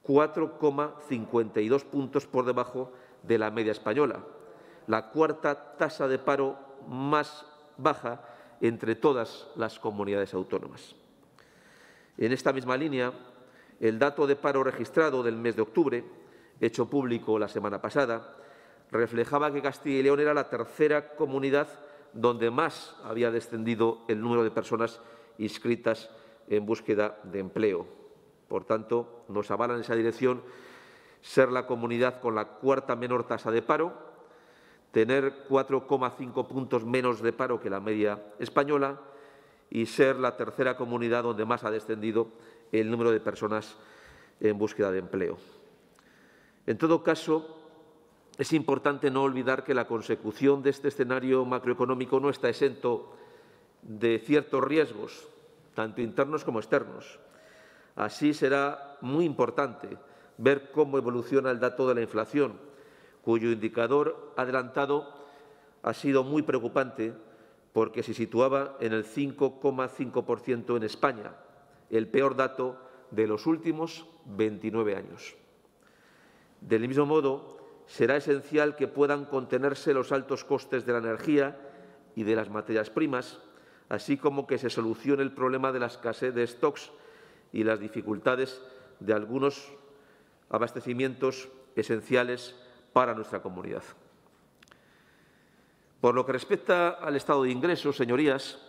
4,52 puntos por debajo de la media española, la cuarta tasa de paro más baja entre todas las comunidades autónomas. En esta misma línea, el dato de paro registrado del mes de octubre, hecho público la semana pasada, reflejaba que Castilla y León era la tercera comunidad donde más había descendido el número de personas inscritas en búsqueda de empleo. Por tanto, nos avalan en esa dirección ser la comunidad con la cuarta menor tasa de paro, tener 4,5 puntos menos de paro que la media española y ser la tercera comunidad donde más ha descendido el número de personas en búsqueda de empleo. En todo caso, es importante no olvidar que la consecución de este escenario macroeconómico no está exento de ciertos riesgos, tanto internos como externos. Así será muy importante ver cómo evoluciona el dato de la inflación, cuyo indicador adelantado ha sido muy preocupante porque se situaba en el 5,5% en España, el peor dato de los últimos 29 años. Del mismo modo, será esencial que puedan contenerse los altos costes de la energía y de las materias primas, así como que se solucione el problema de la escasez de stocks y las dificultades de algunos abastecimientos esenciales para nuestra comunidad. Por lo que respecta al estado de ingresos, señorías,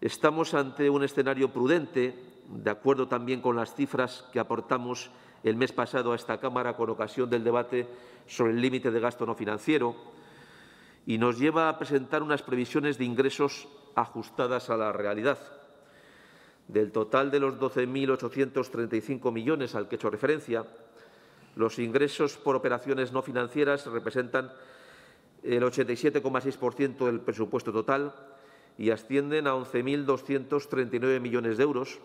estamos ante un escenario prudente, de acuerdo también con las cifras que aportamos el mes pasado a esta Cámara con ocasión del debate sobre el límite de gasto no financiero, y nos lleva a presentar unas previsiones de ingresos ajustadas a la realidad. Del total de los 12.835 millones al que he hecho referencia, los ingresos por operaciones no financieras representan el 87,6% del presupuesto total y ascienden a 11.239 millones de euros,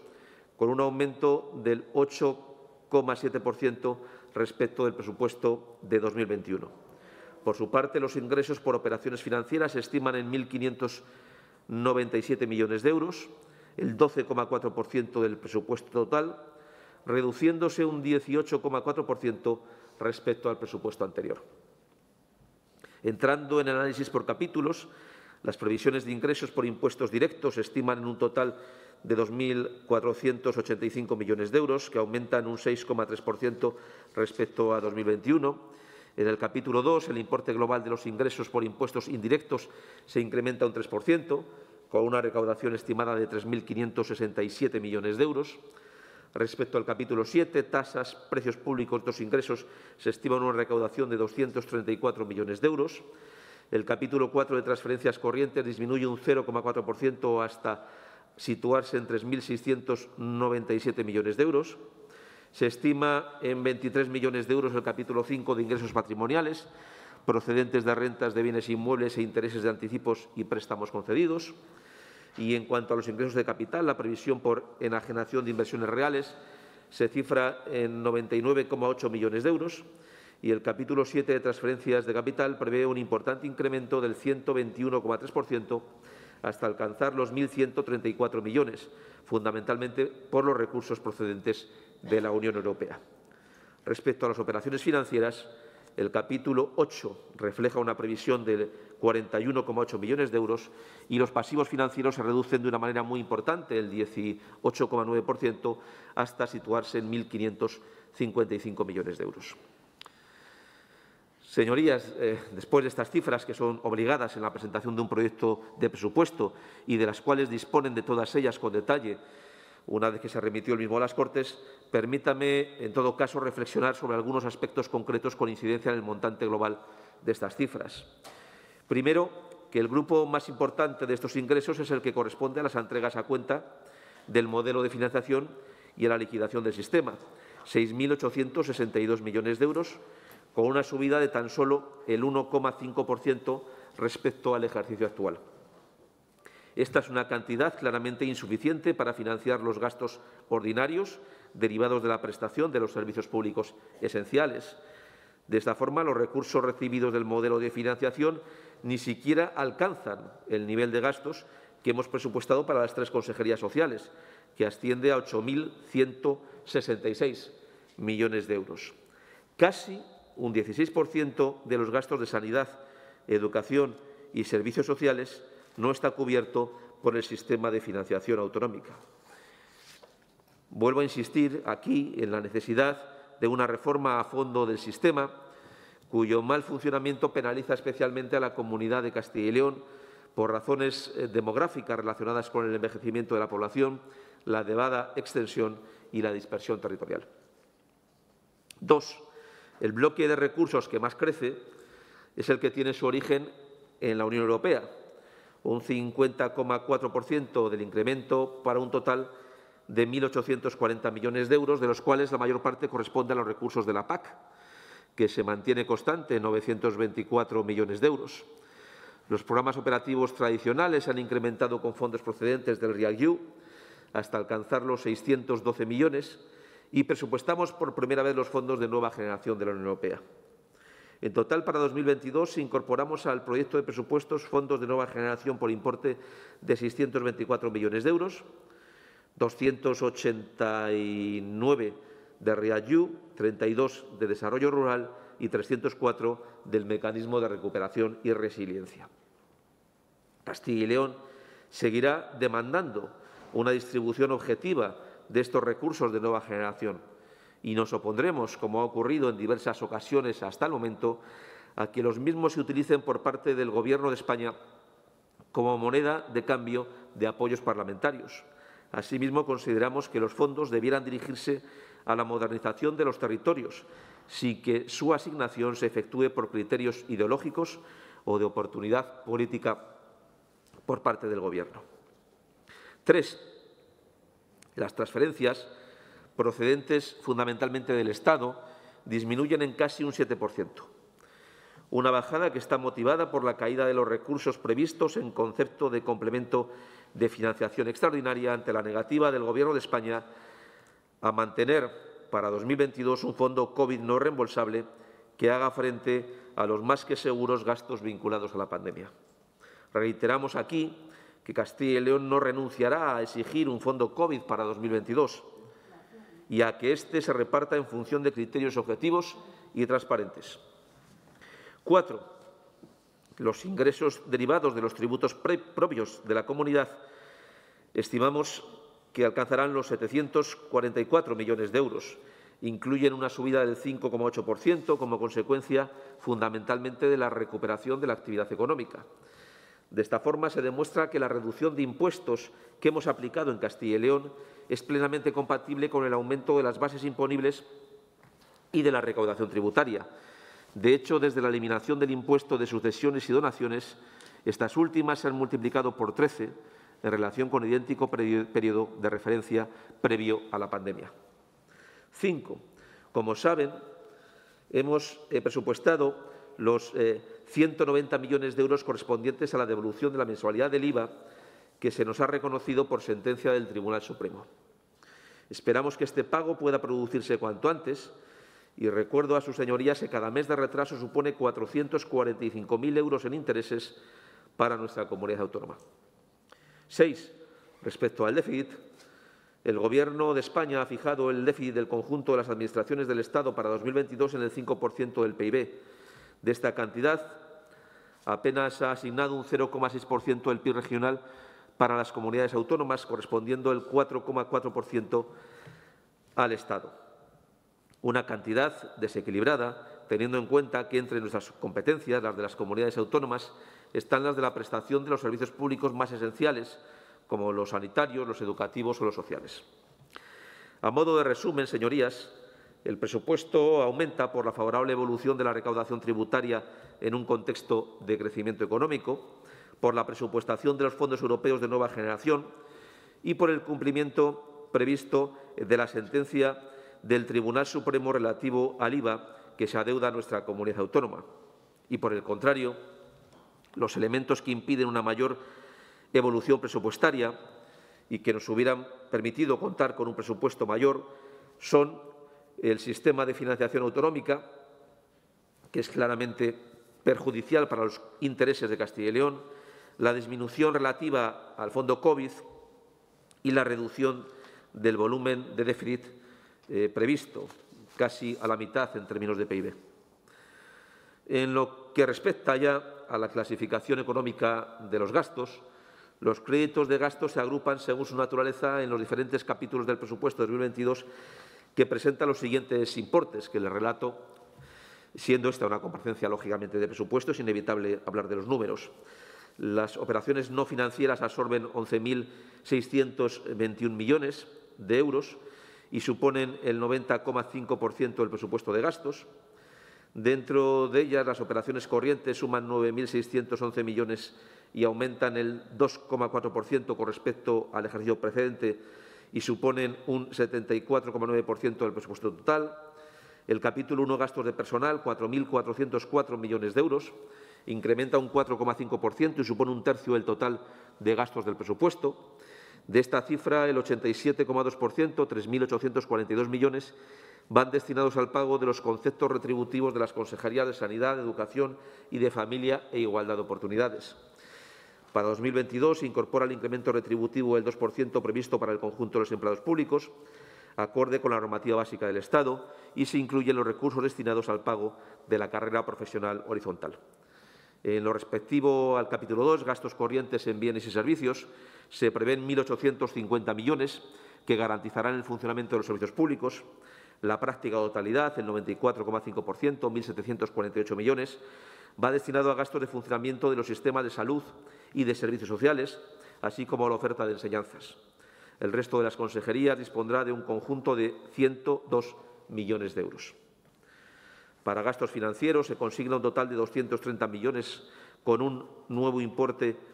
con un aumento del 8,7% respecto del presupuesto de 2021. Por su parte, los ingresos por operaciones financieras se estiman en 1.597 millones de euros, el 12,4% del presupuesto total, reduciéndose un 18,4% respecto al presupuesto anterior. Entrando en el análisis por capítulos, las previsiones de ingresos por impuestos directos se estiman en un total de 2.485 millones de euros, que aumentan un 6,3% respecto a 2021. En el capítulo 2, el importe global de los ingresos por impuestos indirectos se incrementa un 3%, con una recaudación estimada de 3.567 millones de euros. Respecto al capítulo 7, tasas, precios públicos, otros ingresos, se estima una recaudación de 234 millones de euros. El capítulo 4 de transferencias corrientes disminuye un 0,4% hasta situarse en 3.697 millones de euros. Se estima en 23 millones de euros el capítulo 5 de ingresos patrimoniales, procedentes de rentas de bienes inmuebles e intereses de anticipos y préstamos concedidos. Y en cuanto a los ingresos de capital, la previsión por enajenación de inversiones reales se cifra en 99,8 millones de euros y el capítulo 7 de transferencias de capital prevé un importante incremento del 121,3% hasta alcanzar los 1.134 millones, fundamentalmente por los recursos procedentes de la Unión Europea. Respecto a las operaciones financieras, el capítulo 8 refleja una previsión de 41,8 millones de euros y los pasivos financieros se reducen de una manera muy importante, el 18,9%, hasta situarse en 1.555 millones de euros. Señorías, después de estas cifras, que son obligadas en la presentación de un proyecto de presupuesto y de las cuales disponen de todas ellas con detalle, una vez que se remitió el mismo a las Cortes, permítame, en todo caso, reflexionar sobre algunos aspectos concretos con incidencia en el montante global de estas cifras. Primero, que el grupo más importante de estos ingresos es el que corresponde a las entregas a cuenta del modelo de financiación y a la liquidación del sistema, 6.862 millones de euros, con una subida de tan solo el 1,5% respecto al ejercicio actual. Esta es una cantidad claramente insuficiente para financiar los gastos ordinarios derivados de la prestación de los servicios públicos esenciales. De esta forma, los recursos recibidos del modelo de financiación ni siquiera alcanzan el nivel de gastos que hemos presupuestado para las tres consejerías sociales, que asciende a 8.166 millones de euros. Casi un 16% de los gastos de sanidad, educación y servicios sociales no está cubierto por el sistema de financiación autonómica. Vuelvo a insistir aquí en la necesidad de una reforma a fondo del sistema, cuyo mal funcionamiento penaliza especialmente a la Comunidad de Castilla y León por razones demográficas relacionadas con el envejecimiento de la población, la elevada extensión y la dispersión territorial. Dos, el bloque de recursos que más crece es el que tiene su origen en la Unión Europea, un 50,4% del incremento para un total de 1.840 millones de euros, de los cuales la mayor parte corresponde a los recursos de la PAC, que se mantiene constante en 924 millones de euros. Los programas operativos tradicionales se han incrementado con fondos procedentes del REACT-EU hasta alcanzar los 612 millones y presupuestamos por primera vez los fondos de nueva generación de la Unión Europea. En total, para 2022, incorporamos al proyecto de presupuestos fondos de nueva generación por importe de 624 millones de euros, 289 de REACT-EU, 32 de Desarrollo Rural y 304 del Mecanismo de Recuperación y Resiliencia. Castilla y León seguirá demandando una distribución objetiva de estos recursos de nueva generación. Y nos opondremos, como ha ocurrido en diversas ocasiones hasta el momento, a que los mismos se utilicen por parte del Gobierno de España como moneda de cambio de apoyos parlamentarios. Asimismo, consideramos que los fondos debieran dirigirse a la modernización de los territorios, sin que su asignación se efectúe por criterios ideológicos o de oportunidad política por parte del Gobierno. Tres, las transferencias procedentes fundamentalmente del Estado, disminuyen en casi un 7%. Una bajada que está motivada por la caída de los recursos previstos en concepto de complemento de financiación extraordinaria ante la negativa del Gobierno de España a mantener para 2022 un fondo COVID no reembolsable que haga frente a los más que seguros gastos vinculados a la pandemia. Reiteramos aquí que Castilla y León no renunciará a exigir un fondo COVID para 2022 y a que éste se reparta en función de criterios objetivos y transparentes. 4. Los ingresos derivados de los tributos propios de la comunidad estimamos que alcanzarán los 744 millones de euros. Incluyen una subida del 5,8% como consecuencia fundamentalmente de la recuperación de la actividad económica. De esta forma, se demuestra que la reducción de impuestos que hemos aplicado en Castilla y León es plenamente compatible con el aumento de las bases imponibles y de la recaudación tributaria. De hecho, desde la eliminación del impuesto de sucesiones y donaciones, estas últimas se han multiplicado por 13 en relación con el idéntico periodo de referencia previo a la pandemia. 5. Como saben, hemos presupuestado los 190 millones de euros correspondientes a la devolución de la mensualidad del IVA que se nos ha reconocido por sentencia del Tribunal Supremo. Esperamos que este pago pueda producirse cuanto antes y recuerdo a sus señorías que cada mes de retraso supone 445.000 euros en intereses para nuestra comunidad autónoma. 6. Respecto al déficit, el Gobierno de España ha fijado el déficit del conjunto de las administraciones del Estado para 2022 en el 5% del PIB. De esta cantidad, apenas ha asignado un 0,6% del PIB regional para las comunidades autónomas, correspondiendo el 4,4% al Estado. Una cantidad desequilibrada, teniendo en cuenta que entre nuestras competencias, las de las comunidades autónomas, están las de la prestación de los servicios públicos más esenciales, como los sanitarios, los educativos o los sociales. A modo de resumen, señorías, el presupuesto aumenta por la favorable evolución de la recaudación tributaria en un contexto de crecimiento económico, por la presupuestación de los fondos europeos de nueva generación y por el cumplimiento previsto de la sentencia del Tribunal Supremo relativo al IVA que se adeuda a nuestra comunidad autónoma. Y, por el contrario, los elementos que impiden una mayor evolución presupuestaria y que nos hubieran permitido contar con un presupuesto mayor son el sistema de financiación autonómica, que es claramente perjudicial para los intereses de Castilla y León, la disminución relativa al fondo COVID y la reducción del volumen de déficit previsto, casi a la mitad en términos de PIB. En lo que respecta ya a la clasificación económica de los gastos, los créditos de gasto se agrupan según su naturaleza en los diferentes capítulos del presupuesto de 2022 que presenta los siguientes importes, que les relato, siendo esta una comparecencia, lógicamente, de presupuesto, es inevitable hablar de los números. Las operaciones no financieras absorben 11.621 millones de euros y suponen el 90,5% del presupuesto de gastos. Dentro de ellas, las operaciones corrientes suman 9.611 millones y aumentan el 2,4% con respecto al ejercicio precedente, y suponen un 74,9% del presupuesto total. El capítulo 1, gastos de personal, 4.404 millones de euros, incrementa un 4,5% y supone un tercio del total de gastos del presupuesto. De esta cifra, el 87,2%, 3.842 millones, van destinados al pago de los conceptos retributivos de las Consejerías de Sanidad, Educación y de Familia e Igualdad de Oportunidades. Para 2022 se incorpora el incremento retributivo del 2% previsto para el conjunto de los empleados públicos, acorde con la normativa básica del Estado, y se incluyen los recursos destinados al pago de la carrera profesional horizontal. En lo respectivo al capítulo 2, gastos corrientes en bienes y servicios, se prevén 1.850 millones que garantizarán el funcionamiento de los servicios públicos, la práctica totalidad, el 94,5%, 1.748 millones, va destinado a gastos de funcionamiento de los sistemas de salud y de servicios sociales, así como a la oferta de enseñanzas. El resto de las consejerías dispondrá de un conjunto de 102 millones de euros. Para gastos financieros se consigna un total de 230 millones con un nuevo importante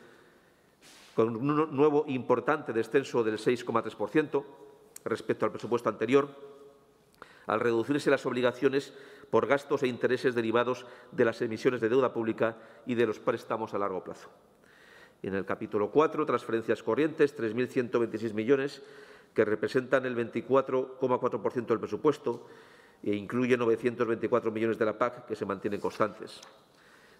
descenso del 6,3% respecto al presupuesto anterior, al reducirse las obligaciones por gastos e intereses derivados de las emisiones de deuda pública y de los préstamos a largo plazo. En el capítulo 4, transferencias corrientes, 3.126 millones, que representan el 24,4% del presupuesto e incluye 924 millones de la PAC, que se mantienen constantes.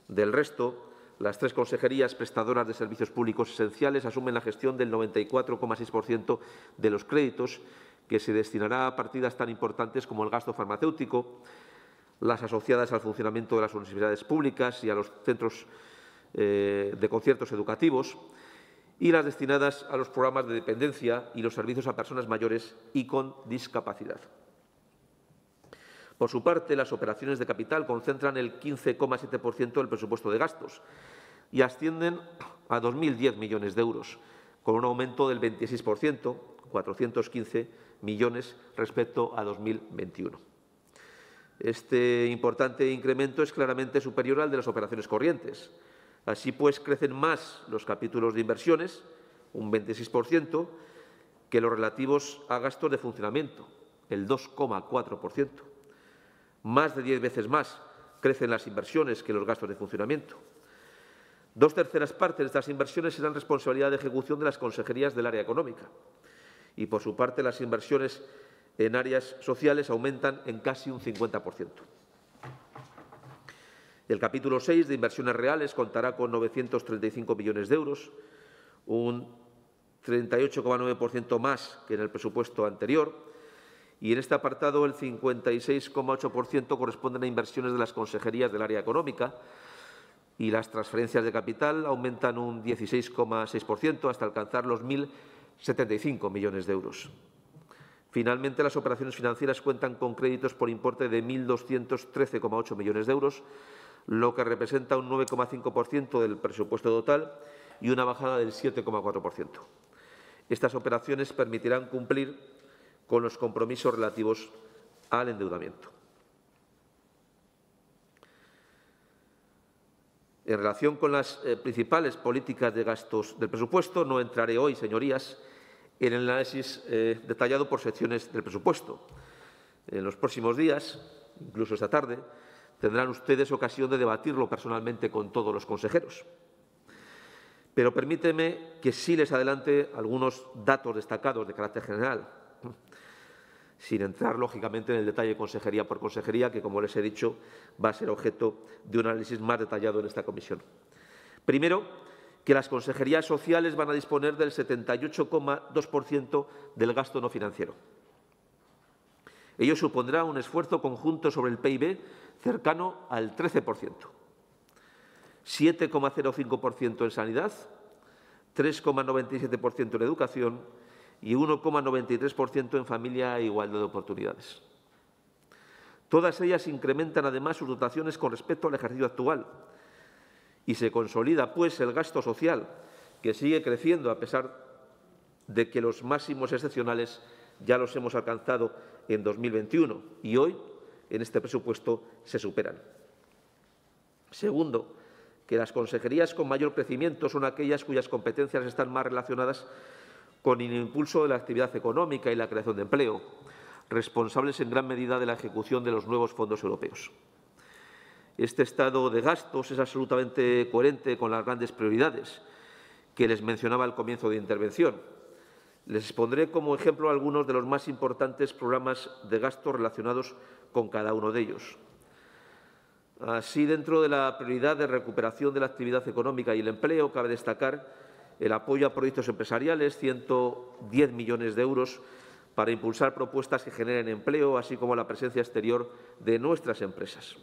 Del resto, Las tres consejerías prestadoras de servicios públicos esenciales asumen la gestión del 94,6% de los créditos, que se destinará a partidas tan importantes como el gasto farmacéutico, las asociadas al funcionamiento de las universidades públicas y a los centros de conciertos educativos, y las destinadas a los programas de dependencia y los servicios a personas mayores y con discapacidad. Por su parte, las operaciones de capital concentran el 15,7% del presupuesto de gastos y ascienden a 2.010 millones de euros, con un aumento del 26%, 415 millones respecto a 2021. Este importante incremento es claramente superior al de las operaciones corrientes. Así pues, crecen más los capítulos de inversiones, un 26%, que los relativos a gastos de funcionamiento, el 2,4%. Más de 10 veces más crecen las inversiones que los gastos de funcionamiento. Dos terceras partes de estas inversiones serán responsabilidad de ejecución de las consejerías del área económica. Y, por su parte, las inversiones en áreas sociales aumentan en casi un 50%. El capítulo 6 de inversiones reales contará con 935 millones de euros, un 38,9% más que en el presupuesto anterior, y en este apartado el 56,8% corresponden a inversiones de las consejerías del área económica, y las transferencias de capital aumentan un 16,6% hasta alcanzar los 1.075 millones de euros. Finalmente, las operaciones financieras cuentan con créditos por importe de 1.213,8 millones de euros, lo que representa un 9,5% del presupuesto total y una bajada del 7,4%. Estas operaciones permitirán cumplir con los compromisos relativos al endeudamiento. En relación con las principales políticas de gastos del presupuesto, no entraré hoy, señorías, en el análisis detallado por secciones del presupuesto. En los próximos días, incluso esta tarde, tendrán ustedes ocasión de debatirlo personalmente con todos los consejeros. Pero permíteme que sí les adelante algunos datos destacados de carácter general, sin entrar, lógicamente, en el detalle consejería por consejería, que, como les he dicho, va a ser objeto de un análisis más detallado en esta comisión. Primero, que las consejerías sociales van a disponer del 78,2% del gasto no financiero. Ello supondrá un esfuerzo conjunto sobre el PIB cercano al 13%, 7,05% en sanidad, 3,97% en educación y 1,93% en familia e igualdad de oportunidades. Todas ellas incrementan además sus dotaciones con respecto al ejercicio actual y se consolida, pues, el gasto social, que sigue creciendo a pesar de que los máximos excepcionales ya los hemos alcanzado en 2021 y hoy, en este presupuesto, se superan. Segundo, que las consejerías con mayor crecimiento son aquellas cuyas competencias están más relacionadas con el impulso de la actividad económica y la creación de empleo, responsables en gran medida de la ejecución de los nuevos fondos europeos. Este estado de gastos es absolutamente coherente con las grandes prioridades que les mencionaba al comienzo de intervención. Les expondré como ejemplo algunos de los más importantes programas de gastos relacionados con cada uno de ellos. Así, dentro de la prioridad de recuperación de la actividad económica y el empleo, cabe destacar el apoyo a proyectos empresariales, 110 millones de euros, para impulsar propuestas que generen empleo, así como la presencia exterior de nuestras empresas.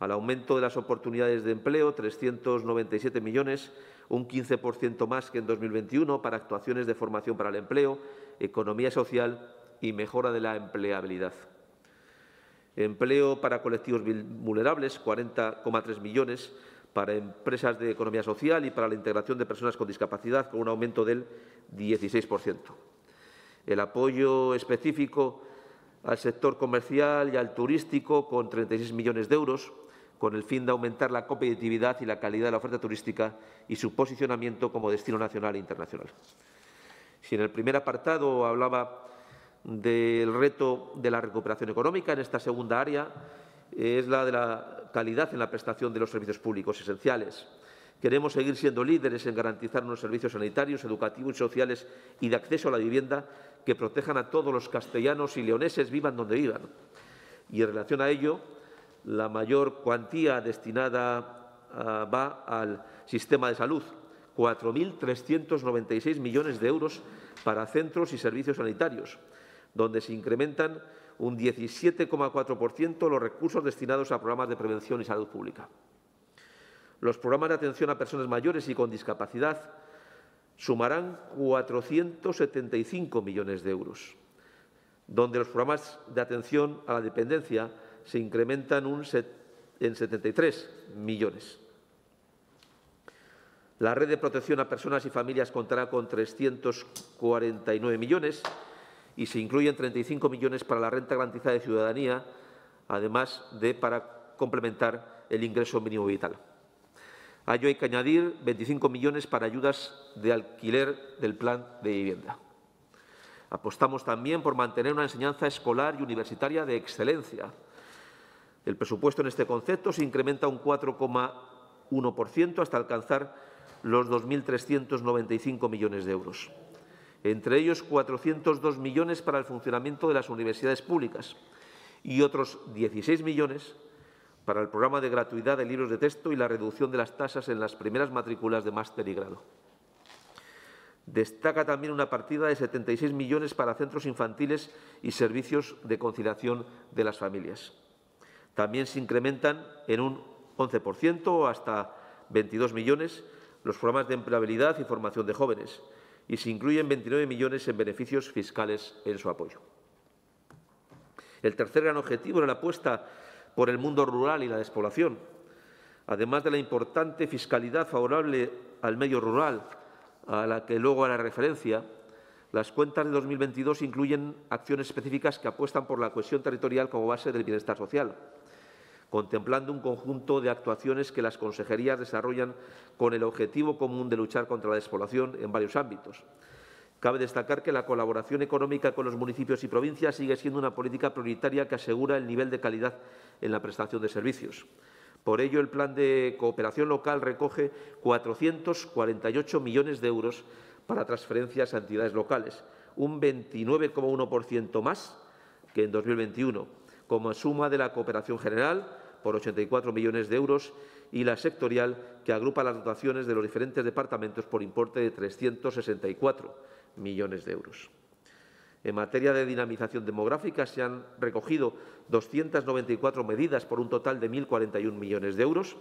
Al aumento de las oportunidades de empleo, 397 millones, un 15% más que en 2021, para actuaciones de formación para el empleo, economía social y mejora de la empleabilidad. Empleo para colectivos vulnerables, 40,3 millones, para empresas de economía social y para la integración de personas con discapacidad, con un aumento del 16%. El apoyo específico al sector comercial y al turístico, con 36 millones de euros, con el fin de aumentar la competitividad y la calidad de la oferta turística y su posicionamiento como destino nacional e internacional. Si en el primer apartado hablaba del reto de la recuperación económica, en esta segunda área es la de la calidad en la prestación de los servicios públicos esenciales. Queremos seguir siendo líderes en garantizar unos servicios sanitarios, educativos y sociales y de acceso a la vivienda que protejan a todos los castellanos y leoneses, vivan donde vivan. Y en relación a ello, la mayor cuantía destinada va al sistema de salud, 4.396 millones de euros para centros y servicios sanitarios, donde se incrementan un 17,4% los recursos destinados a programas de prevención y salud pública. Los programas de atención a personas mayores y con discapacidad sumarán 475 millones de euros, donde los programas de atención a la dependencia se incrementan en 73 millones. La red de protección a personas y familias contará con 349 millones y se incluyen 35 millones para la renta garantizada de ciudadanía, además de para complementar el ingreso mínimo vital. A ello hay que añadir 25 millones para ayudas de alquiler del plan de vivienda. Apostamos también por mantener una enseñanza escolar y universitaria de excelencia. El presupuesto en este concepto se incrementa un 4,1% hasta alcanzar los 2.395 millones de euros. Entre ellos, 402 millones para el funcionamiento de las universidades públicas y otros 16 millones para el programa de gratuidad de libros de texto y la reducción de las tasas en las primeras matrículas de máster y grado. Destaca también una partida de 76 millones para centros infantiles y servicios de conciliación de las familias. También se incrementan en un 11% o hasta 22 millones los programas de empleabilidad y formación de jóvenes, y se incluyen 29 millones en beneficios fiscales en su apoyo. El tercer gran objetivo era la apuesta por el mundo rural y la despoblación. Además de la importante fiscalidad favorable al medio rural, a la que luego hará referencia, las cuentas de 2022 incluyen acciones específicas que apuestan por la cohesión territorial como base del bienestar social, contemplando un conjunto de actuaciones que las consejerías desarrollan con el objetivo común de luchar contra la despoblación en varios ámbitos. Cabe destacar que la colaboración económica con los municipios y provincias sigue siendo una política prioritaria que asegura el nivel de calidad en la prestación de servicios. Por ello, el Plan de Cooperación Local recoge 448 millones de euros para transferencias a entidades locales, un 29,1% más que en 2021, como suma de la cooperación general, por 84 millones de euros, y la sectorial, que agrupa las dotaciones de los diferentes departamentos por importe de 364 millones de euros. En materia de dinamización demográfica se han recogido 294 medidas por un total de 1.041 millones de euros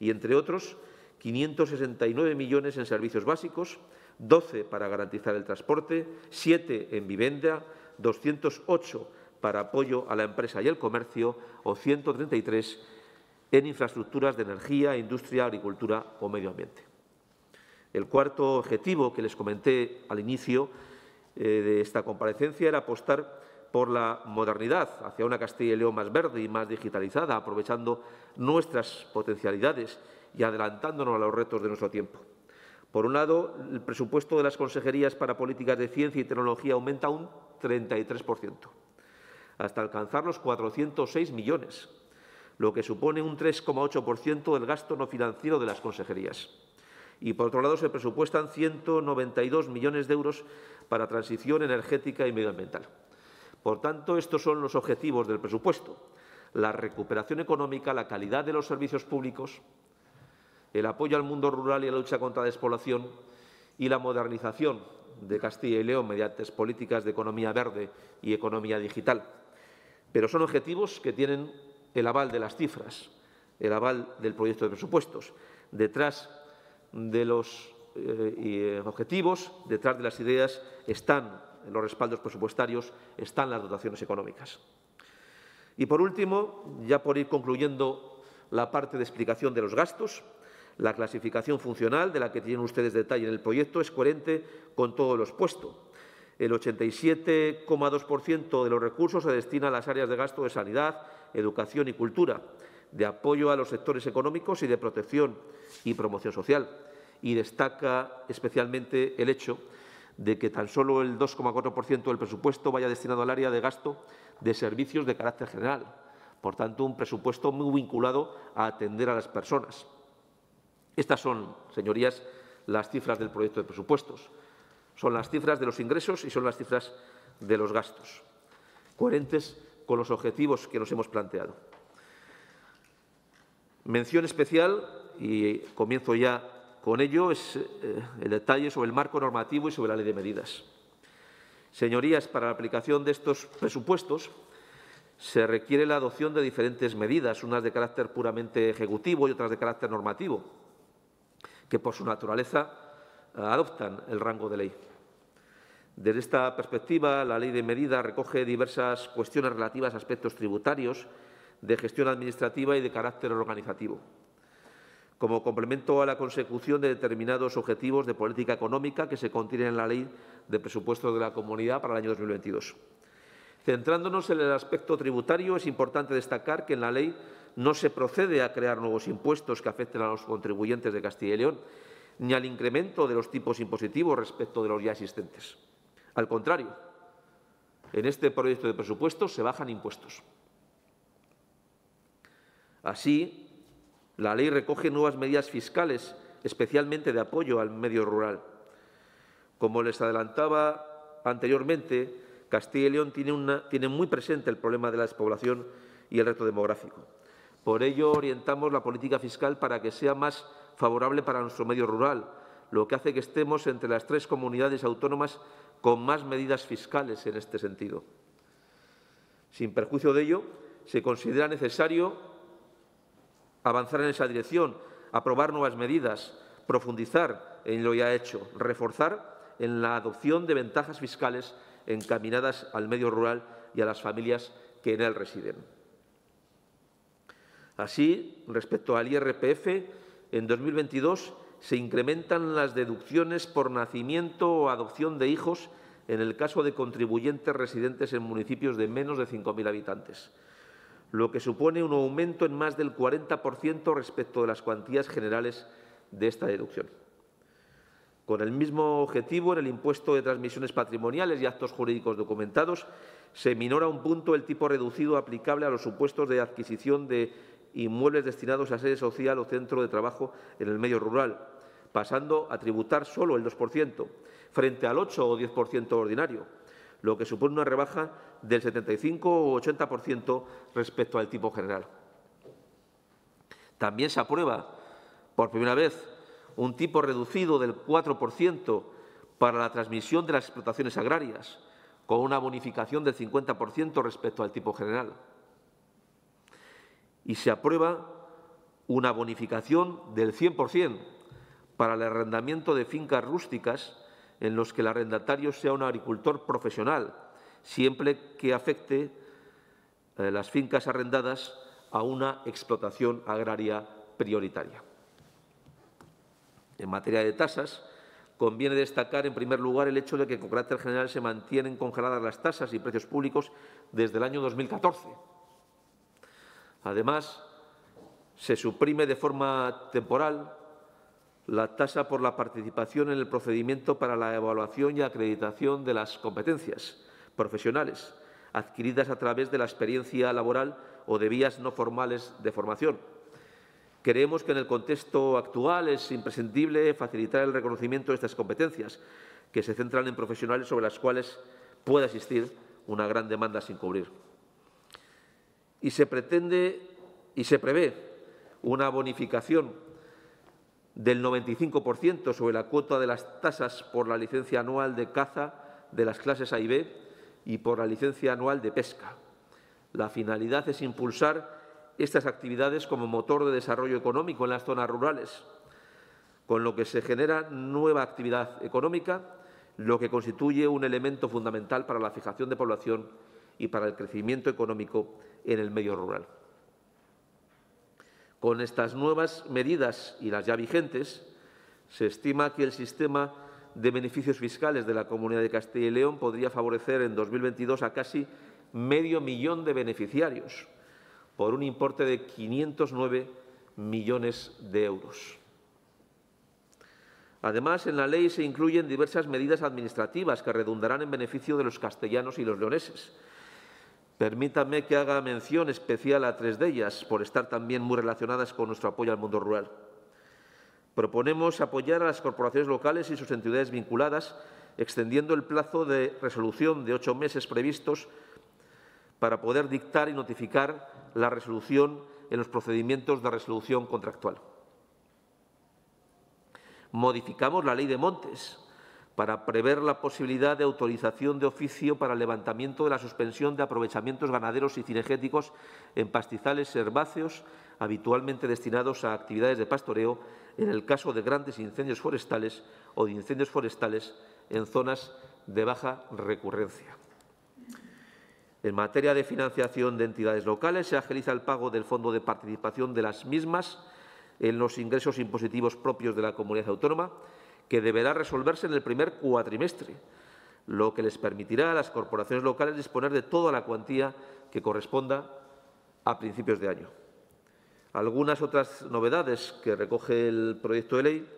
y, entre otros, 569 millones en servicios básicos, 12 para garantizar el transporte, 7 en vivienda, 208 para apoyo a la empresa y el comercio o 133 en infraestructuras de energía, industria, agricultura o medio ambiente. El cuarto objetivo que les comenté al inicio de esta comparecencia era apostar por la modernidad hacia una Castilla y León más verde y más digitalizada, aprovechando nuestras potencialidades y adelantándonos a los retos de nuestro tiempo. Por un lado, el presupuesto de las consejerías para políticas de ciencia y tecnología aumenta un 33%, hasta alcanzar los 406 millones, lo que supone un 3,8% del gasto no financiero de las consejerías. Y, por otro lado, se presupuestan 192 millones de euros para transición energética y medioambiental. Por tanto, estos son los objetivos del presupuesto: la recuperación económica, la calidad de los servicios públicos, el apoyo al mundo rural y a la lucha contra la despoblación y la modernización de Castilla y León mediante políticas de economía verde y economía digital. Pero son objetivos que tienen el aval de las cifras, el aval del proyecto de presupuestos. Detrás de los objetivos, detrás de las ideas, están los respaldos presupuestarios, están las dotaciones económicas. Y, por último, ya por ir concluyendo la parte de explicación de los gastos, la clasificación funcional, de la que tienen ustedes detalle en el proyecto, es coherente con todo lo expuesto. El 87,2% de los recursos se destina a las áreas de gasto de sanidad, educación y cultura, de apoyo a los sectores económicos y de protección y promoción social. Y destaca especialmente el hecho de que tan solo el 2,4% del presupuesto vaya destinado al área de gasto de servicios de carácter general. Por tanto, un presupuesto muy vinculado a atender a las personas. Estas son, señorías, las cifras del proyecto de presupuestos. Son las cifras de los ingresos y son las cifras de los gastos, coherentes con los objetivos que nos hemos planteado. Mención especial y comienzo ya con ello, es el detalle sobre el marco normativo y sobre la ley de medidas. Señorías, para la aplicación de estos presupuestos se requiere la adopción de diferentes medidas, unas de carácter puramente ejecutivo y otras de carácter normativo, que por su naturaleza adoptan el rango de ley. Desde esta perspectiva, la ley de medidas recoge diversas cuestiones relativas a aspectos tributarios, de gestión administrativa y de carácter organizativo. Como complemento a la consecución de determinados objetivos de política económica que se contienen en la Ley de Presupuestos de la Comunidad para el año 2022. Centrándonos en el aspecto tributario, es importante destacar que en la ley no se procede a crear nuevos impuestos que afecten a los contribuyentes de Castilla y León, ni al incremento de los tipos impositivos respecto de los ya existentes. Al contrario, en este proyecto de presupuestos se bajan impuestos. Así, la ley recoge nuevas medidas fiscales, especialmente de apoyo al medio rural. Como les adelantaba anteriormente, Castilla y León tiene muy presente el problema de la despoblación y el reto demográfico. Por ello, orientamos la política fiscal para que sea más favorable para nuestro medio rural, lo que hace que estemos entre las tres comunidades autónomas con más medidas fiscales en este sentido. Sin perjuicio de ello, se considera necesario avanzar en esa dirección, aprobar nuevas medidas, profundizar en lo ya hecho, reforzar en la adopción de ventajas fiscales encaminadas al medio rural y a las familias que en él residen. Así, respecto al IRPF, en 2022 se incrementan las deducciones por nacimiento o adopción de hijos en el caso de contribuyentes residentes en municipios de menos de 5.000 habitantes, lo que supone un aumento en más del 40% respecto de las cuantías generales de esta deducción. Con el mismo objetivo, en el impuesto de transmisiones patrimoniales y actos jurídicos documentados, se minora un punto el tipo reducido aplicable a los supuestos de adquisición de inmuebles destinados a sede social o centro de trabajo en el medio rural, pasando a tributar solo el 2%, frente al 8 o 10% ordinario, lo que supone una rebaja del 75 o 80% respecto al tipo general. También se aprueba, por primera vez, un tipo reducido del 4% para la transmisión de las explotaciones agrarias, con una bonificación del 50% respecto al tipo general. Y se aprueba una bonificación del 100% para el arrendamiento de fincas rústicas en los que el arrendatario sea un agricultor profesional, siempre que afecte las fincas arrendadas a una explotación agraria prioritaria. En materia de tasas, conviene destacar, en primer lugar, el hecho de que, con carácter general, se mantienen congeladas las tasas y precios públicos desde el año 2014. Además, se suprime de forma temporal la tasa por la participación en el procedimiento para la evaluación y acreditación de las competencias profesionales adquiridas a través de la experiencia laboral o de vías no formales de formación. Creemos que en el contexto actual es imprescindible facilitar el reconocimiento de estas competencias, que se centran en profesionales sobre las cuales pueda existir una gran demanda sin cubrir. Y se prevé una bonificación del 95% sobre la cuota de las tasas por la licencia anual de caza de las clases A y B y por la licencia anual de pesca. La finalidad es impulsar estas actividades como motor de desarrollo económico en las zonas rurales, con lo que se genera nueva actividad económica, lo que constituye un elemento fundamental para la fijación de población y para el crecimiento económico en el medio rural. Con estas nuevas medidas y las ya vigentes, se estima que el sistema de beneficios fiscales de la Comunidad de Castilla y León podría favorecer en 2022 a casi 500.000 de beneficiarios, por un importe de 509 millones de euros. Además, en la ley se incluyen diversas medidas administrativas que redundarán en beneficio de los castellanos y los leoneses. Permítanme que haga mención especial a tres de ellas, por estar también muy relacionadas con nuestro apoyo al mundo rural. Proponemos apoyar a las corporaciones locales y sus entidades vinculadas, extendiendo el plazo de resolución de 8 meses previstos para poder dictar y notificar la resolución en los procedimientos de resolución contractual. Modificamos la Ley de Montes para prever la posibilidad de autorización de oficio para el levantamiento de la suspensión de aprovechamientos ganaderos y cinegéticos en pastizales herbáceos habitualmente destinados a actividades de pastoreo en el caso de grandes incendios forestales o de incendios forestales en zonas de baja recurrencia. En materia de financiación de entidades locales, se agiliza el pago del fondo de participación de las mismas en los ingresos impositivos propios de la comunidad autónoma, que deberá resolverse en el primer cuatrimestre, lo que les permitirá a las corporaciones locales disponer de toda la cuantía que corresponda a principios de año. Algunas otras novedades que recoge el proyecto de ley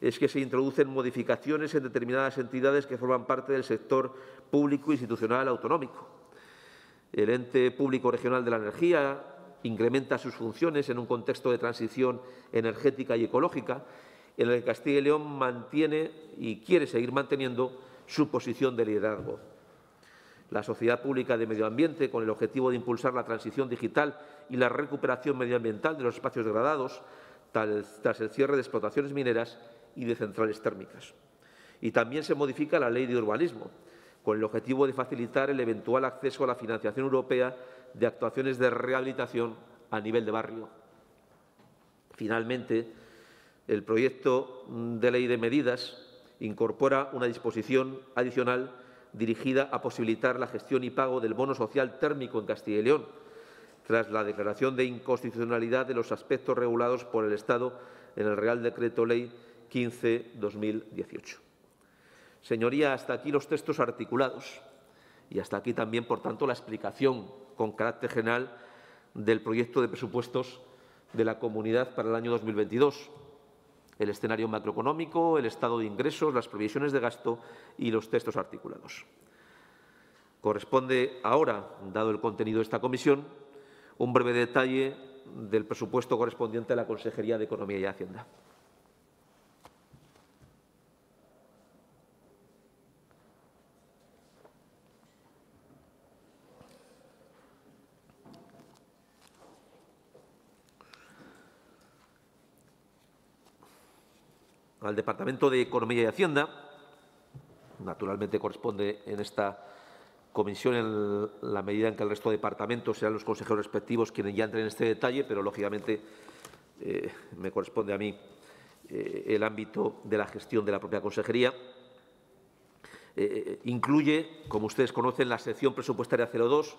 es que se introducen modificaciones en determinadas entidades que forman parte del sector público institucional autonómico. El Ente Público Regional de la Energía incrementa sus funciones en un contexto de transición energética y ecológica, en el que Castilla y León mantiene y quiere seguir manteniendo su posición de liderazgo. La Sociedad Pública de Medio Ambiente, con el objetivo de impulsar la transición digital y la recuperación medioambiental de los espacios degradados tras el cierre de explotaciones mineras y de centrales térmicas. Y también se modifica la Ley de Urbanismo, con el objetivo de facilitar el eventual acceso a la financiación europea de actuaciones de rehabilitación a nivel de barrio. Finalmente, el proyecto de ley de medidas incorpora una disposición adicional dirigida a posibilitar la gestión y pago del bono social térmico en Castilla y León, tras la declaración de inconstitucionalidad de los aspectos regulados por el Estado en el Real Decreto Ley 15/2018. Señoría, hasta aquí los textos articulados y hasta aquí también, por tanto, la explicación con carácter general del proyecto de presupuestos de la Comunidad para el año 2022. El escenario macroeconómico, el estado de ingresos, las previsiones de gasto y los textos articulados. Corresponde ahora, dado el contenido de esta comisión, un breve detalle del presupuesto correspondiente a la Consejería de Economía y Hacienda. Al Departamento de Economía y Hacienda, naturalmente corresponde en esta comisión en la medida en que el resto de departamentos serán los consejeros respectivos quienes ya entren en este detalle, pero lógicamente me corresponde a mí el ámbito de la gestión de la propia consejería. Incluye, como ustedes conocen, la sección presupuestaria 02,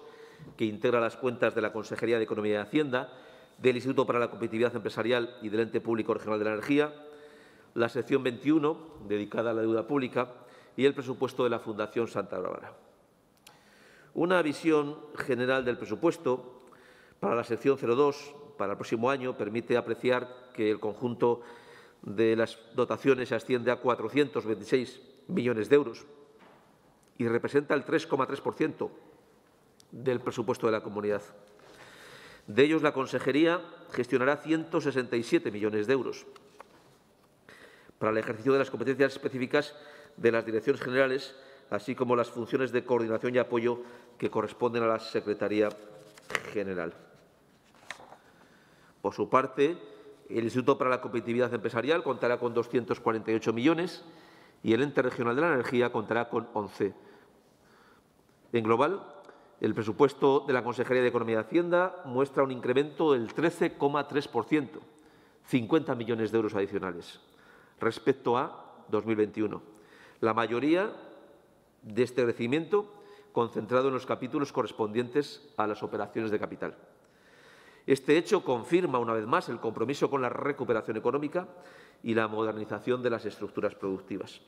que integra las cuentas de la Consejería de Economía y Hacienda, del Instituto para la Competitividad Empresarial y del Ente Público Regional de la Energía, la sección 21, dedicada a la deuda pública, y el presupuesto de la Fundación Santa Bárbara. Una visión general del presupuesto para la sección 02 para el próximo año permite apreciar que el conjunto de las dotaciones asciende a 426 millones de euros y representa el 3,3% del presupuesto de la comunidad. De ellos, la Consejería gestionará 167 millones de euros para el ejercicio de las competencias específicas de las direcciones generales, así como las funciones de coordinación y apoyo que corresponden a la Secretaría General. Por su parte, el Instituto para la Competitividad Empresarial contará con 248 millones y el Ente Regional de la Energía contará con 11. En global, el presupuesto de la Consejería de Economía y Hacienda muestra un incremento del 13,3%, 50 millones de euros adicionales respecto a 2021. La mayoría de este crecimiento concentrado en los capítulos correspondientes a las operaciones de capital. Este hecho confirma una vez más el compromiso con la recuperación económica y la modernización de las estructuras productivas.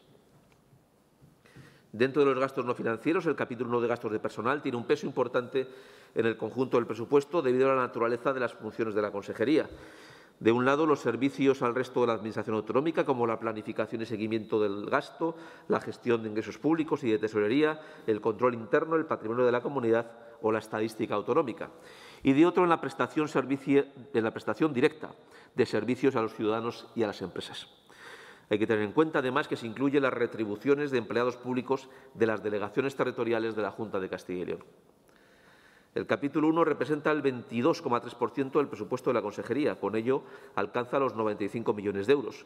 Dentro de los gastos no financieros, el capítulo 1 de gastos de personal tiene un peso importante en el conjunto del presupuesto debido a la naturaleza de las funciones de la Consejería. De un lado, los servicios al resto de la Administración autonómica, como la planificación y seguimiento del gasto, la gestión de ingresos públicos y de tesorería, el control interno, el patrimonio de la comunidad o la estadística autonómica. Y de otro, en la prestación directa de servicios a los ciudadanos y a las empresas. Hay que tener en cuenta, además, que se incluyen las retribuciones de empleados públicos de las delegaciones territoriales de la Junta de Castilla y León. El capítulo 1 representa el 22,3% del presupuesto de la Consejería. Con ello, alcanza los 95 millones de euros,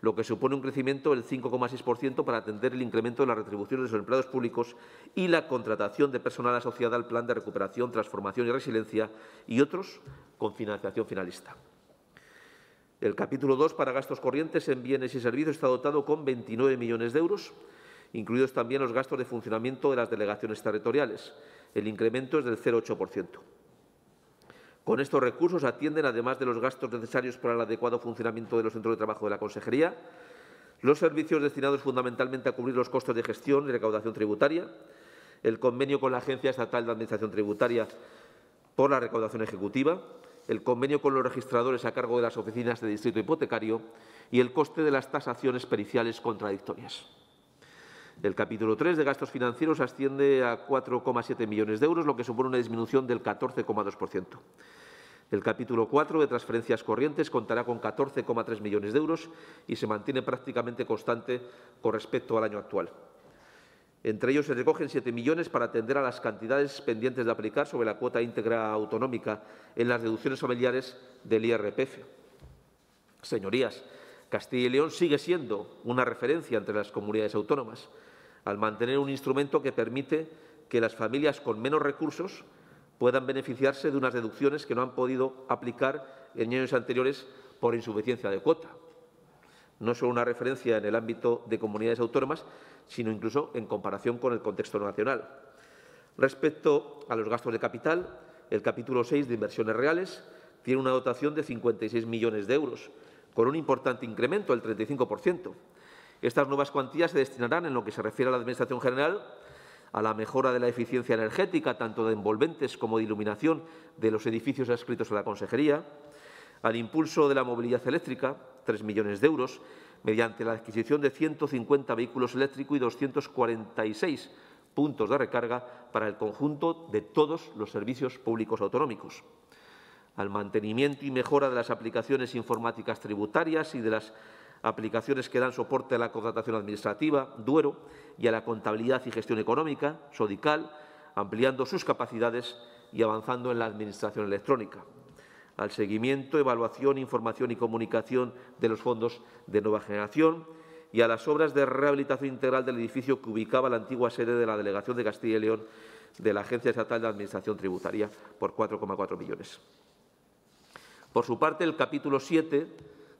lo que supone un crecimiento del 5,6% para atender el incremento de las retribuciones de los empleados públicos y la contratación de personal asociada al Plan de Recuperación, Transformación y Resiliencia y otros con financiación finalista. El capítulo 2 para gastos corrientes en bienes y servicios está dotado con 29 millones de euros, incluidos también los gastos de funcionamiento de las delegaciones territoriales. El incremento es del 0,8%. Con estos recursos atienden, además de los gastos necesarios para el adecuado funcionamiento de los centros de trabajo de la Consejería, los servicios destinados fundamentalmente a cubrir los costes de gestión y recaudación tributaria, el convenio con la Agencia Estatal de Administración Tributaria por la recaudación ejecutiva, el convenio con los registradores a cargo de las oficinas de distrito hipotecario y el coste de las tasaciones periciales contradictorias. El capítulo 3 de gastos financieros asciende a 4,7 millones de euros, lo que supone una disminución del 14,2%. El capítulo 4 de transferencias corrientes contará con 14,3 millones de euros y se mantiene prácticamente constante con respecto al año actual. Entre ellos se recogen 7 millones para atender a las cantidades pendientes de aplicar sobre la cuota íntegra autonómica en las deducciones familiares del IRPF. Señorías, Castilla y León sigue siendo una referencia entre las comunidades autónomas, al mantener un instrumento que permite que las familias con menos recursos puedan beneficiarse de unas deducciones que no han podido aplicar en años anteriores por insuficiencia de cuota. No solo una referencia en el ámbito de comunidades autónomas, sino incluso en comparación con el contexto nacional. Respecto a los gastos de capital, el capítulo 6 de inversiones reales tiene una dotación de 56 millones de euros, con un importante incremento del 35%. Estas nuevas cuantías se destinarán, en lo que se refiere a la Administración General, a la mejora de la eficiencia energética, tanto de envolventes como de iluminación de los edificios adscritos a la Consejería, al impulso de la movilidad eléctrica, 3 millones de euros, mediante la adquisición de 150 vehículos eléctricos y 246 puntos de recarga para el conjunto de todos los servicios públicos autonómicos, al mantenimiento y mejora de las aplicaciones informáticas tributarias y de las aplicaciones que dan soporte a la contratación administrativa, Duero, y a la contabilidad y gestión económica, Sodical, ampliando sus capacidades y avanzando en la administración electrónica, al seguimiento, evaluación, información y comunicación de los fondos de nueva generación y a las obras de rehabilitación integral del edificio que ubicaba la antigua sede de la Delegación de Castilla y León de la Agencia Estatal de Administración Tributaria por 4,4 millones. Por su parte, el capítulo 7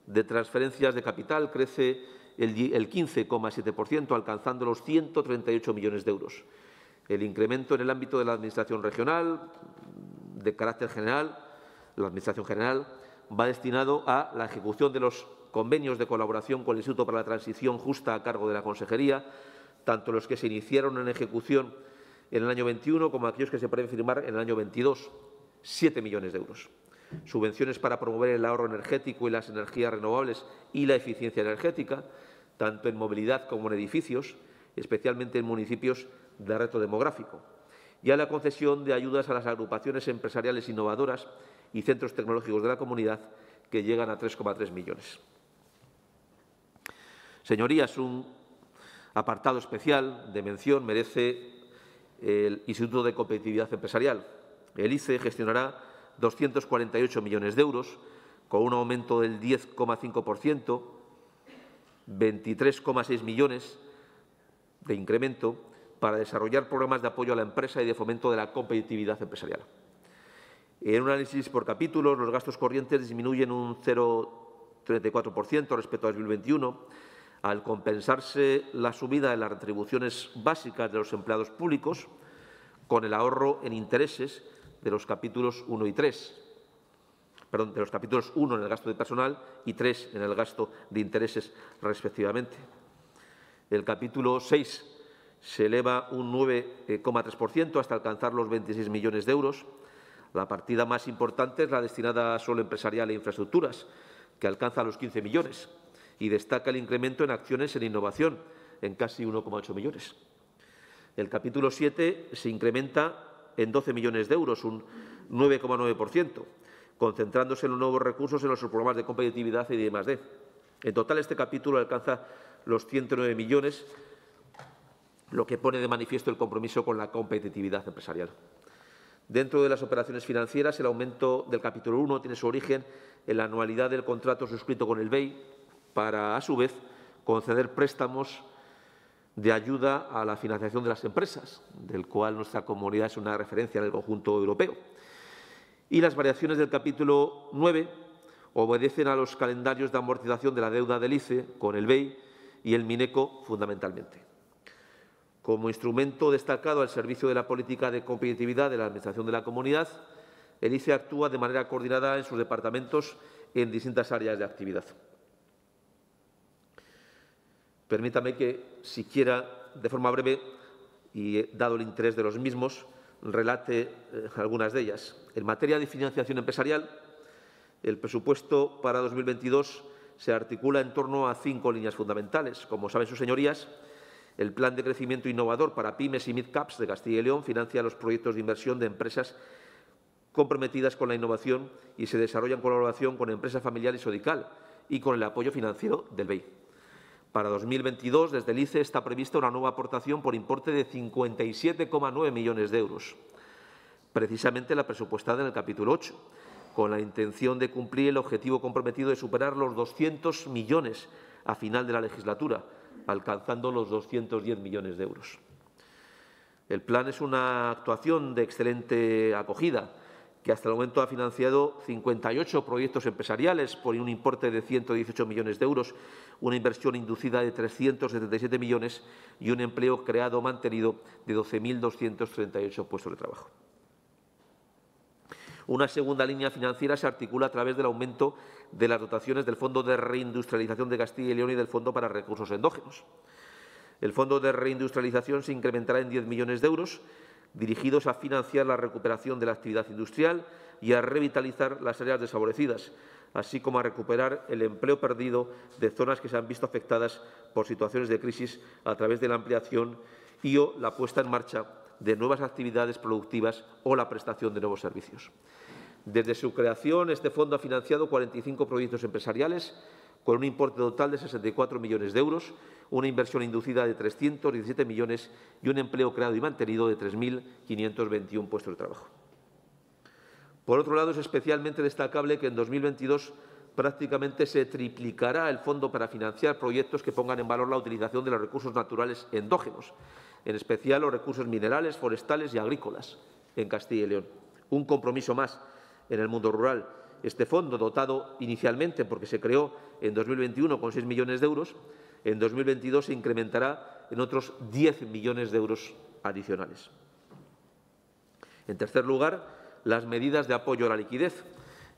de transferencias de capital crece el 15,7%, alcanzando los 138 millones de euros. El incremento en el ámbito de la Administración regional, de carácter general, la Administración General va destinado a la ejecución de los convenios de colaboración con el Instituto para la Transición Justa a cargo de la Consejería, tanto los que se iniciaron en ejecución en el año 21 como aquellos que se prevén firmar en el año 22, 7 millones de euros. Subvenciones para promover el ahorro energético y las energías renovables y la eficiencia energética, tanto en movilidad como en edificios, especialmente en municipios de reto demográfico, y a la concesión de ayudas a las agrupaciones empresariales innovadoras y centros tecnológicos de la comunidad, que llegan a 3,3 millones. Señorías, un apartado especial de mención merece el Instituto de Competitividad Empresarial. El ICE gestionará 248 millones de euros, con un aumento del 10,5%, 23,6 millones de incremento para desarrollar programas de apoyo a la empresa y de fomento de la competitividad empresarial. En un análisis por capítulos, los gastos corrientes disminuyen un 0,34% respecto a 2021, al compensarse la subida de las retribuciones básicas de los empleados públicos con el ahorro en intereses de los capítulos 1 y 3, perdón, de los capítulos 1 en el gasto de personal y 3 en el gasto de intereses, respectivamente. El capítulo 6 se eleva un 9,3% hasta alcanzar los 26 millones de euros. La partida más importante es la destinada a suelo empresarial e infraestructuras, que alcanza los 15 millones, y destaca el incremento en acciones en innovación, en casi 1,8 millones. El capítulo 7 se incrementa en 12 millones de euros, un 9,9%, concentrándose en los nuevos recursos en los programas de competitividad y de I+D. En total, este capítulo alcanza los 109 millones, lo que pone de manifiesto el compromiso con la competitividad empresarial. Dentro de las operaciones financieras, el aumento del capítulo 1 tiene su origen en la anualidad del contrato suscrito con el BEI para, a su vez, conceder préstamos de ayuda a la financiación de las empresas, del cual nuestra comunidad es una referencia en el conjunto europeo. Y las variaciones del capítulo 9 obedecen a los calendarios de amortización de la deuda del ICE con el BEI y el MINECO, fundamentalmente. Como instrumento destacado al servicio de la política de competitividad de la Administración de la Comunidad, el ICE actúa de manera coordinada en sus departamentos en distintas áreas de actividad. Permítame que, siquiera de forma breve y dado el interés de los mismos, relate algunas de ellas. En materia de financiación empresarial, el presupuesto para 2022 se articula en torno a 5 líneas fundamentales. Como saben sus señorías, el Plan de Crecimiento Innovador para Pymes y Midcaps de Castilla y León financia los proyectos de inversión de empresas comprometidas con la innovación y se desarrolla en colaboración con Empresa Familiar y Sodical y con el apoyo financiero del BEI. Para 2022, desde el ICE está prevista una nueva aportación por importe de 57,9 millones de euros, precisamente la presupuestada en el capítulo 8, con la intención de cumplir el objetivo comprometido de superar los 200 millones a final de la legislatura, alcanzando los 210 millones de euros. El plan es una actuación de excelente acogida, que hasta el momento ha financiado 58 proyectos empresariales por un importe de 118 millones de euros, una inversión inducida de 377 millones y un empleo creado o mantenido de 12.238 puestos de trabajo. Una segunda línea financiera se articula a través del aumento de las dotaciones del Fondo de Reindustrialización de Castilla y León y del Fondo para Recursos Endógenos. El Fondo de Reindustrialización se incrementará en 10 millones de euros, dirigidos a financiar la recuperación de la actividad industrial y a revitalizar las áreas desfavorecidas, así como a recuperar el empleo perdido de zonas que se han visto afectadas por situaciones de crisis a través de la ampliación y o la puesta en marcha de nuevas actividades productivas o la prestación de nuevos servicios. Desde su creación, este fondo ha financiado 45 proyectos empresariales con un importe total de 64 millones de euros, una inversión inducida de 317 millones y un empleo creado y mantenido de 3.521 puestos de trabajo. Por otro lado, es especialmente destacable que en 2022 prácticamente se triplicará el fondo para financiar proyectos que pongan en valor la utilización de los recursos naturales endógenos, en especial los recursos minerales, forestales y agrícolas en Castilla y León. Un compromiso más en el mundo rural. Este fondo, dotado inicialmente porque se creó en 2021 con 6 millones de euros, en 2022 se incrementará en otros 10 millones de euros adicionales. En tercer lugar, las medidas de apoyo a la liquidez.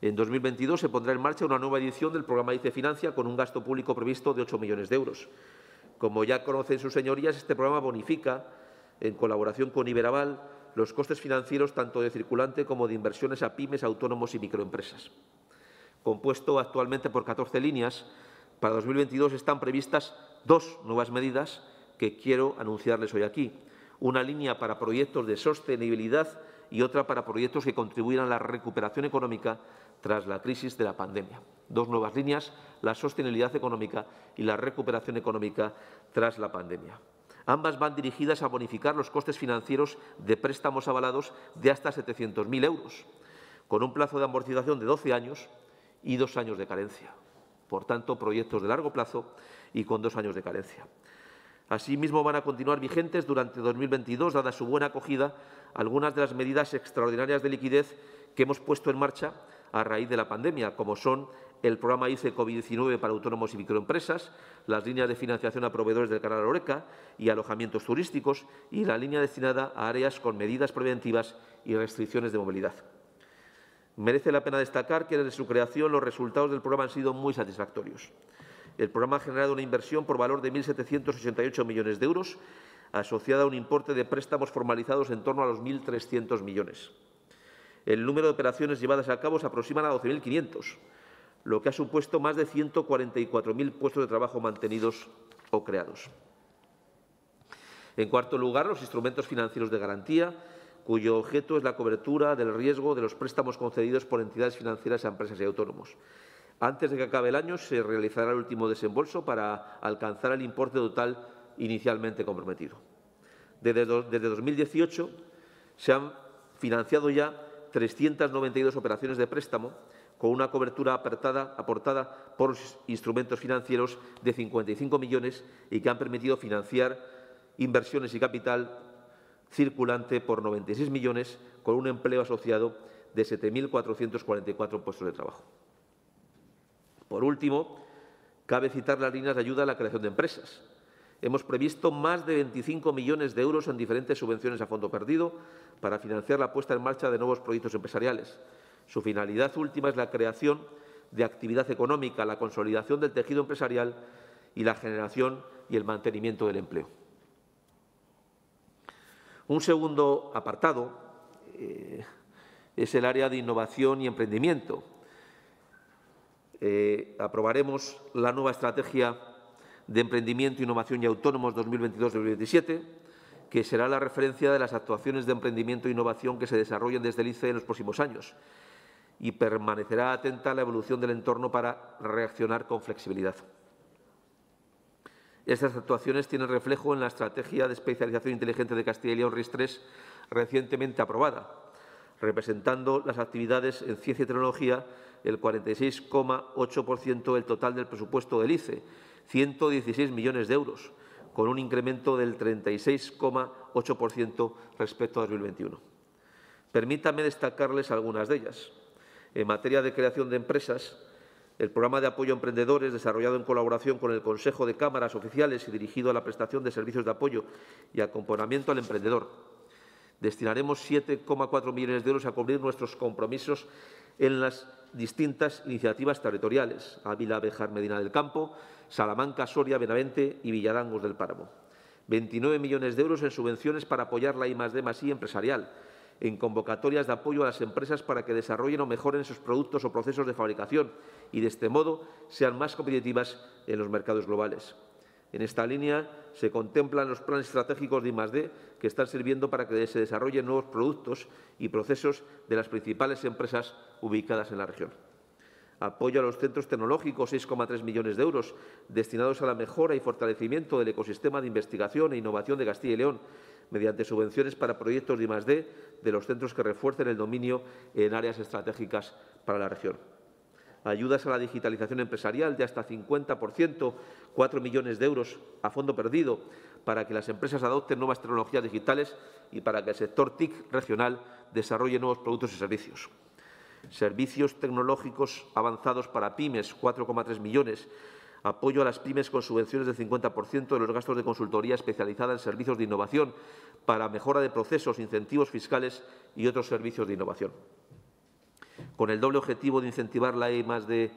En 2022 se pondrá en marcha una nueva edición del programa ICE Financia con un gasto público previsto de 8 millones de euros. Como ya conocen sus señorías, este programa bonifica, en colaboración con Iberaval, los costes financieros tanto de circulante como de inversiones a pymes, autónomos y microempresas. Compuesto actualmente por 14 líneas, para 2022 están previstas 2 nuevas medidas que quiero anunciarles hoy aquí. Una línea para proyectos de sostenibilidad y otra para proyectos que contribuyan a la recuperación económica tras la crisis de la pandemia. 2 nuevas líneas, la sostenibilidad económica y la recuperación económica tras la pandemia. Ambas van dirigidas a bonificar los costes financieros de préstamos avalados de hasta 700.000 euros, con un plazo de amortización de 12 años y 2 años de carencia. Por tanto, proyectos de largo plazo y con 2 años de carencia. Asimismo, van a continuar vigentes durante 2022, dada su buena acogida, algunas de las medidas extraordinarias de liquidez que hemos puesto en marcha a raíz de la pandemia, como son el programa ICE COVID-19 para autónomos y microempresas, las líneas de financiación a proveedores del canal Horeca y alojamientos turísticos y la línea destinada a áreas con medidas preventivas y restricciones de movilidad. Merece la pena destacar que desde su creación los resultados del programa han sido muy satisfactorios. El programa ha generado una inversión por valor de 1.788 millones de euros, asociada a un importe de préstamos formalizados en torno a los 1.300 millones. El número de operaciones llevadas a cabo se aproxima a 12.500, lo que ha supuesto más de 144.000 puestos de trabajo mantenidos o creados. En cuarto lugar, los instrumentos financieros de garantía, cuyo objeto es la cobertura del riesgo de los préstamos concedidos por entidades financieras a empresas y autónomos. Antes de que acabe el año, se realizará el último desembolso para alcanzar el importe total inicialmente comprometido. Desde 2018 se han financiado ya 392 operaciones de préstamo, con una cobertura aportada por instrumentos financieros de 55 millones y que han permitido financiar inversiones y capital circulante por 96 millones, con un empleo asociado de 7.444 puestos de trabajo. Por último, cabe citar las líneas de ayuda a la creación de empresas. Hemos previsto más de 25 millones de euros en diferentes subvenciones a fondo perdido para financiar la puesta en marcha de nuevos proyectos empresariales. Su finalidad última es la creación de actividad económica, la consolidación del tejido empresarial y la generación y el mantenimiento del empleo. Un segundo apartado es el área de innovación y emprendimiento. Aprobaremos la nueva estrategia de emprendimiento, innovación y autónomos 2022-2027, que será la referencia de las actuaciones de emprendimiento e innovación que se desarrollen desde el ICE en los próximos años, y permanecerá atenta a la evolución del entorno para reaccionar con flexibilidad. Estas actuaciones tienen reflejo en la estrategia de especialización inteligente de Castilla y León RIS 3, recientemente aprobada, representando las actividades en ciencia y tecnología el 46,8% del total del presupuesto del ICE, 116 millones de euros, con un incremento del 36,8% respecto a 2021. Permítame destacarles algunas de ellas. En materia de creación de empresas, el programa de apoyo a emprendedores, desarrollado en colaboración con el Consejo de Cámaras Oficiales y dirigido a la prestación de servicios de apoyo y acompañamiento al emprendedor. Destinaremos 7,4 millones de euros a cubrir nuestros compromisos en las distintas iniciativas territoriales: Ávila, Béjar, Medina del Campo, Salamanca, Soria, Benavente y Villarangos del Páramo. 29 millones de euros en subvenciones para apoyar la I+D+I empresarial, en convocatorias de apoyo a las empresas para que desarrollen o mejoren sus productos o procesos de fabricación y, de este modo, sean más competitivas en los mercados globales. En esta línea se contemplan los planes estratégicos de I+D que están sirviendo para que se desarrollen nuevos productos y procesos de las principales empresas ubicadas en la región. Apoyo a los centros tecnológicos, 6,3 millones de euros, destinados a la mejora y fortalecimiento del ecosistema de investigación e innovación de Castilla y León, mediante subvenciones para proyectos de I+D de los centros que refuercen el dominio en áreas estratégicas para la región. Ayudas a la digitalización empresarial de hasta 50%, 4 millones de euros a fondo perdido, para que las empresas adopten nuevas tecnologías digitales y para que el sector TIC regional desarrolle nuevos productos y servicios. Servicios tecnológicos avanzados para pymes, 4,3 millones. Apoyo a las pymes con subvenciones del 50% de los gastos de consultoría especializada en servicios de innovación para mejora de procesos, incentivos fiscales y otros servicios de innovación. Con el doble objetivo de incentivar la I+D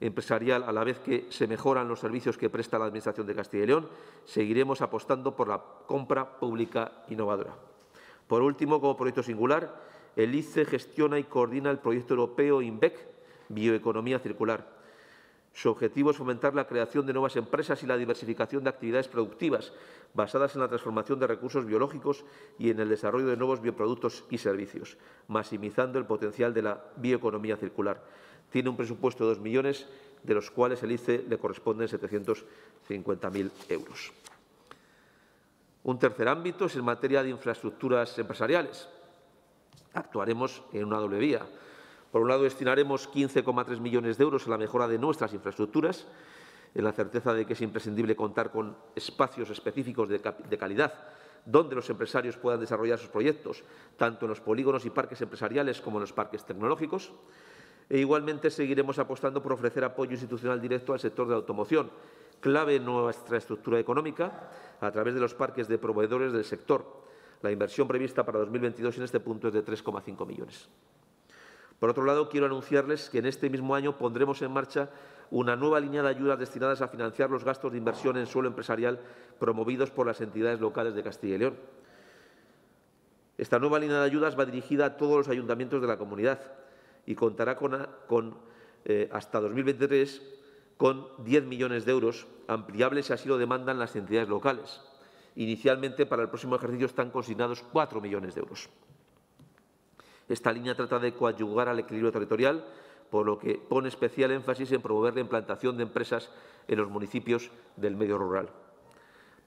empresarial a la vez que se mejoran los servicios que presta la Administración de Castilla y León, seguiremos apostando por la compra pública innovadora. Por último, como proyecto singular, el ICE gestiona y coordina el proyecto europeo INVEC, Bioeconomía Circular. Su objetivo es fomentar la creación de nuevas empresas y la diversificación de actividades productivas basadas en la transformación de recursos biológicos y en el desarrollo de nuevos bioproductos y servicios, maximizando el potencial de la bioeconomía circular. Tiene un presupuesto de 2 millones, de los cuales el ICE le corresponden 750.000 euros. Un tercer ámbito es en materia de infraestructuras empresariales. Actuaremos en una doble vía. Por un lado, destinaremos 15,3 millones de euros a la mejora de nuestras infraestructuras, en la certeza de que es imprescindible contar con espacios específicos de calidad, donde los empresarios puedan desarrollar sus proyectos, tanto en los polígonos y parques empresariales como en los parques tecnológicos. E igualmente seguiremos apostando por ofrecer apoyo institucional directo al sector de la automoción, clave en nuestra estructura económica, a través de los parques de proveedores del sector. La inversión prevista para 2022 en este punto es de 3,5 millones. Por otro lado, quiero anunciarles que en este mismo año pondremos en marcha una nueva línea de ayudas destinadas a financiar los gastos de inversión en suelo empresarial promovidos por las entidades locales de Castilla y León. Esta nueva línea de ayudas va dirigida a todos los ayuntamientos de la comunidad y contará hasta 2023 con 10 millones de euros, ampliables si así lo demandan las entidades locales. Inicialmente, para el próximo ejercicio están consignados 4 millones de euros. Esta línea trata de coadyuvar al equilibrio territorial, por lo que pone especial énfasis en promover la implantación de empresas en los municipios del medio rural.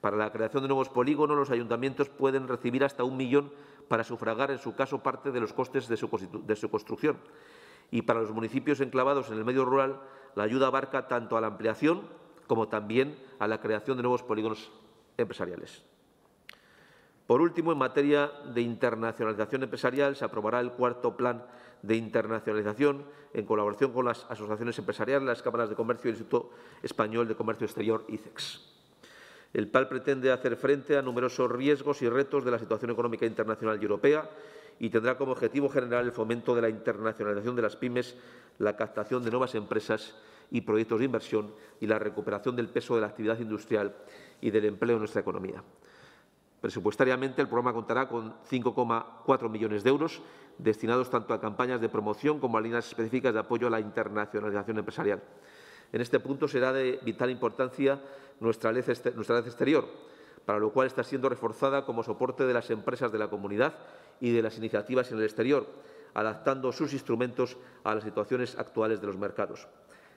Para la creación de nuevos polígonos, los ayuntamientos pueden recibir hasta 1 millón para sufragar, en su caso, parte de los costes de su construcción. y para los municipios enclavados en el medio rural, la ayuda abarca tanto a la ampliación como también a la creación de nuevos polígonos empresariales. Por último, en materia de internacionalización empresarial, se aprobará el cuarto plan de internacionalización en colaboración con las asociaciones empresariales, las cámaras de comercio y el Instituto Español de Comercio Exterior, ICEX. El plan pretende hacer frente a numerosos riesgos y retos de la situación económica internacional y europea y tendrá como objetivo general el fomento de la internacionalización de las pymes, la captación de nuevas empresas y proyectos de inversión y la recuperación del peso de la actividad industrial y del empleo en nuestra economía. Presupuestariamente, el programa contará con 5,4 millones de euros destinados tanto a campañas de promoción como a líneas específicas de apoyo a la internacionalización empresarial. En este punto será de vital importancia nuestra ley exterior, para lo cual está siendo reforzada como soporte de las empresas de la comunidad y de las iniciativas en el exterior, adaptando sus instrumentos a las situaciones actuales de los mercados.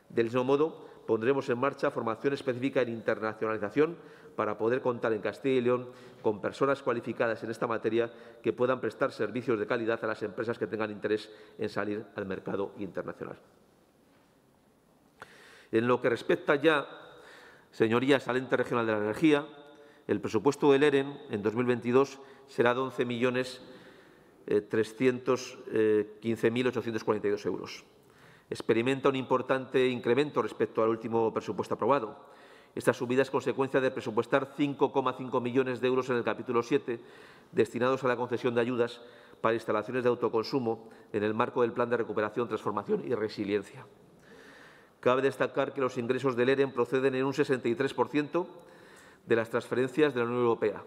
Del mismo modo, pondremos en marcha formación específica en internacionalización para poder contar en Castilla y León con personas cualificadas en esta materia que puedan prestar servicios de calidad a las empresas que tengan interés en salir al mercado internacional. En lo que respecta ya, señorías, al Ente Regional de la Energía, el presupuesto del EREN en 2022 será de 11.315.842 euros. Experimenta un importante incremento respecto al último presupuesto aprobado. Esta subida es consecuencia de presupuestar 5,5 millones de euros en el capítulo 7, destinados a la concesión de ayudas para instalaciones de autoconsumo en el marco del Plan de Recuperación, Transformación y Resiliencia. Cabe destacar que los ingresos del EREN proceden en un 63% de las transferencias de la Unión Europea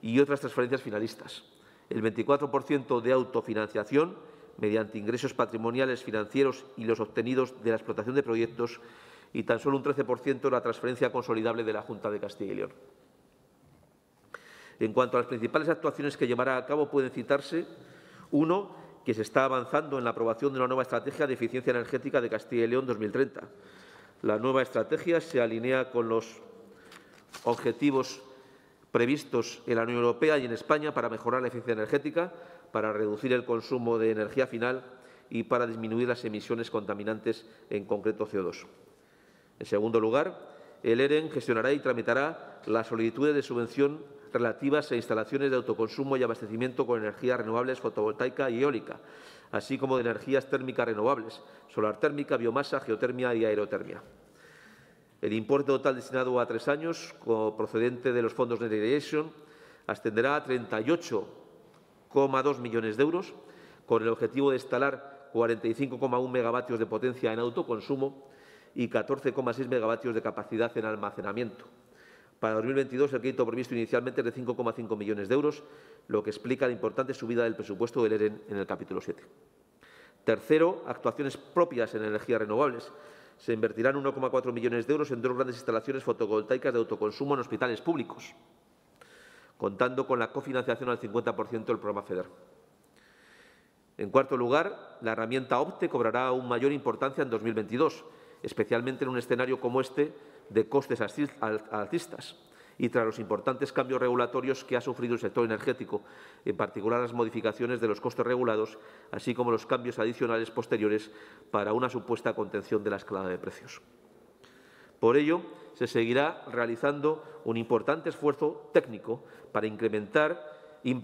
y otras transferencias finalistas, el 24% de autofinanciación mediante ingresos patrimoniales financieros y los obtenidos de la explotación de proyectos y tan solo un 13% de la transferencia consolidable de la Junta de Castilla y León. En cuanto a las principales actuaciones que llevará a cabo, pueden citarse: 1. que se está avanzando en la aprobación de una nueva estrategia de eficiencia energética de Castilla y León 2030. La nueva estrategia se alinea con los objetivos previstos en la Unión Europea y en España para mejorar la eficiencia energética, para reducir el consumo de energía final y para disminuir las emisiones contaminantes, en concreto CO2. En segundo lugar, el EREN gestionará y tramitará las solicitudes de subvención relativas a instalaciones de autoconsumo y abastecimiento con energías renovables fotovoltaica y eólica, así como de energías térmicas renovables, solar térmica, biomasa, geotermia y aerotermia. El importe total destinado a 3 años, procedente de los fondos Next Generation, ascenderá a 38,2 millones de euros, con el objetivo de instalar 45,1 megavatios de potencia en autoconsumo y 14,6 megavatios de capacidad en almacenamiento. Para 2022, el crédito previsto inicialmente es de 5,5 millones de euros, lo que explica la importante subida del presupuesto del EREN en el capítulo 7. Tercero, actuaciones propias en energías renovables. Se invertirán 1,4 millones de euros en 2 grandes instalaciones fotovoltaicas de autoconsumo en hospitales públicos, contando con la cofinanciación al 50% del programa FEDER. En cuarto lugar, la herramienta OPTE cobrará aún mayor importancia en 2022, especialmente en un escenario como este, de costes altistas y tras los importantes cambios regulatorios que ha sufrido el sector energético, en particular las modificaciones de los costes regulados, así como los cambios adicionales posteriores para una supuesta contención de la escalada de precios. Por ello, se seguirá realizando un importante esfuerzo técnico para implementar y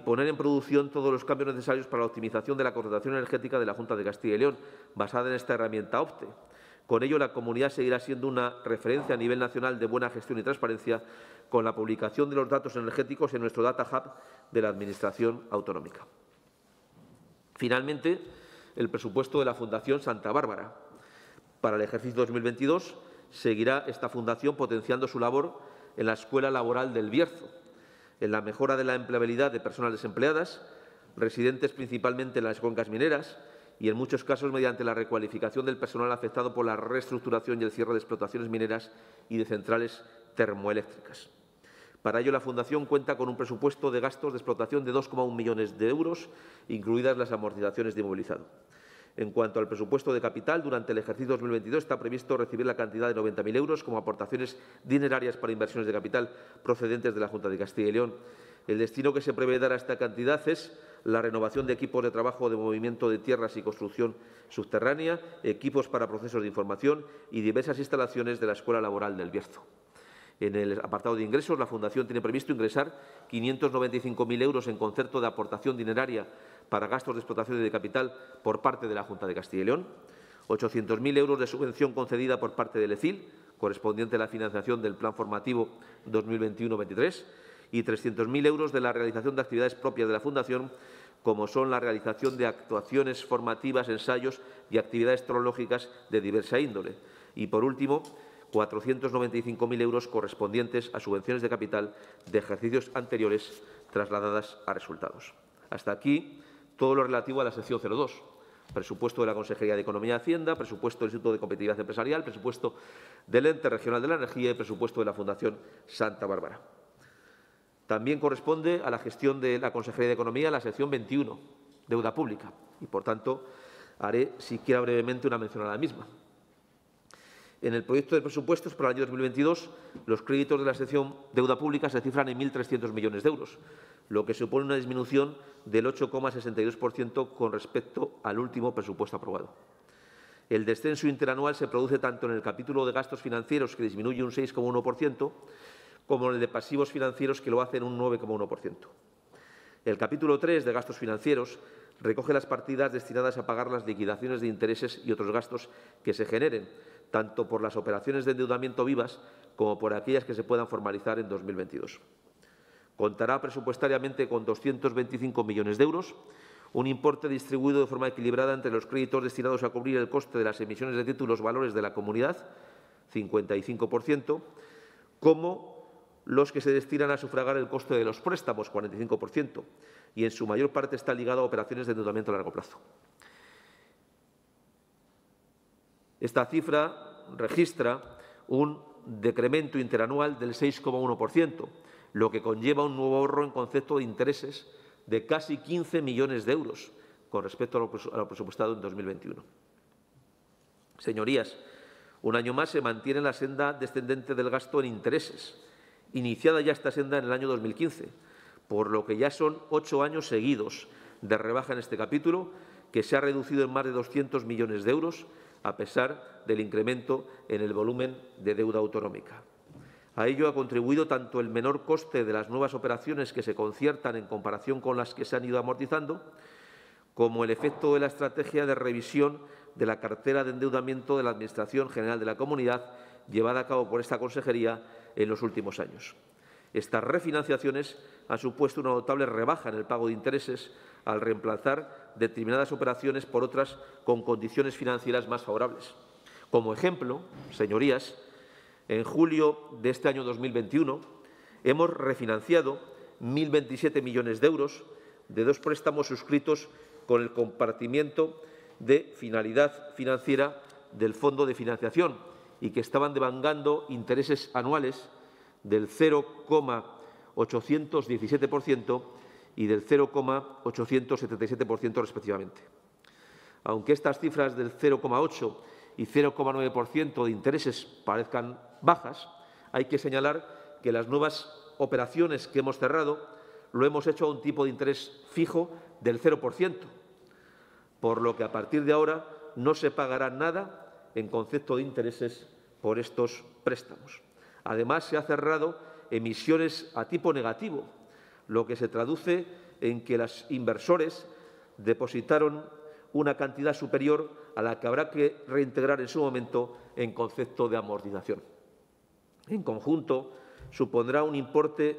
poner en producción todos los cambios necesarios para la optimización de la contratación energética de la Junta de Castilla y León, basada en esta herramienta OPTE. Con ello, la comunidad seguirá siendo una referencia a nivel nacional de buena gestión y transparencia con la publicación de los datos energéticos en nuestro Data Hub de la Administración Autonómica. Finalmente, el presupuesto de la Fundación Santa Bárbara. Para el ejercicio 2022 seguirá esta fundación potenciando su labor en la Escuela Laboral del Bierzo, en la mejora de la empleabilidad de personas desempleadas, residentes principalmente en las cuencas mineras, y en muchos casos mediante la recualificación del personal afectado por la reestructuración y el cierre de explotaciones mineras y de centrales termoeléctricas. Para ello, la Fundación cuenta con un presupuesto de gastos de explotación de 2,1 millones de euros, incluidas las amortizaciones de inmovilizado. En cuanto al presupuesto de capital, durante el ejercicio 2022 está previsto recibir la cantidad de 90.000 euros como aportaciones dinerarias para inversiones de capital procedentes de la Junta de Castilla y León. El destino que se prevé dar a esta cantidad es la renovación de equipos de trabajo de movimiento de tierras y construcción subterránea, equipos para procesos de información y diversas instalaciones de la Escuela Laboral del Bierzo. En el apartado de ingresos, la Fundación tiene previsto ingresar 595.000 euros en concepto de aportación dineraria para gastos de explotación y de capital por parte de la Junta de Castilla y León, 800.000 euros de subvención concedida por parte del ECIL, correspondiente a la financiación del Plan Formativo 2021-23, y 300.000 euros de la realización de actividades propias de la Fundación, como son la realización de actuaciones formativas, ensayos y actividades tecnológicas de diversa índole. Y, por último, 495.000 euros correspondientes a subvenciones de capital de ejercicios anteriores trasladadas a resultados. Hasta aquí todo lo relativo a la sección 02. Presupuesto de la Consejería de Economía y Hacienda, presupuesto del Instituto de Competitividad Empresarial, presupuesto del Ente Regional de la Energía y presupuesto de la Fundación Santa Bárbara. También corresponde a la gestión de la Consejería de Economía la sección 21, deuda pública, y por tanto haré siquiera brevemente una mención a la misma. En el proyecto de presupuestos para el año 2022, los créditos de la sección deuda pública se cifran en 1.300 millones de euros, lo que supone una disminución del 8,62% con respecto al último presupuesto aprobado. El descenso interanual se produce tanto en el capítulo de gastos financieros, que disminuye un 6,1%, como en el de pasivos financieros, que lo hacen un 9,1%. El capítulo 3 de gastos financieros recoge las partidas destinadas a pagar las liquidaciones de intereses y otros gastos que se generen, tanto por las operaciones de endeudamiento vivas como por aquellas que se puedan formalizar en 2022. Contará presupuestariamente con 225 millones de euros, un importe distribuido de forma equilibrada entre los créditos destinados a cubrir el coste de las emisiones de títulos valores de la comunidad, 55%, como los que se destinan a sufragar el coste de los préstamos, 45%, y en su mayor parte está ligado a operaciones de endeudamiento a largo plazo. Esta cifra registra un decremento interanual del 6,1%, lo que conlleva un nuevo ahorro en concepto de intereses de casi 15 millones de euros con respecto a lo presupuestado en 2021. Señorías, un año más se mantiene la senda descendente del gasto en intereses, iniciada ya esta senda en el año 2015, por lo que ya son 8 años seguidos de rebaja en este capítulo, que se ha reducido en más de 200 millones de euros, a pesar del incremento en el volumen de deuda autonómica. A ello ha contribuido tanto el menor coste de las nuevas operaciones que se conciertan en comparación con las que se han ido amortizando, como el efecto de la estrategia de revisión de la cartera de endeudamiento de la Administración General de la Comunidad llevada a cabo por esta Consejería en los últimos años. Estas refinanciaciones han supuesto una notable rebaja en el pago de intereses al reemplazar determinadas operaciones por otras con condiciones financieras más favorables. Como ejemplo, señorías, en julio de este año 2021 hemos refinanciado 1.027 millones de euros de 2 préstamos suscritos con el compartimiento de finalidad financiera del Fondo de Financiación y que estaban devengando intereses anuales del 0,817% y del 0,877% respectivamente. Aunque estas cifras del 0,8 y 0,9% de intereses parezcan bajas, hay que señalar que las nuevas operaciones que hemos cerrado lo hemos hecho a un tipo de interés fijo del 0%, por lo que a partir de ahora no se pagará nada en concepto de intereses por estos préstamos. Además, se ha cerrado emisiones a tipo negativo, lo que se traduce en que los inversores depositaron una cantidad superior a la que habrá que reintegrar en su momento en concepto de amortización. En conjunto, supondrá un importe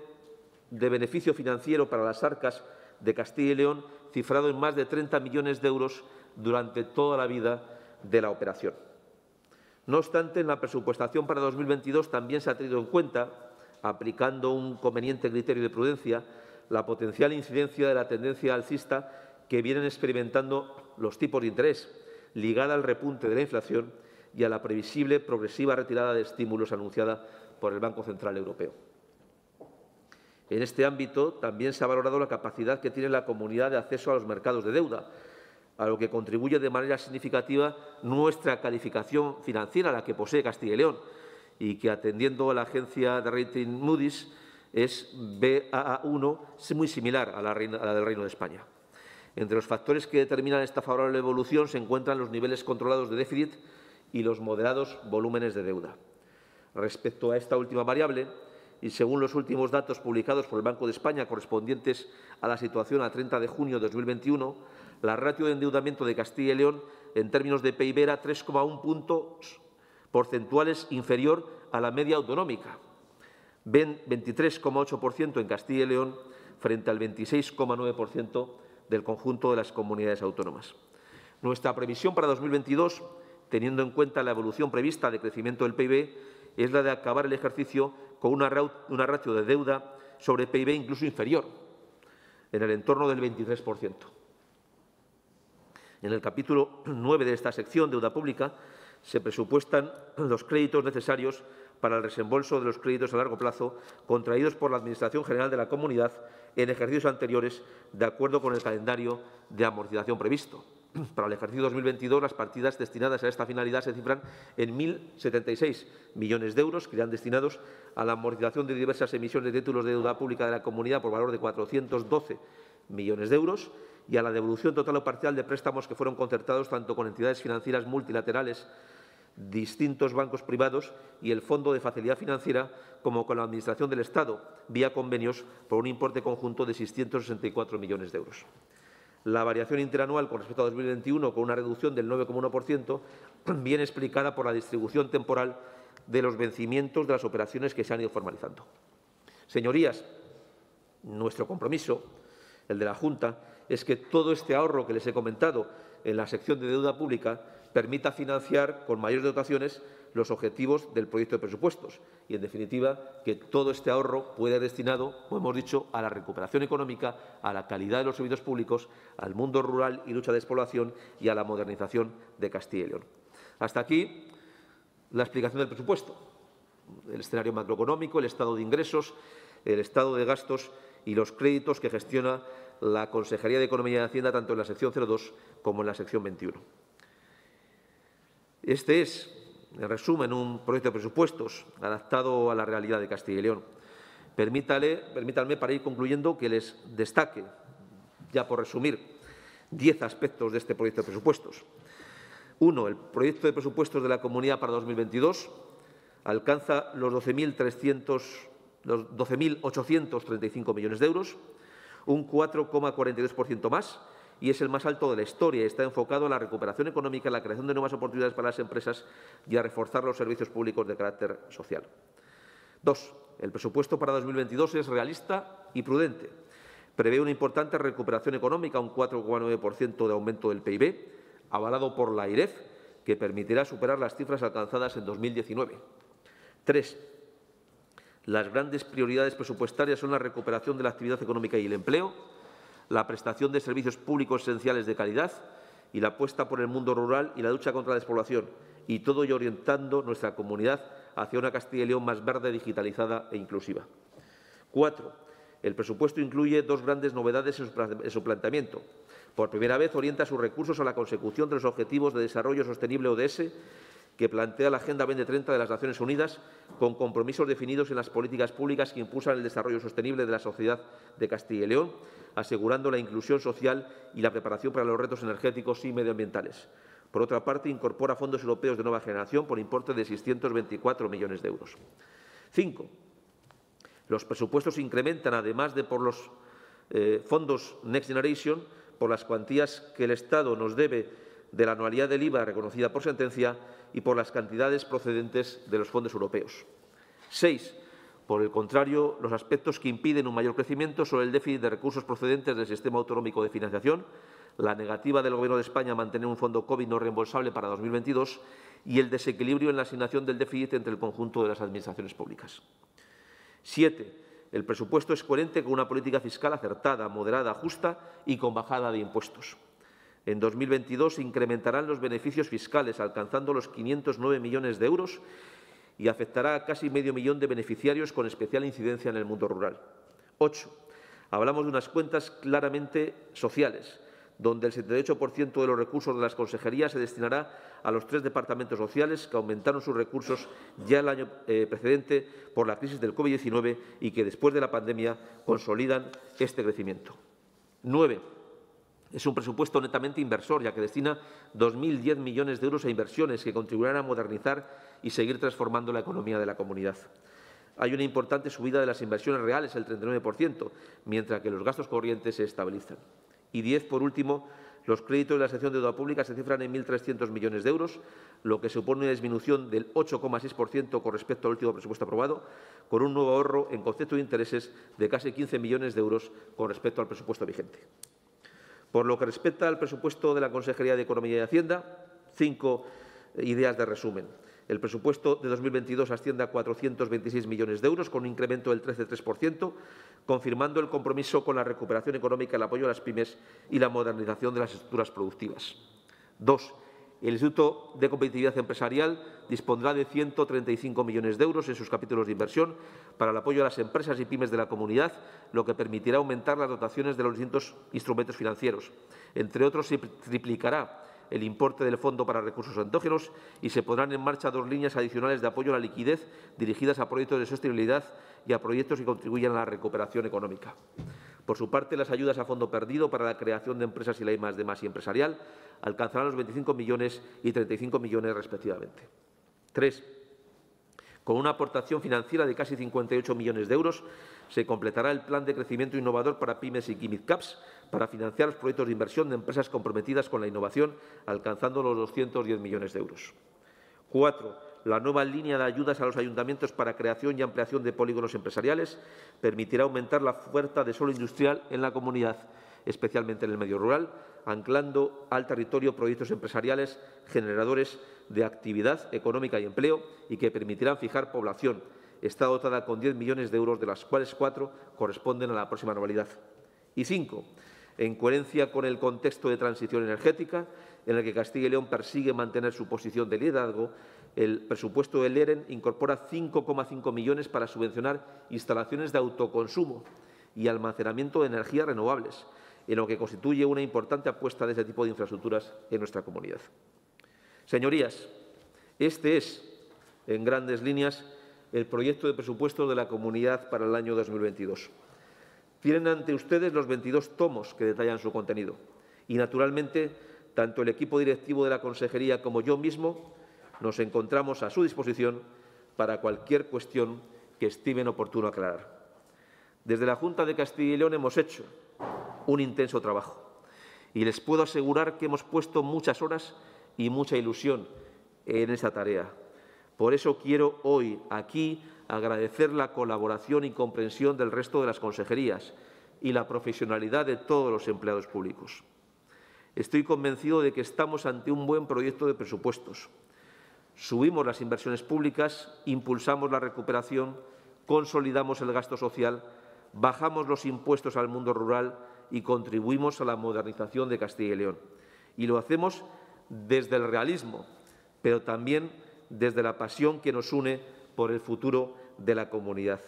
de beneficio financiero para las arcas de Castilla y León cifrado en más de 30 millones de euros durante toda la vida de la operación. No obstante, en la presupuestación para 2022 también se ha tenido en cuenta, aplicando un conveniente criterio de prudencia, la potencial incidencia de la tendencia alcista que vienen experimentando los tipos de interés, ligada al repunte de la inflación y a la previsible progresiva retirada de estímulos anunciada por el Banco Central Europeo. En este ámbito también se ha valorado la capacidad que tiene la comunidad de acceso a los mercados de deuda, a lo que contribuye de manera significativa nuestra calificación financiera, la que posee Castilla y León, y que, atendiendo a la agencia de rating Moody's, es BAA1, muy similar a la del Reino de España. Entre los factores que determinan esta favorable evolución se encuentran los niveles controlados de déficit y los moderados volúmenes de deuda. Respecto a esta última variable, y según los últimos datos publicados por el Banco de España correspondientes a la situación a 30 de junio de 2021, la ratio de endeudamiento de Castilla y León en términos de PIB era 3,1 puntos porcentuales inferior a la media autonómica, 23,8% en Castilla y León frente al 26,9% del conjunto de las comunidades autónomas. Nuestra previsión para 2022, teniendo en cuenta la evolución prevista de crecimiento del PIB, es la de acabar el ejercicio con una ratio de deuda sobre PIB incluso inferior, en el entorno del 23%. En el capítulo 9 de esta sección, deuda pública, se presupuestan los créditos necesarios para el reembolso de los créditos a largo plazo contraídos por la Administración General de la Comunidad en ejercicios anteriores, de acuerdo con el calendario de amortización previsto. Para el ejercicio 2022, las partidas destinadas a esta finalidad se cifran en 1.076 millones de euros, que irán destinados a la amortización de diversas emisiones de títulos de deuda pública de la Comunidad por valor de 412 millones de euros y a la devolución total o parcial de préstamos que fueron concertados tanto con entidades financieras multilaterales, distintos bancos privados y el Fondo de Facilidad Financiera, como con la Administración del Estado, vía convenios, por un importe conjunto de 664 millones de euros. La variación interanual con respecto a 2021, con una reducción del 9,1%, viene explicada por la distribución temporal de los vencimientos de las operaciones que se han ido formalizando. Señorías, nuestro compromiso, el de la Junta, es que todo este ahorro que les he comentado en la sección de deuda pública permita financiar con mayores dotaciones los objetivos del proyecto de presupuestos y, en definitiva, que todo este ahorro pueda ir destinado, como hemos dicho, a la recuperación económica, a la calidad de los servicios públicos, al mundo rural y lucha de despoblación y a la modernización de Castilla y León. Hasta aquí la explicación del presupuesto, el escenario macroeconómico, el estado de ingresos, el estado de gastos y los créditos que gestiona la Consejería de Economía y Hacienda tanto en la sección 02 como en la sección 21. Este es, en resumen, un proyecto de presupuestos adaptado a la realidad de Castilla y León. Permítanme, para ir concluyendo, que les destaque, ya por resumir, 10 aspectos de este proyecto de presupuestos. 1. El proyecto de presupuestos de la Comunidad para 2022 alcanza los 12.835 millones de euros, un 4,42% más, y es el más alto de la historia. Está enfocado a la recuperación económica, a la creación de nuevas oportunidades para las empresas y a reforzar los servicios públicos de carácter social. 2. El presupuesto para 2022 es realista y prudente. Prevé una importante recuperación económica, un 4,9% de aumento del PIB, avalado por la AIREF, que permitirá superar las cifras alcanzadas en 2019. 3. Las grandes prioridades presupuestarias son la recuperación de la actividad económica y el empleo, la prestación de servicios públicos esenciales de calidad y la apuesta por el mundo rural y la lucha contra la despoblación, y todo ello orientando nuestra comunidad hacia una Castilla y León más verde, digitalizada e inclusiva. 4. El presupuesto incluye dos grandes novedades en su planteamiento. Por primera vez, orienta sus recursos a la consecución de los Objetivos de Desarrollo Sostenible ODS que plantea la Agenda 2030 de las Naciones Unidas, con compromisos definidos en las políticas públicas que impulsan el desarrollo sostenible de la sociedad de Castilla y León, asegurando la inclusión social y la preparación para los retos energéticos y medioambientales. Por otra parte, incorpora fondos europeos de nueva generación por importe de 624 millones de euros. 5. Los presupuestos incrementan, además de por los fondos Next Generation, por las cuantías que el Estado nos debe de la anualidad del IVA reconocida por sentencia y por las cantidades procedentes de los fondos europeos. 6. Por el contrario, los aspectos que impiden un mayor crecimiento son el déficit de recursos procedentes del sistema autonómico de financiación, la negativa del Gobierno de España a mantener un fondo COVID no reembolsable para 2022 y el desequilibrio en la asignación del déficit entre el conjunto de las administraciones públicas. 7. El presupuesto es coherente con una política fiscal acertada, moderada, justa y con bajada de impuestos. En 2022 se incrementarán los beneficios fiscales, alcanzando los 509 millones de euros, y afectará a casi medio millón de beneficiarios, con especial incidencia en el mundo rural. 8. Hablamos de unas cuentas claramente sociales, donde el 78% de los recursos de las consejerías se destinará a los 3 departamentos sociales, que aumentaron sus recursos ya el año precedente por la crisis del COVID-19 y que, después de la pandemia, consolidan este crecimiento. 9. Es un presupuesto netamente inversor, ya que destina 2.010 millones de euros a inversiones que contribuirán a modernizar y seguir transformando la economía de la comunidad. Hay una importante subida de las inversiones reales, el 39%, mientras que los gastos corrientes se estabilizan. Y 10, por último, los créditos de la sección de deuda pública se cifran en 1.300 millones de euros, lo que supone una disminución del 8,6% con respecto al último presupuesto aprobado, con un nuevo ahorro en concepto de intereses de casi 15 millones de euros con respecto al presupuesto vigente. Por lo que respecta al presupuesto de la Consejería de Economía y Hacienda, 5 ideas de resumen. El presupuesto de 2022 asciende a 426 millones de euros, con un incremento del 13,3%, confirmando el compromiso con la recuperación económica, el apoyo a las pymes y la modernización de las estructuras productivas. 2. El Instituto de Competitividad Empresarial dispondrá de 135 millones de euros en sus capítulos de inversión para el apoyo a las empresas y pymes de la comunidad, lo que permitirá aumentar las dotaciones de los distintos instrumentos financieros. Entre otros, se triplicará el importe del Fondo para Recursos Endógenos y se pondrán en marcha dos líneas adicionales de apoyo a la liquidez dirigidas a proyectos de sostenibilidad y a proyectos que contribuyan a la recuperación económica. Por su parte, las ayudas a fondo perdido para la creación de empresas y la I+D+ empresarial alcanzarán los 25 millones y 35 millones respectivamente. 3. Con una aportación financiera de casi 58 millones de euros, se completará el Plan de Crecimiento Innovador para Pymes y Midcaps para financiar los proyectos de inversión de empresas comprometidas con la innovación, alcanzando los 210 millones de euros. 4. La nueva línea de ayudas a los ayuntamientos para creación y ampliación de polígonos empresariales permitirá aumentar la oferta de suelo industrial en la comunidad, especialmente en el medio rural, anclando al territorio proyectos empresariales generadores de actividad económica y empleo y que permitirán fijar población. Está dotada con 10 millones de euros, de las cuales 4 corresponden a la próxima anualidad. Y 5. En coherencia con el contexto de transición energética, en el que Castilla y León persigue mantener su posición de liderazgo, el presupuesto del EREN incorpora 5,5 millones para subvencionar instalaciones de autoconsumo y almacenamiento de energías renovables, en lo que constituye una importante apuesta de este tipo de infraestructuras en nuestra comunidad. Señorías, este es, en grandes líneas, el proyecto de presupuesto de la Comunidad para el año 2022. Tienen ante ustedes los 22 tomos que detallan su contenido y, naturalmente, tanto el equipo directivo de la Consejería como yo mismo nos encontramos a su disposición para cualquier cuestión que estimen oportuno aclarar. Desde la Junta de Castilla y León hemos hecho un intenso trabajo y les puedo asegurar que hemos puesto muchas horas y mucha ilusión en esta tarea. Por eso quiero hoy, aquí, agradecer la colaboración y comprensión del resto de las consejerías y la profesionalidad de todos los empleados públicos. Estoy convencido de que estamos ante un buen proyecto de presupuestos. Subimos las inversiones públicas, impulsamos la recuperación, consolidamos el gasto social, bajamos los impuestos al mundo rural y contribuimos a la modernización de Castilla y León. Y lo hacemos desde el realismo, pero también desde la pasión que nos une por el futuro de la comunidad.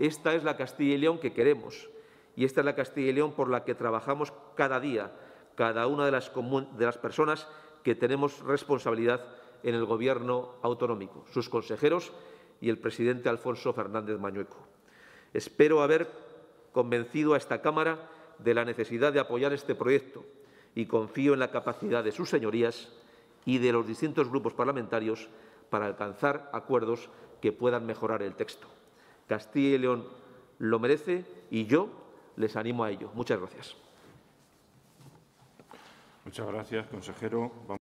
Esta es la Castilla y León que queremos y esta es la Castilla y León por la que trabajamos cada día, cada una de las personas que tenemos responsabilidad en el Gobierno autonómico, sus consejeros y el presidente Alfonso Fernández Mañueco. Espero haber convencido a esta Cámara de la necesidad de apoyar este proyecto y confío en la capacidad de sus señorías y de los distintos grupos parlamentarios para alcanzar acuerdos que puedan mejorar el texto. Castilla y León lo merece y yo les animo a ello. Muchas gracias. Muchas gracias, consejero.